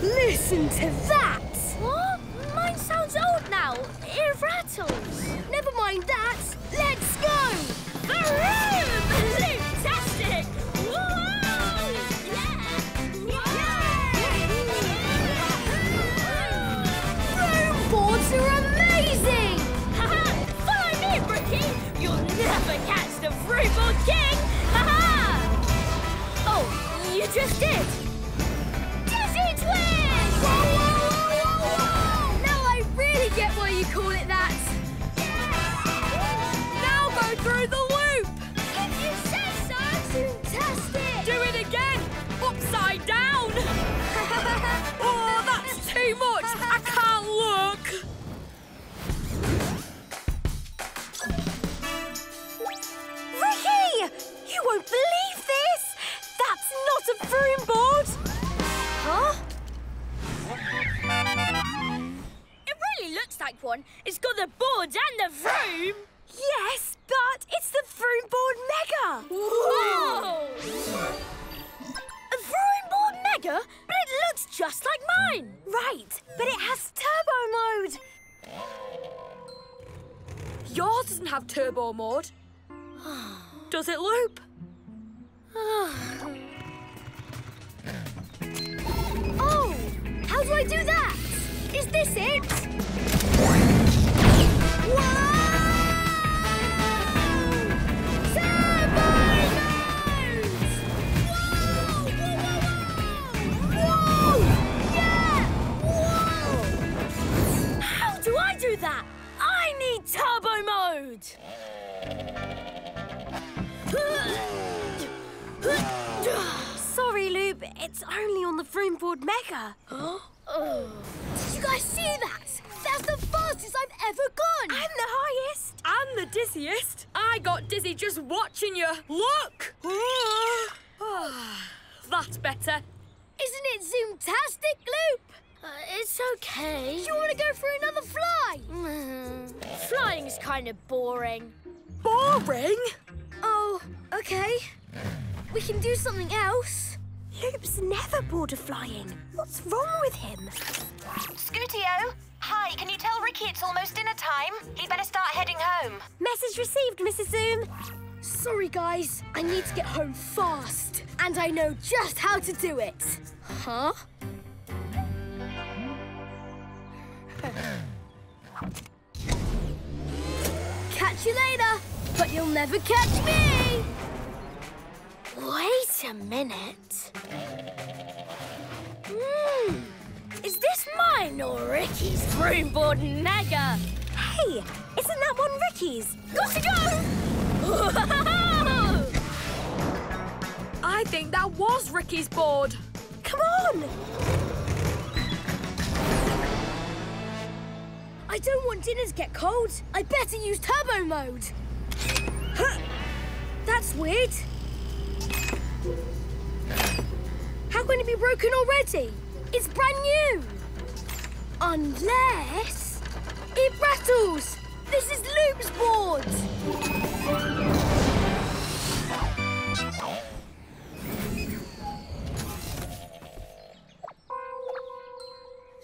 Listen to that. What? Mine sounds old now. It rattles. Never mind that. Let's go. Vroom! Loop-tastic! Boards are amazing! Haha! Follow me, Ricky! You'll never catch the vroom board king! Haha! Oh, you just did! Dizzy twist! Whoa, whoa, whoa, whoa, whoa! Now I really get why you call it that! Yeah. Now go through the loop! If you say so, fantastic! Do it again! Upside down! Oh, that's too much! I can't look! You won't believe this! That's not a vroom board! Huh? It really looks like one. It's got the board and the vroom! Yes, but it's the vroom board mega! Whoa! A vroom board mega? But it looks just like mine! Right, but it has turbo mode! Yours doesn't have turbo mode. Does it loop? Oh, how do I do that? Is this it? Whoa! Survivors! Whoa! Whoa, whoa, whoa! Whoa! Yeah! Whoa! How do I do that? I need turbo mode! Sorry, Loop. It's only on the Vroom Board Mega. Huh? Oh. Did you guys see that? That's the fastest I've ever gone. I'm the highest. I'm the dizziest. I got dizzy just watching you. Look! That's better. Isn't it Zoom-tastic, Loop? It's okay. You want to go for another fly? Flying's kind of boring. Boring? Oh, okay. We can do something else. Loop's never bored of flying. What's wrong with him? Scootio! Hi, can you tell Ricky it's almost dinner time? He'd better start heading home. Message received, Mrs. Zoom. Sorry, guys. I need to get home fast. And I know just how to do it. Huh? Catch you later, but you'll never catch me! Wait a minute. Is this mine or Ricky's Vroom Board Mega? Hey, isn't that one Ricky's? Gotta go! I think that was Ricky's board. Come on! I don't want dinner to get cold. I better use turbo mode. Huh. That's weird. How can it be broken already? It's brand new. Unless it rattles. This is Loop's board.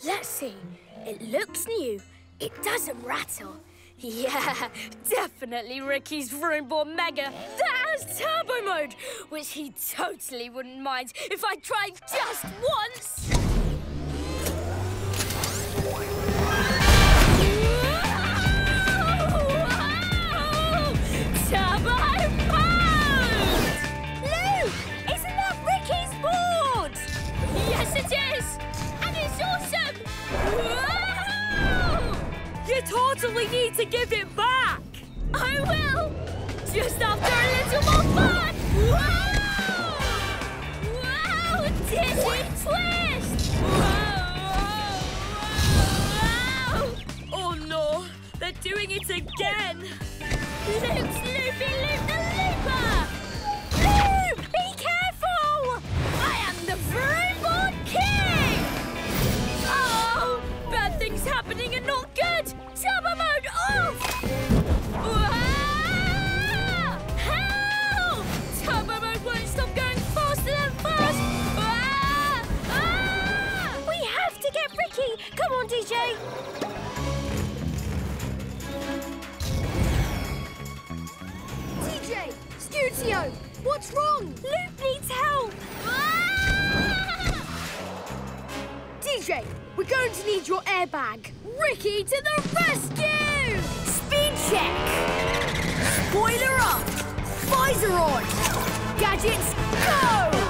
Let's see. It looks new. It doesn't rattle. Yeah, definitely Ricky's Vroom Board Mega. That has turbo mode, which he totally wouldn't mind if I tried just once. Whoa! Turbo mode! Lou, isn't that Ricky's board? Yes, it is. And it's awesome. Whoa! You totally need to give it back! I will! Just after a little more fun! Whoa! Whoa! Dizzy twist! Whoa! Whoa! Whoa! Oh no! They're doing it again! Loop's Loopy Loop the Looper! Loop! Be careful! I am the Vroom Board King! Oh! Bad things happening and not good! Turbo mode off! Help! Turbo mode won't stop going faster than fast! We have to get Ricky! Come on, DJ! DJ! Scootio! What's wrong? Loop needs help! DJ, we're going to need your airbag. Ricky to the rescue! Speed check! Spoiler up! Visor on! Gadgets, go!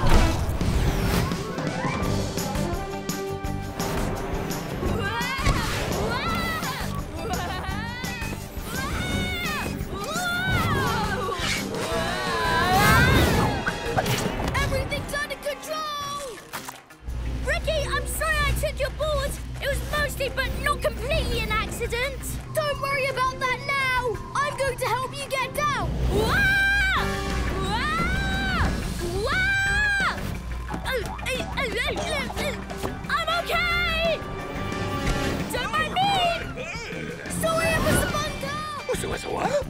Everything's under control! Ricky, I'm sorry I took your board. It was mostly but not completely an accident. Don't worry about that now. I'm going to help you get down. I'm okay. Don't mind me. Sorry, Officer Bunker. What's the what?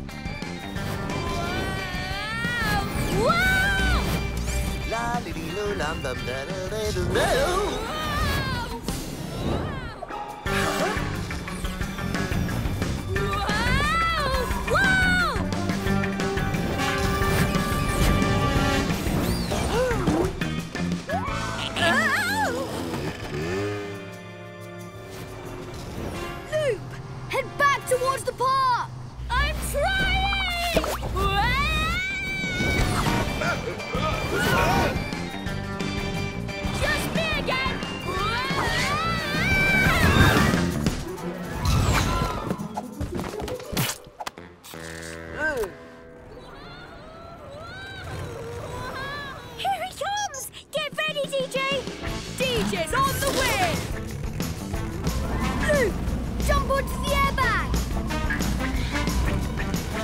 La di di loo lum dum da da da da. DJ! DJ's on the way! Loop, jump onto the airbag!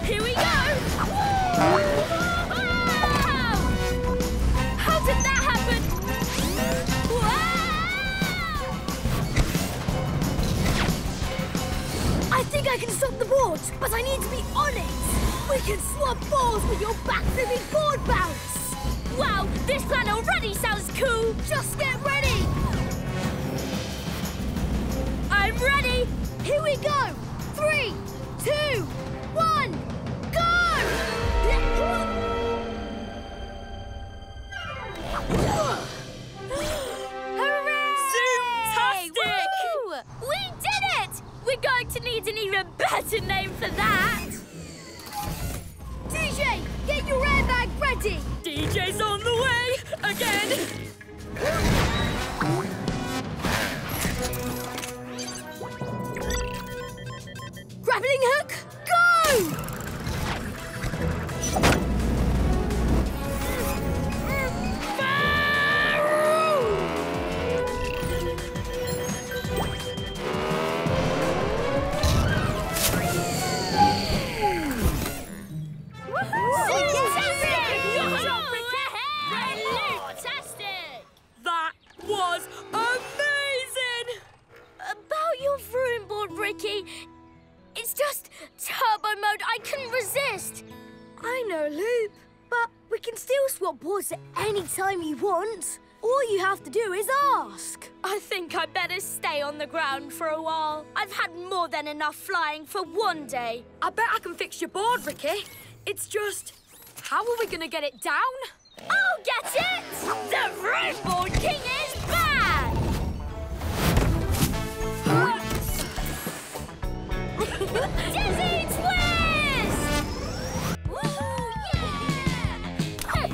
Here we go! Wow! How did that happen? Wow! I think I can stop the board, but I need to be on it! We can swap balls with your back-flipping board bounce! Wow, this plan already sounds cool! Just get ready! I'm ready! Here we go! 3, 2, 1, go! Hooray! Zoom-tastic! We did it! We're going to need an even better name for that! DJ, get your airbag ready! DJ's on the way! Again! Grappling hook, go! Ricky, it's just turbo mode. I couldn't resist. I know, Loop, but we can still swap boards at any time you want. All you have to do is ask. I think I better stay on the ground for a while. I've had more than enough flying for one day. I bet I can fix your board, Ricky. It's just, how are we going to get it down? I'll get it! The vroom board king is back! Dizzy twist! Woo! Yeah! Hey!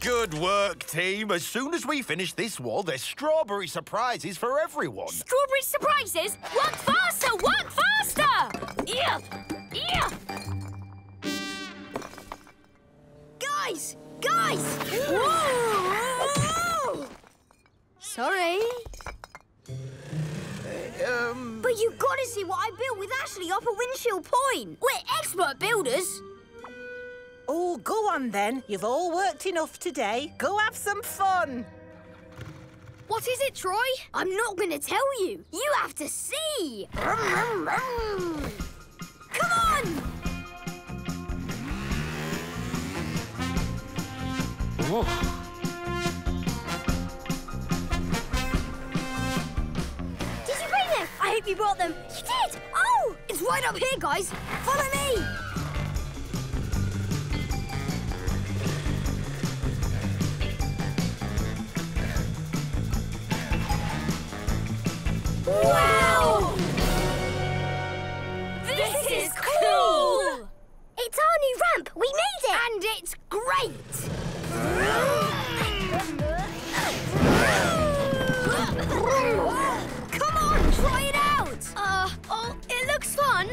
Good work, team. As soon as we finish this wall, there's strawberry surprises for everyone. Strawberry surprises? Work faster! Work faster! Yeah! Yeah! Guys! Guys! Whoa! Sorry. But you've got to see what I built with Ashley up at Windshield Point. We're expert builders. Oh, go on then. You've all worked enough today. Go have some fun. What is it, Troy? I'm not going to tell you. You have to see. Come on! Whoa. Did you bring them? I hope you brought them. You did? Oh! It's right up here, guys. Follow me. Wow! This is cool! It's our new ramp. We made it! And it's great! Come on, try it out! Oh, it looks fun,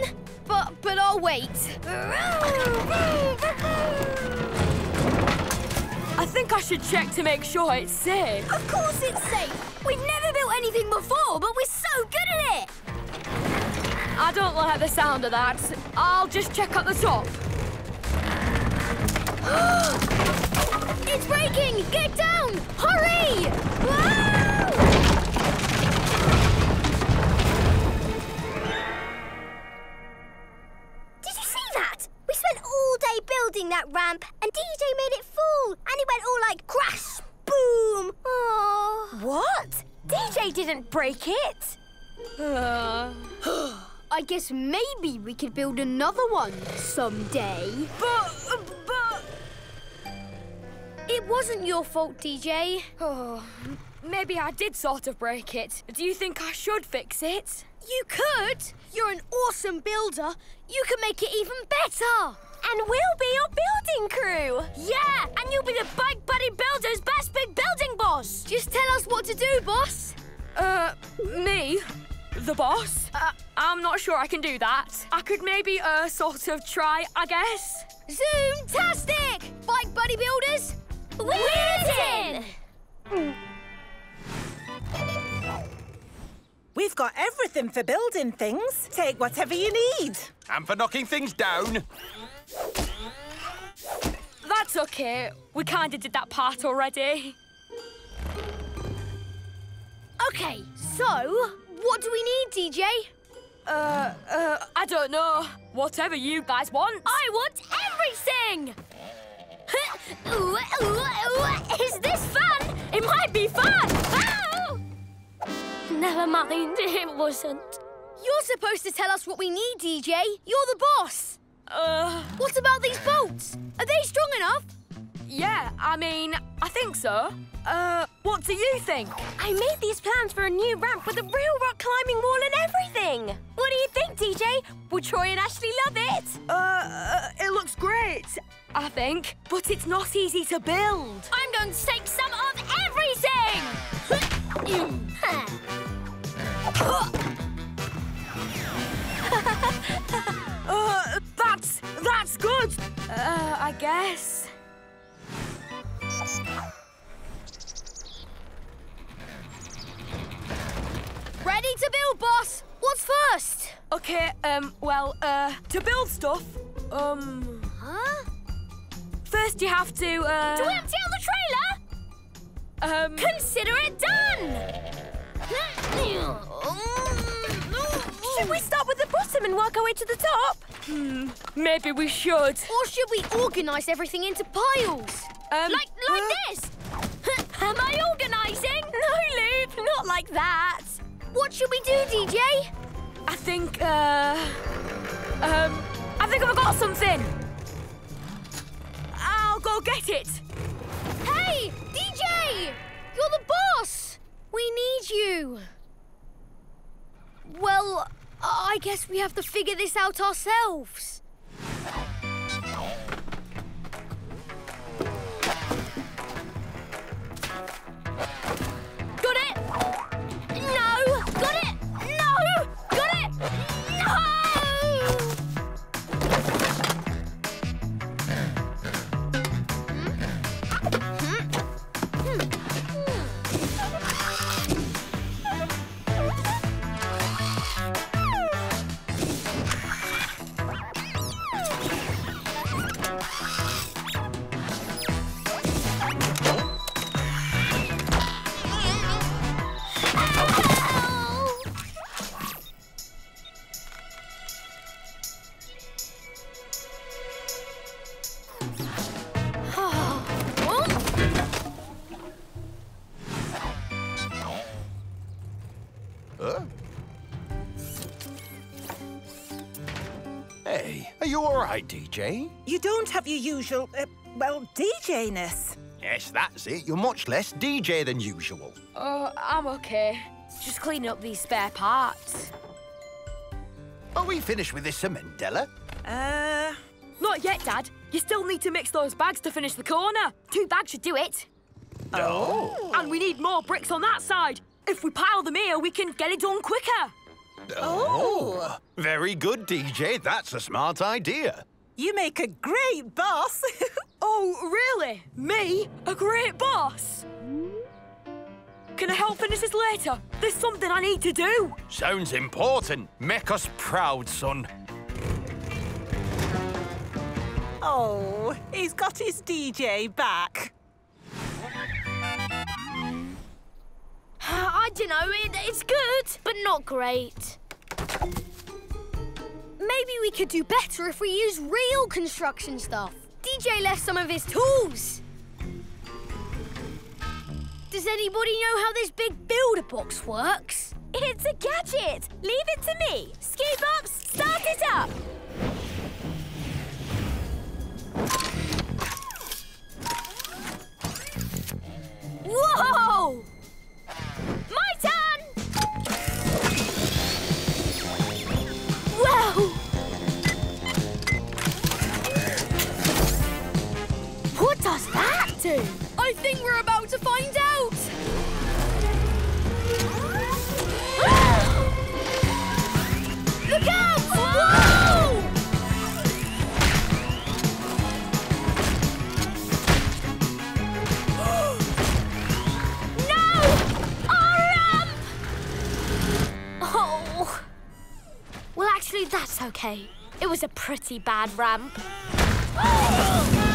but I'll wait. I think I should check to make sure it's safe. Of course it's safe! We've never built anything before, but we're so good at it! I don't like the sound of that. I'll just check at the top. It's breaking! Get down! Hurry! Whoa! Did you see that? We spent all day building that ramp, and DJ made it full, and it went all like crash, boom. Aww. What? DJ didn't break it. I guess maybe we could build another one someday. But... It wasn't your fault, DJ. Oh, maybe I did sort of break it. Do you think I should fix it? You could. You're an awesome builder. You can make it even better. And we'll be your building crew! Yeah! And you'll be the Bike Buddy Builder's best big building boss! Just tell us what to do, boss! Me? The boss? I'm not sure I can do that. I could maybe, sort of try, I guess. Zoom-tastic! Bike Buddy Builders, we're in! We've got everything for building things. Take whatever you need. And for knocking things down. That's okay. We kind of did that part already. Okay, so what do we need, DJ? I don't know. Whatever you guys want. I want everything! Is this fun? It might be fun! Ow! Never mind, it wasn't. You're supposed to tell us what we need, DJ. You're the boss. What about these bolts? Are they strong enough? Yeah, I mean, I think so. What do you think? I made these plans for a new ramp with a real rock climbing wall and everything. What do you think, DJ? Will Troy and Ashley love it? It looks great, I think. But it's not easy to build. I'm going to take some of everything! That's good. I guess. Ready to build, boss. What's first? Okay, to build stuff, huh? First you have to, do we empty out the trailer? Consider it done! Should we start with the bottom and work our way to the top? Maybe we should. Or should we organise everything into piles? Like this? Am I organising? No, Loop, not like that. What should we do, DJ? I think I've got something. I'll go get it. Hey, DJ! You're the boss! We need you. Well, I guess we have to figure this out ourselves. Got it? No! Got it? No! Got it? No! DJ? You don't have your usual, DJ-ness. Yes, that's it. You're much less DJ than usual. Oh, I'm okay. Just cleaning up these spare parts. Are we finished with this cement, Della? Not yet, Dad. You still need to mix those bags to finish the corner. 2 bags should do it. Oh. And we need more bricks on that side. If we pile them here, we can get it done quicker. Oh! Very good, DJ. That's a smart idea. You make a great boss. Oh, really? Me? A great boss? Can I help finish this later? There's something I need to do. Sounds important. Make us proud, son. Oh, he's got his DJ back. I don't know, it's good, but not great. Maybe we could do better if we use real construction stuff. DJ left some of his tools. Does anybody know how this big builder box works? It's a gadget. Leave it to me. Scoot Bops, start it up. Whoa! My turn! Wow! Okay, it was a pretty bad ramp. Oh!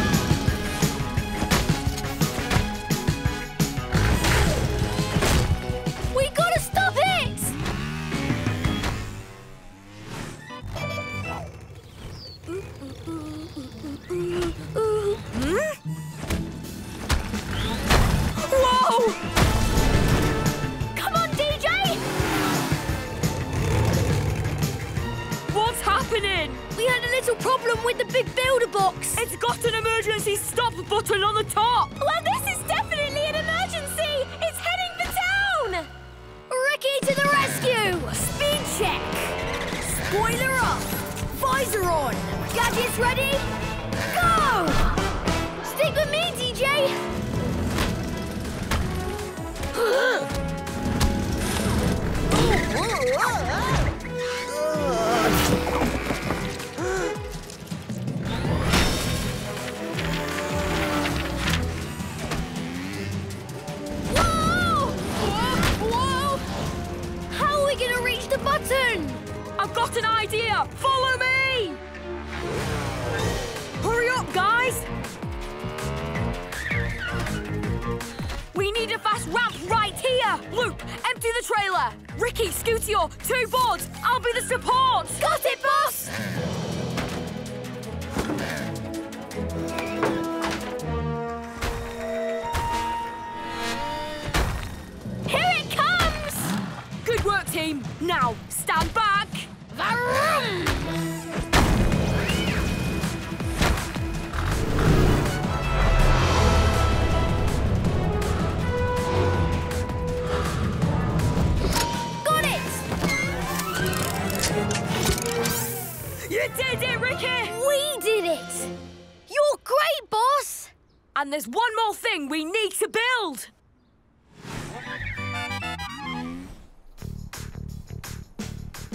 And there's one more thing we need to build!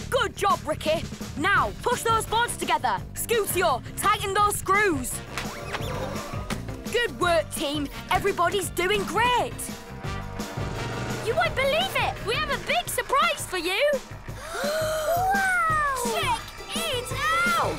Good job, Ricky! Now, push those boards together! Scootio, tighten those screws! Good work, team! Everybody's doing great! You won't believe it! We have a big surprise for you! Wow! Check it out!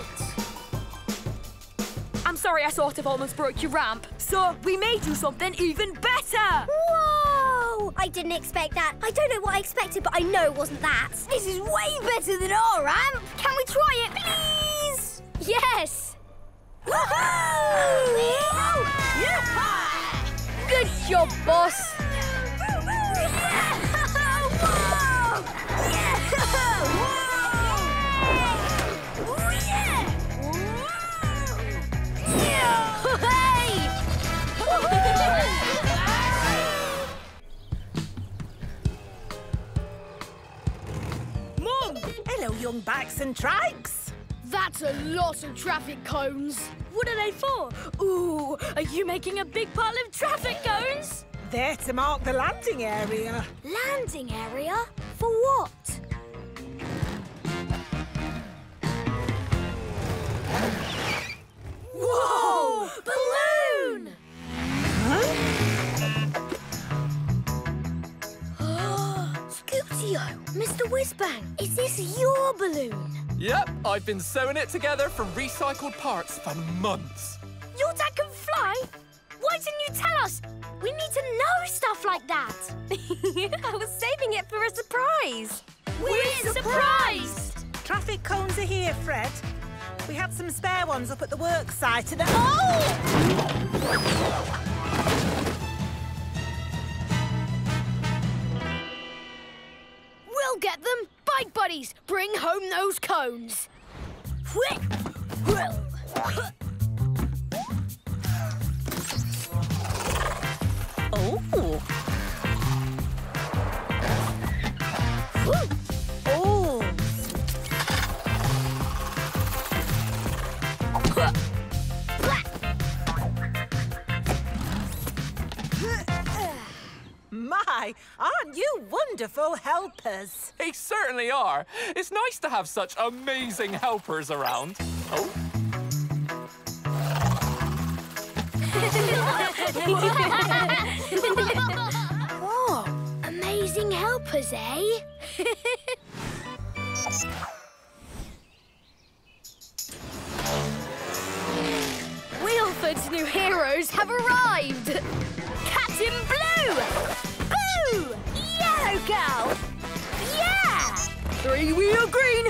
I'm sorry I sort of almost broke your ramp, so we made you something even better! Whoa! I didn't expect that. I don't know what I expected, but I know it wasn't that. This is way better than our ramp! Can we try it, please? Yes! Woohoo! Good job, boss! Mum! Hello, young bikes and trikes. That's a lot of traffic cones. What are they for? Ooh, are you making a big pile of traffic cones? They're to mark the landing area. Landing area? For what? Whoa! Balloon! Huh? Scootio, Mr. Whiz-Bang, is this your balloon? Yep, I've been sewing it together from recycled parts for months. Your dad can fly? Why didn't you tell us? We need to know stuff like that. I was saving it for a surprise. We're surprised! Traffic cones are here, Fred. We had some spare ones up at the work site and... Oh! We'll get them! Bike buddies, bring home those cones! Oh! My, aren't you wonderful helpers? They certainly are. It's nice to have such amazing helpers around. Oh. Whoa, amazing helpers, eh? three-wheel green.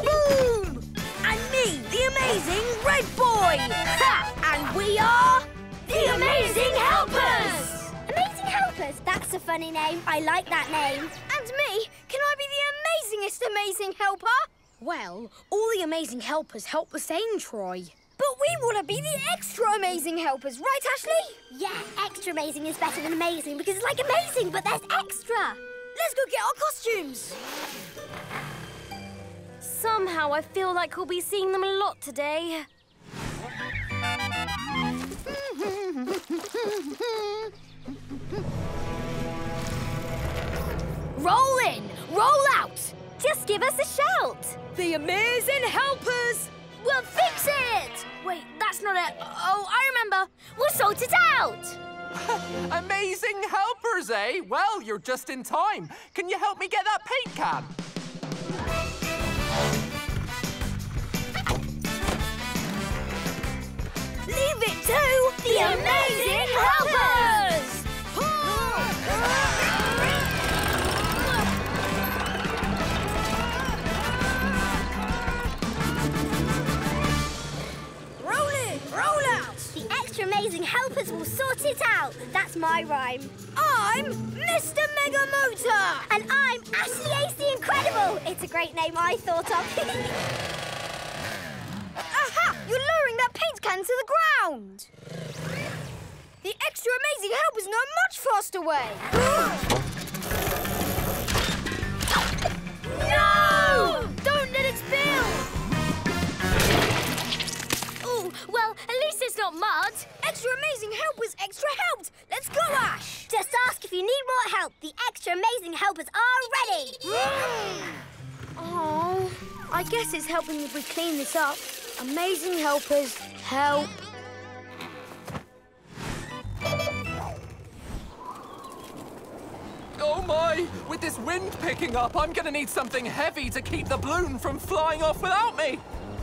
Boom! And me, the amazing Red Boy. Ha! And we are... The Amazing Helpers! Amazing Helpers? That's a funny name. I like that name. And me? Can I be the amazingest Amazing Helper? Well, all the Amazing Helpers help the same, Troy. But we want to be the Extra Amazing Helpers, right, Ashley? Yeah, Extra Amazing is better than Amazing because it's like amazing, but there's extra. Let's go get our costumes. Somehow I feel like we'll be seeing them a lot today. Roll in, roll out. Just give us a shout. The Amazing Helpers will fix it. Wait, that's not it. Oh, I remember. We'll sort it out. Amazing Helpers, eh? Well, you're just in time. Can you help me get that paint can? Leave it to the Amazing Helpers! Roll in, roll out! The Extra Amazing Helpers will sort it out. That's my rhyme. I'm Mr. Mega Motor! And I'm Ashley Ace the Incredible! It's a great name I thought of. Aha! You're lowering that paint can to the ground! The Extra Amazing Helpers know a much faster way! No! Don't let it spill! Oh, well, at least it's not mud. Extra Amazing Helpers extra helped! Let's go, Ash! Just ask if you need more help. The Extra Amazing Helpers are ready! Oh, I guess it's helping if we clean this up. Amazing Helpers, help. Oh my, with this wind picking up, I'm gonna need something heavy to keep the balloon from flying off without me.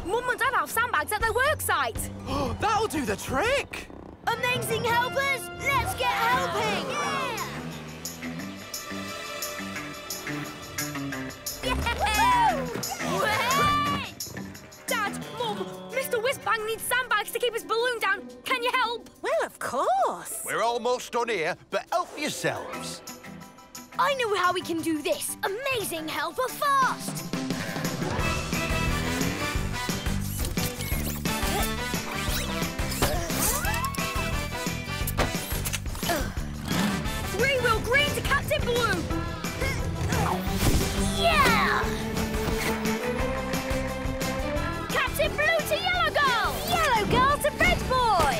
Mum and Dad have sandbags at their work site. Oh, that'll do the trick. Amazing Helpers, let's get helping. Yeah. Woohoo! Mr. Whiz-Bang needs sandbags to keep his balloon down. Can you help? Well, of course. We're almost done here, but help yourselves. I know how we can do this. Amazing Helper fast. Three-wheel green to Captain Blue. Yeah! Blue to Yellow Girl! Yellow Girl to Red Boy!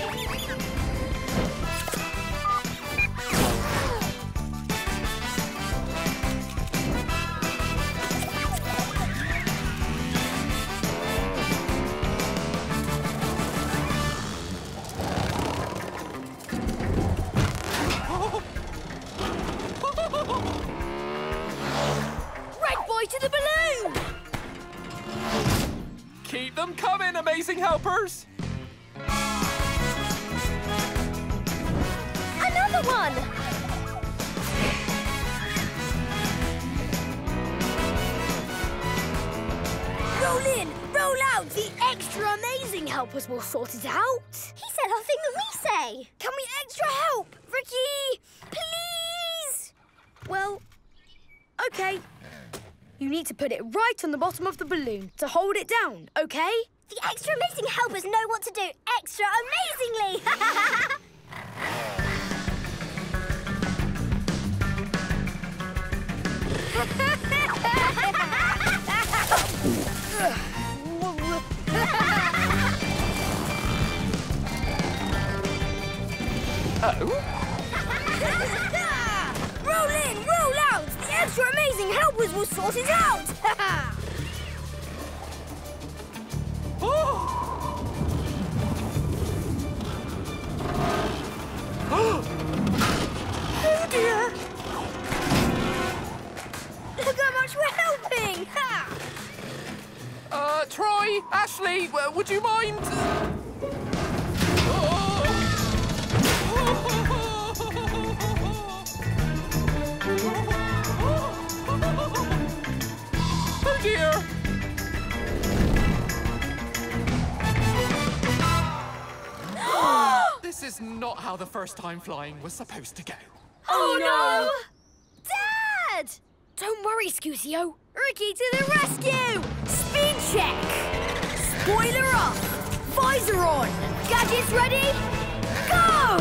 Red Boy to the balloon! Keep them coming, Amazing Helpers! Another one! Roll in, roll out! The Extra Amazing Helpers will sort it out. He said our thing that we say. Can we extra help, Ricky? Please! Well, okay. You need to put it right on the bottom of the balloon to hold it down, okay? The Extra Amazing Helpers know what to do extra amazingly! Uh-oh. Roll in, roll out! The Extra Amazing Helpers will sort it out! Oh dear! Look how much we're helping! Troy, Ashley, would you mind? Oh. That's not how the first time flying was supposed to go. Oh, no! Dad! Don't worry, Scootio. Ricky to the rescue! Speed check! Spoiler up! Visor on! Gadgets ready? Go!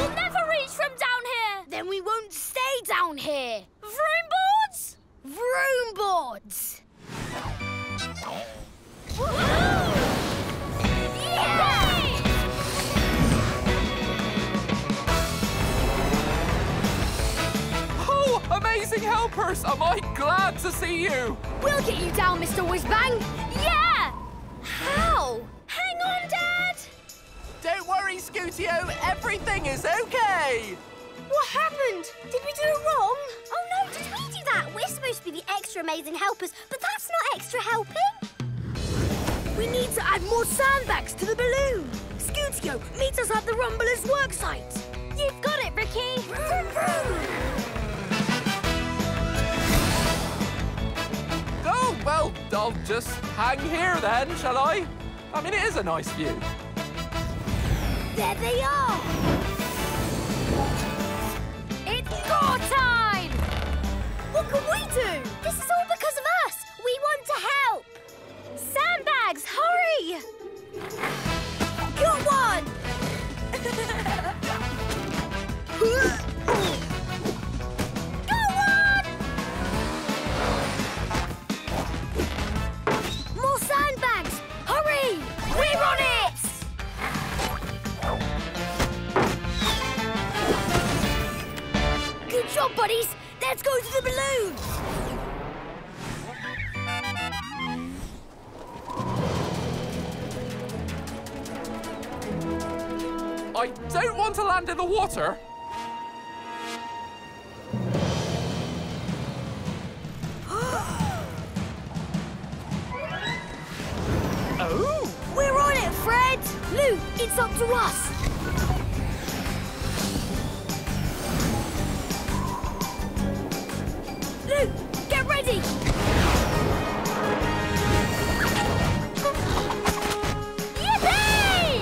We'll never reach from down here! Then we won't stay down here! Vroom boards? Vroom boards! Yeah! Amazing helpers! Am I glad to see you? We'll get you down, Mr. Whiz-Bang! Yeah! How? Hang on, Dad! Don't worry, Scootio. Everything is okay! What happened? Did we do it wrong? Oh, no, did we do that? We're supposed to be the extra amazing helpers, but that's not extra helping. We need to add more sandbags to the balloon. Scootio, meet us at the Rumblers' worksite. You've got it, Ricky! Vroom, vroom. Oh, well, I'll just hang here then, shall I? I mean, it is a nice view. There they are! It's your time! What can we do? This is all because of us. We want to help. Sandbags, hurry! Got one! We're on it! Good job, buddies! Let's go to the balloon! I don't want to land in the water. Oh! We're on it, Fred! Loop, it's up to us! Loop, get ready! Yippee!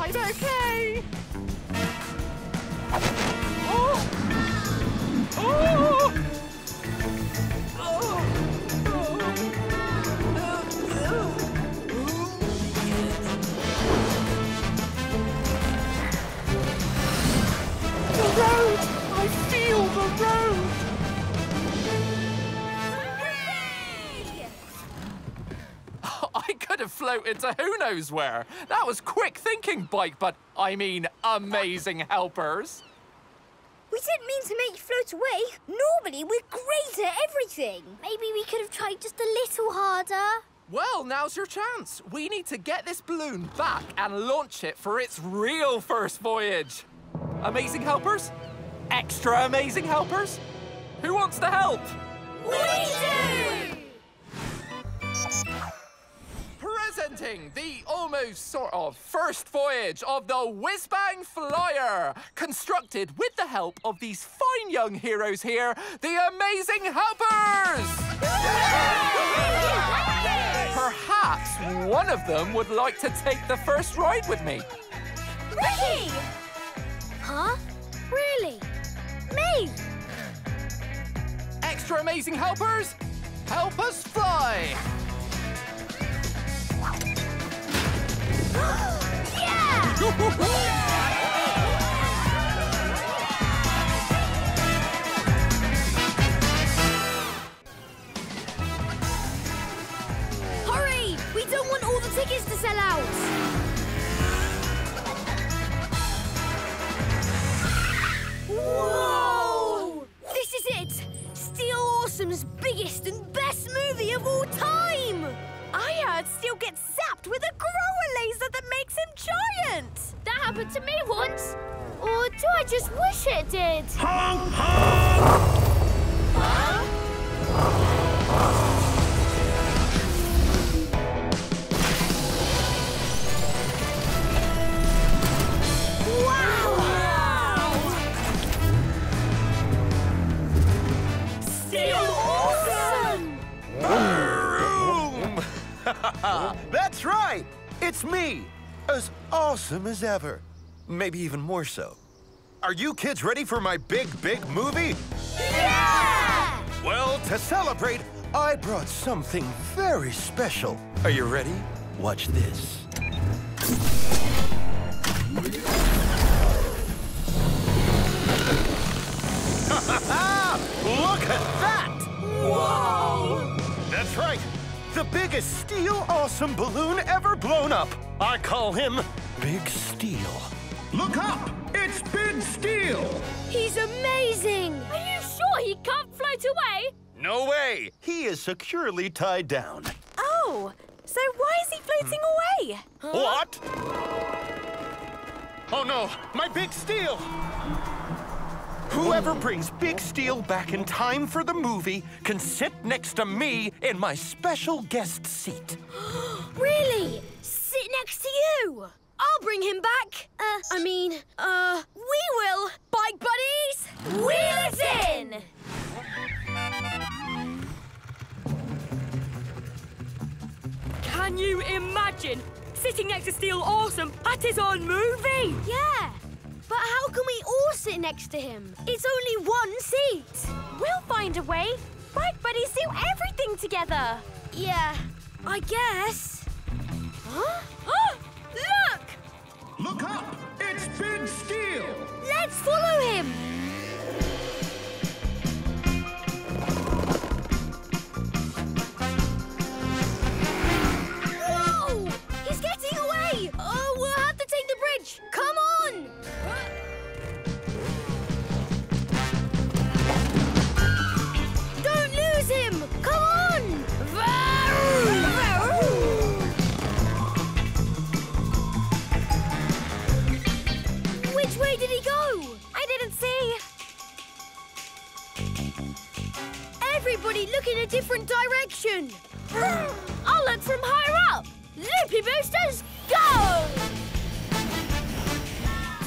I'm okay! Oh! Oh! Road! I feel the road! I could have floated to who knows where. That was quick thinking, Bike, but I mean amazing helpers. We didn't mean to make you float away. Normally, we're great at everything. Maybe we could have tried just a little harder. Well, now's your chance. We need to get this balloon back and launch it for its real first voyage. Amazing helpers? Extra amazing helpers? Who wants to help? We do! Presenting the almost sort of first voyage of the Whiz-Bang Flyer, constructed with the help of these fine young heroes here, the Amazing Helpers! Perhaps one of them would like to take the first ride with me. Ricky! Huh? Really? Me? Extra amazing helpers, help us fly! Yeah! Hurry! We don't want all the tickets to sell out! Whoa! This is it! Steel Awesome's biggest and best movie of all time! I heard Steel gets zapped with a grower laser that makes him giant! That happened to me once! Or do I just wish it did? Honk, honk! Huh? Vroom! That's right! It's me, as awesome as ever. Maybe even more so. Are you kids ready for my big, big movie? Yeah! Well, to celebrate, I brought something very special. Are you ready? Watch this. Look at that! Whoa! That's right. The biggest Steel Awesome balloon ever blown up. I call him Big Steel. Look up! It's Big Steel! He's amazing! Are you sure he can't float away? No way! He is securely tied down. Oh, so why is he floating away? Huh? What? Oh no, my Big Steel! Whoever brings Big Steel back in time for the movie can sit next to me in my special guest seat. Really? Sit next to you? I'll bring him back. We will. Bike buddies, wheel it in! Can you imagine sitting next to Steel Awesome at his own movie? Yeah. But how can we all sit next to him? It's only one seat. We'll find a way. Bike buddies do everything together. Yeah, I guess. Huh? Oh, look! Look up! It's Big Steel! Let's follow him! Whoa! He's getting away! Oh, we'll have to take the bridge. Come on! Don't lose him! Come on! Which way did he go? I didn't see. Everybody look in a different direction. I'll look from higher up. Loopy boosters, go!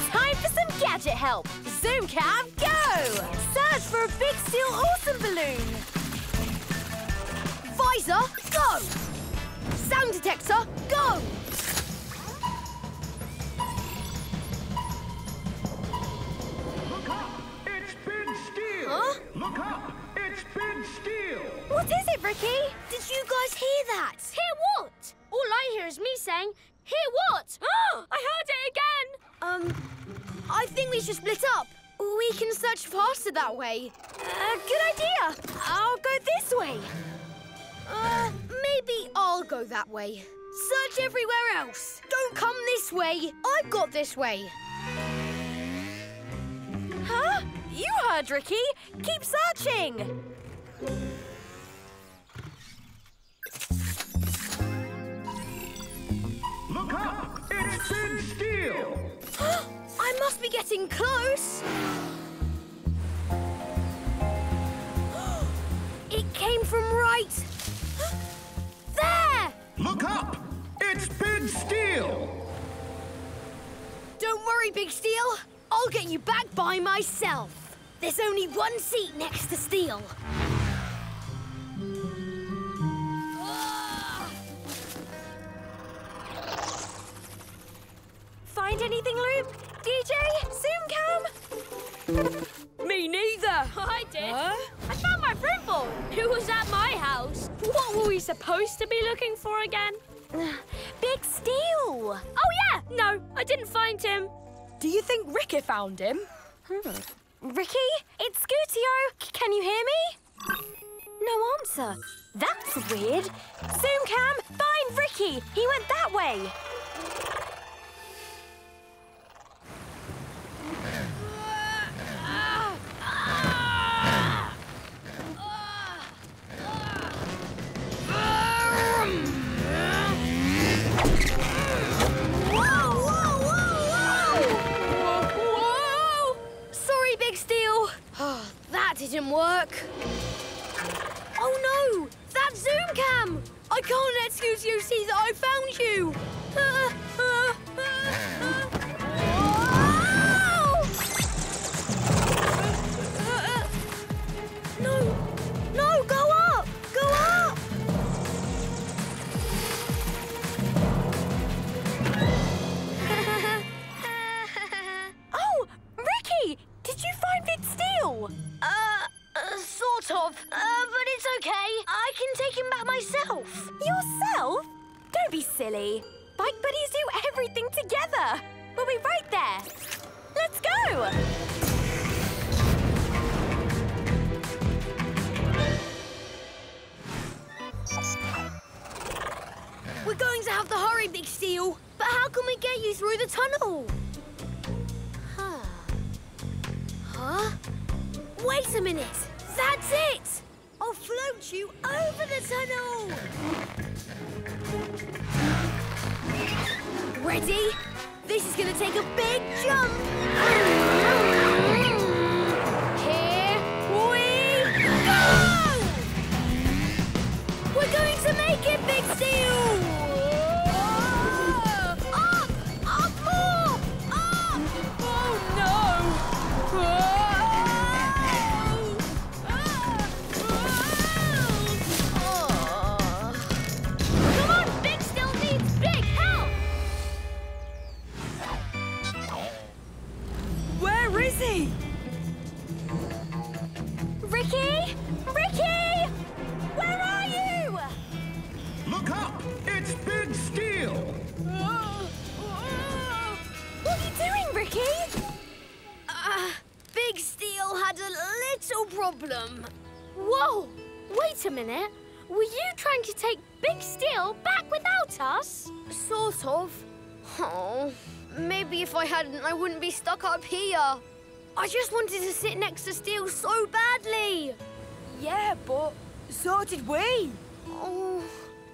Time for some gadget help. Zoom Cam, go! Search for a Big Steel Awesome balloon. Visor, go! Sound detector, go! Look up! It's Big Steel! Huh? Look up! It's Big Steel! What is it, Ricky? Did you guys hear that? Hear what? All I hear is me saying, hear what? Oh, I heard it again! I think we should split up. We can search faster that way. Good idea. I'll go this way. Maybe I'll go that way. Search everywhere else. Don't come this way. I've got this way. Huh? You heard, Ricky. Keep searching. Look up! It's Big Steel! I must be getting close! It came from right... there! Look up! It's Big Steel! Don't worry, Big Steel. I'll get you back by myself. There's only one seat next to Steel. Find anything, Loop? DJ? Zoom Cam? Me neither. I did. Huh? I found my vroom board. Who was at my house? What were we supposed to be looking for again? Big Steel. Oh, yeah. No, I didn't find him. Do you think Ricky found him? Ricky, it's Scootio. Can you hear me? No answer. That's weird. Zoom Cam, find Ricky. He went that way. Didn't work. Oh no! That's Zoom Cam! I can't let Scootio see that I found you! No! No! Go up! Go up! myself. Yourself? Don't be silly. Bike buddies do everything together. We'll be right there. Let's go! We're going to have to hurry, Big Steel. But how can we get you through the tunnel? Huh? Wait a minute. That's it! I'll float you over the tunnel! Ready? This is going to take a big jump! Here we go! We're going to make it, Big Steel! Up! Up more! Up! Oh no! Come on, Big Steel needs big help! Where is he? Ricky? Ricky! Where are you? Look up! It's Big Steel! What are you doing, Ricky? Big Steel had a little problem. Whoa! Wait a minute. Were you trying to take Big Steel back without us? Sort of. Oh, maybe if I hadn't, I wouldn't be stuck up here. I just wanted to sit next to Steel so badly. Yeah, but so did we. Oh,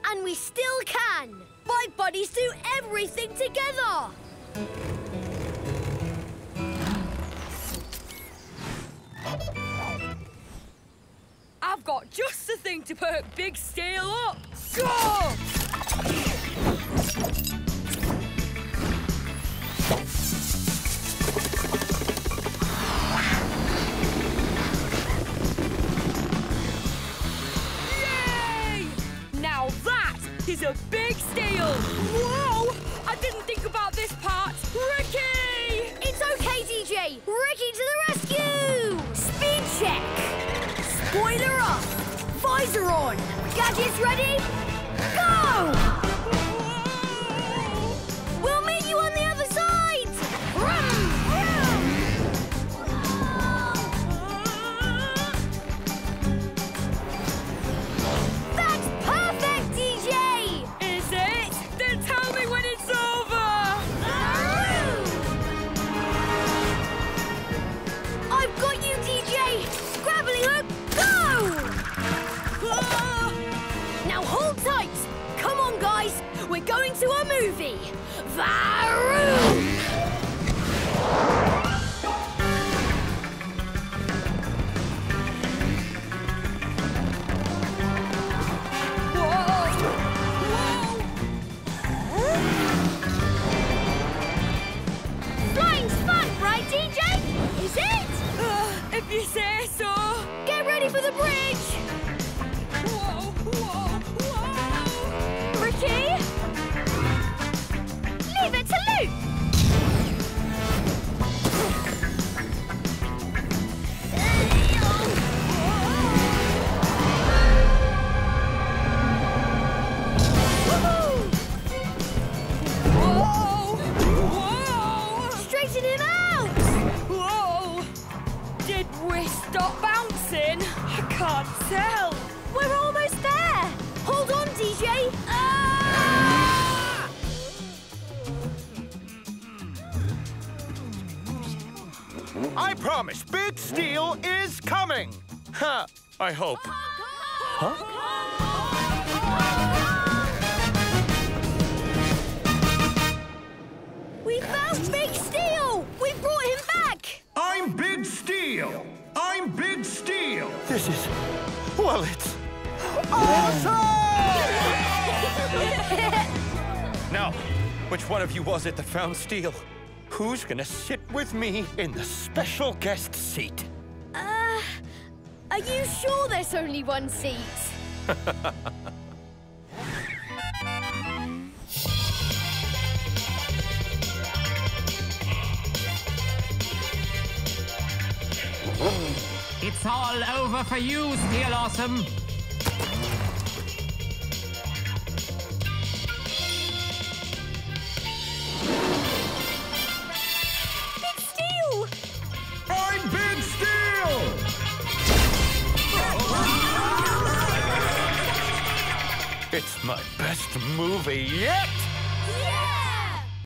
and we still can. Bike buddies do everything together. I've got just the thing to put Big Steel up. Go! Yay! Now that is a Big Steel. Whoa! I didn't think about this part. Ricky! It's okay, DJ. Ricky to the rescue! Speed check. Boiler up! Visor on! Gadgets ready? Go! We'll meet you on the other side! That's perfect, DJ! Is it? Then tell me when it's over! I've got you, DJ! Scrabbly hook! Now hold tight! Come on, guys! We're going to a movie! Vroom! Whoa! Whoa! Flying's fun, right, DJ? Is it? If you say so! Get ready for the bridge! Leave it to Loop! Straighten him out! Whoa! Did we stop bouncing? I can't tell! We're almost there! Hold on, DJ! I promise, Big Steel is coming! Ha! I hope. Huh? We found Big Steel! We brought him back! I'm Big Steel! I'm Big Steel! This is... well, it's... awesome! Now, which one of you was it that found Steel? Who's gonna sit with me in the special guest seat? Are you sure there's only one seat? It's all over for you, Steel Awesome. It's my best movie yet! Yeah!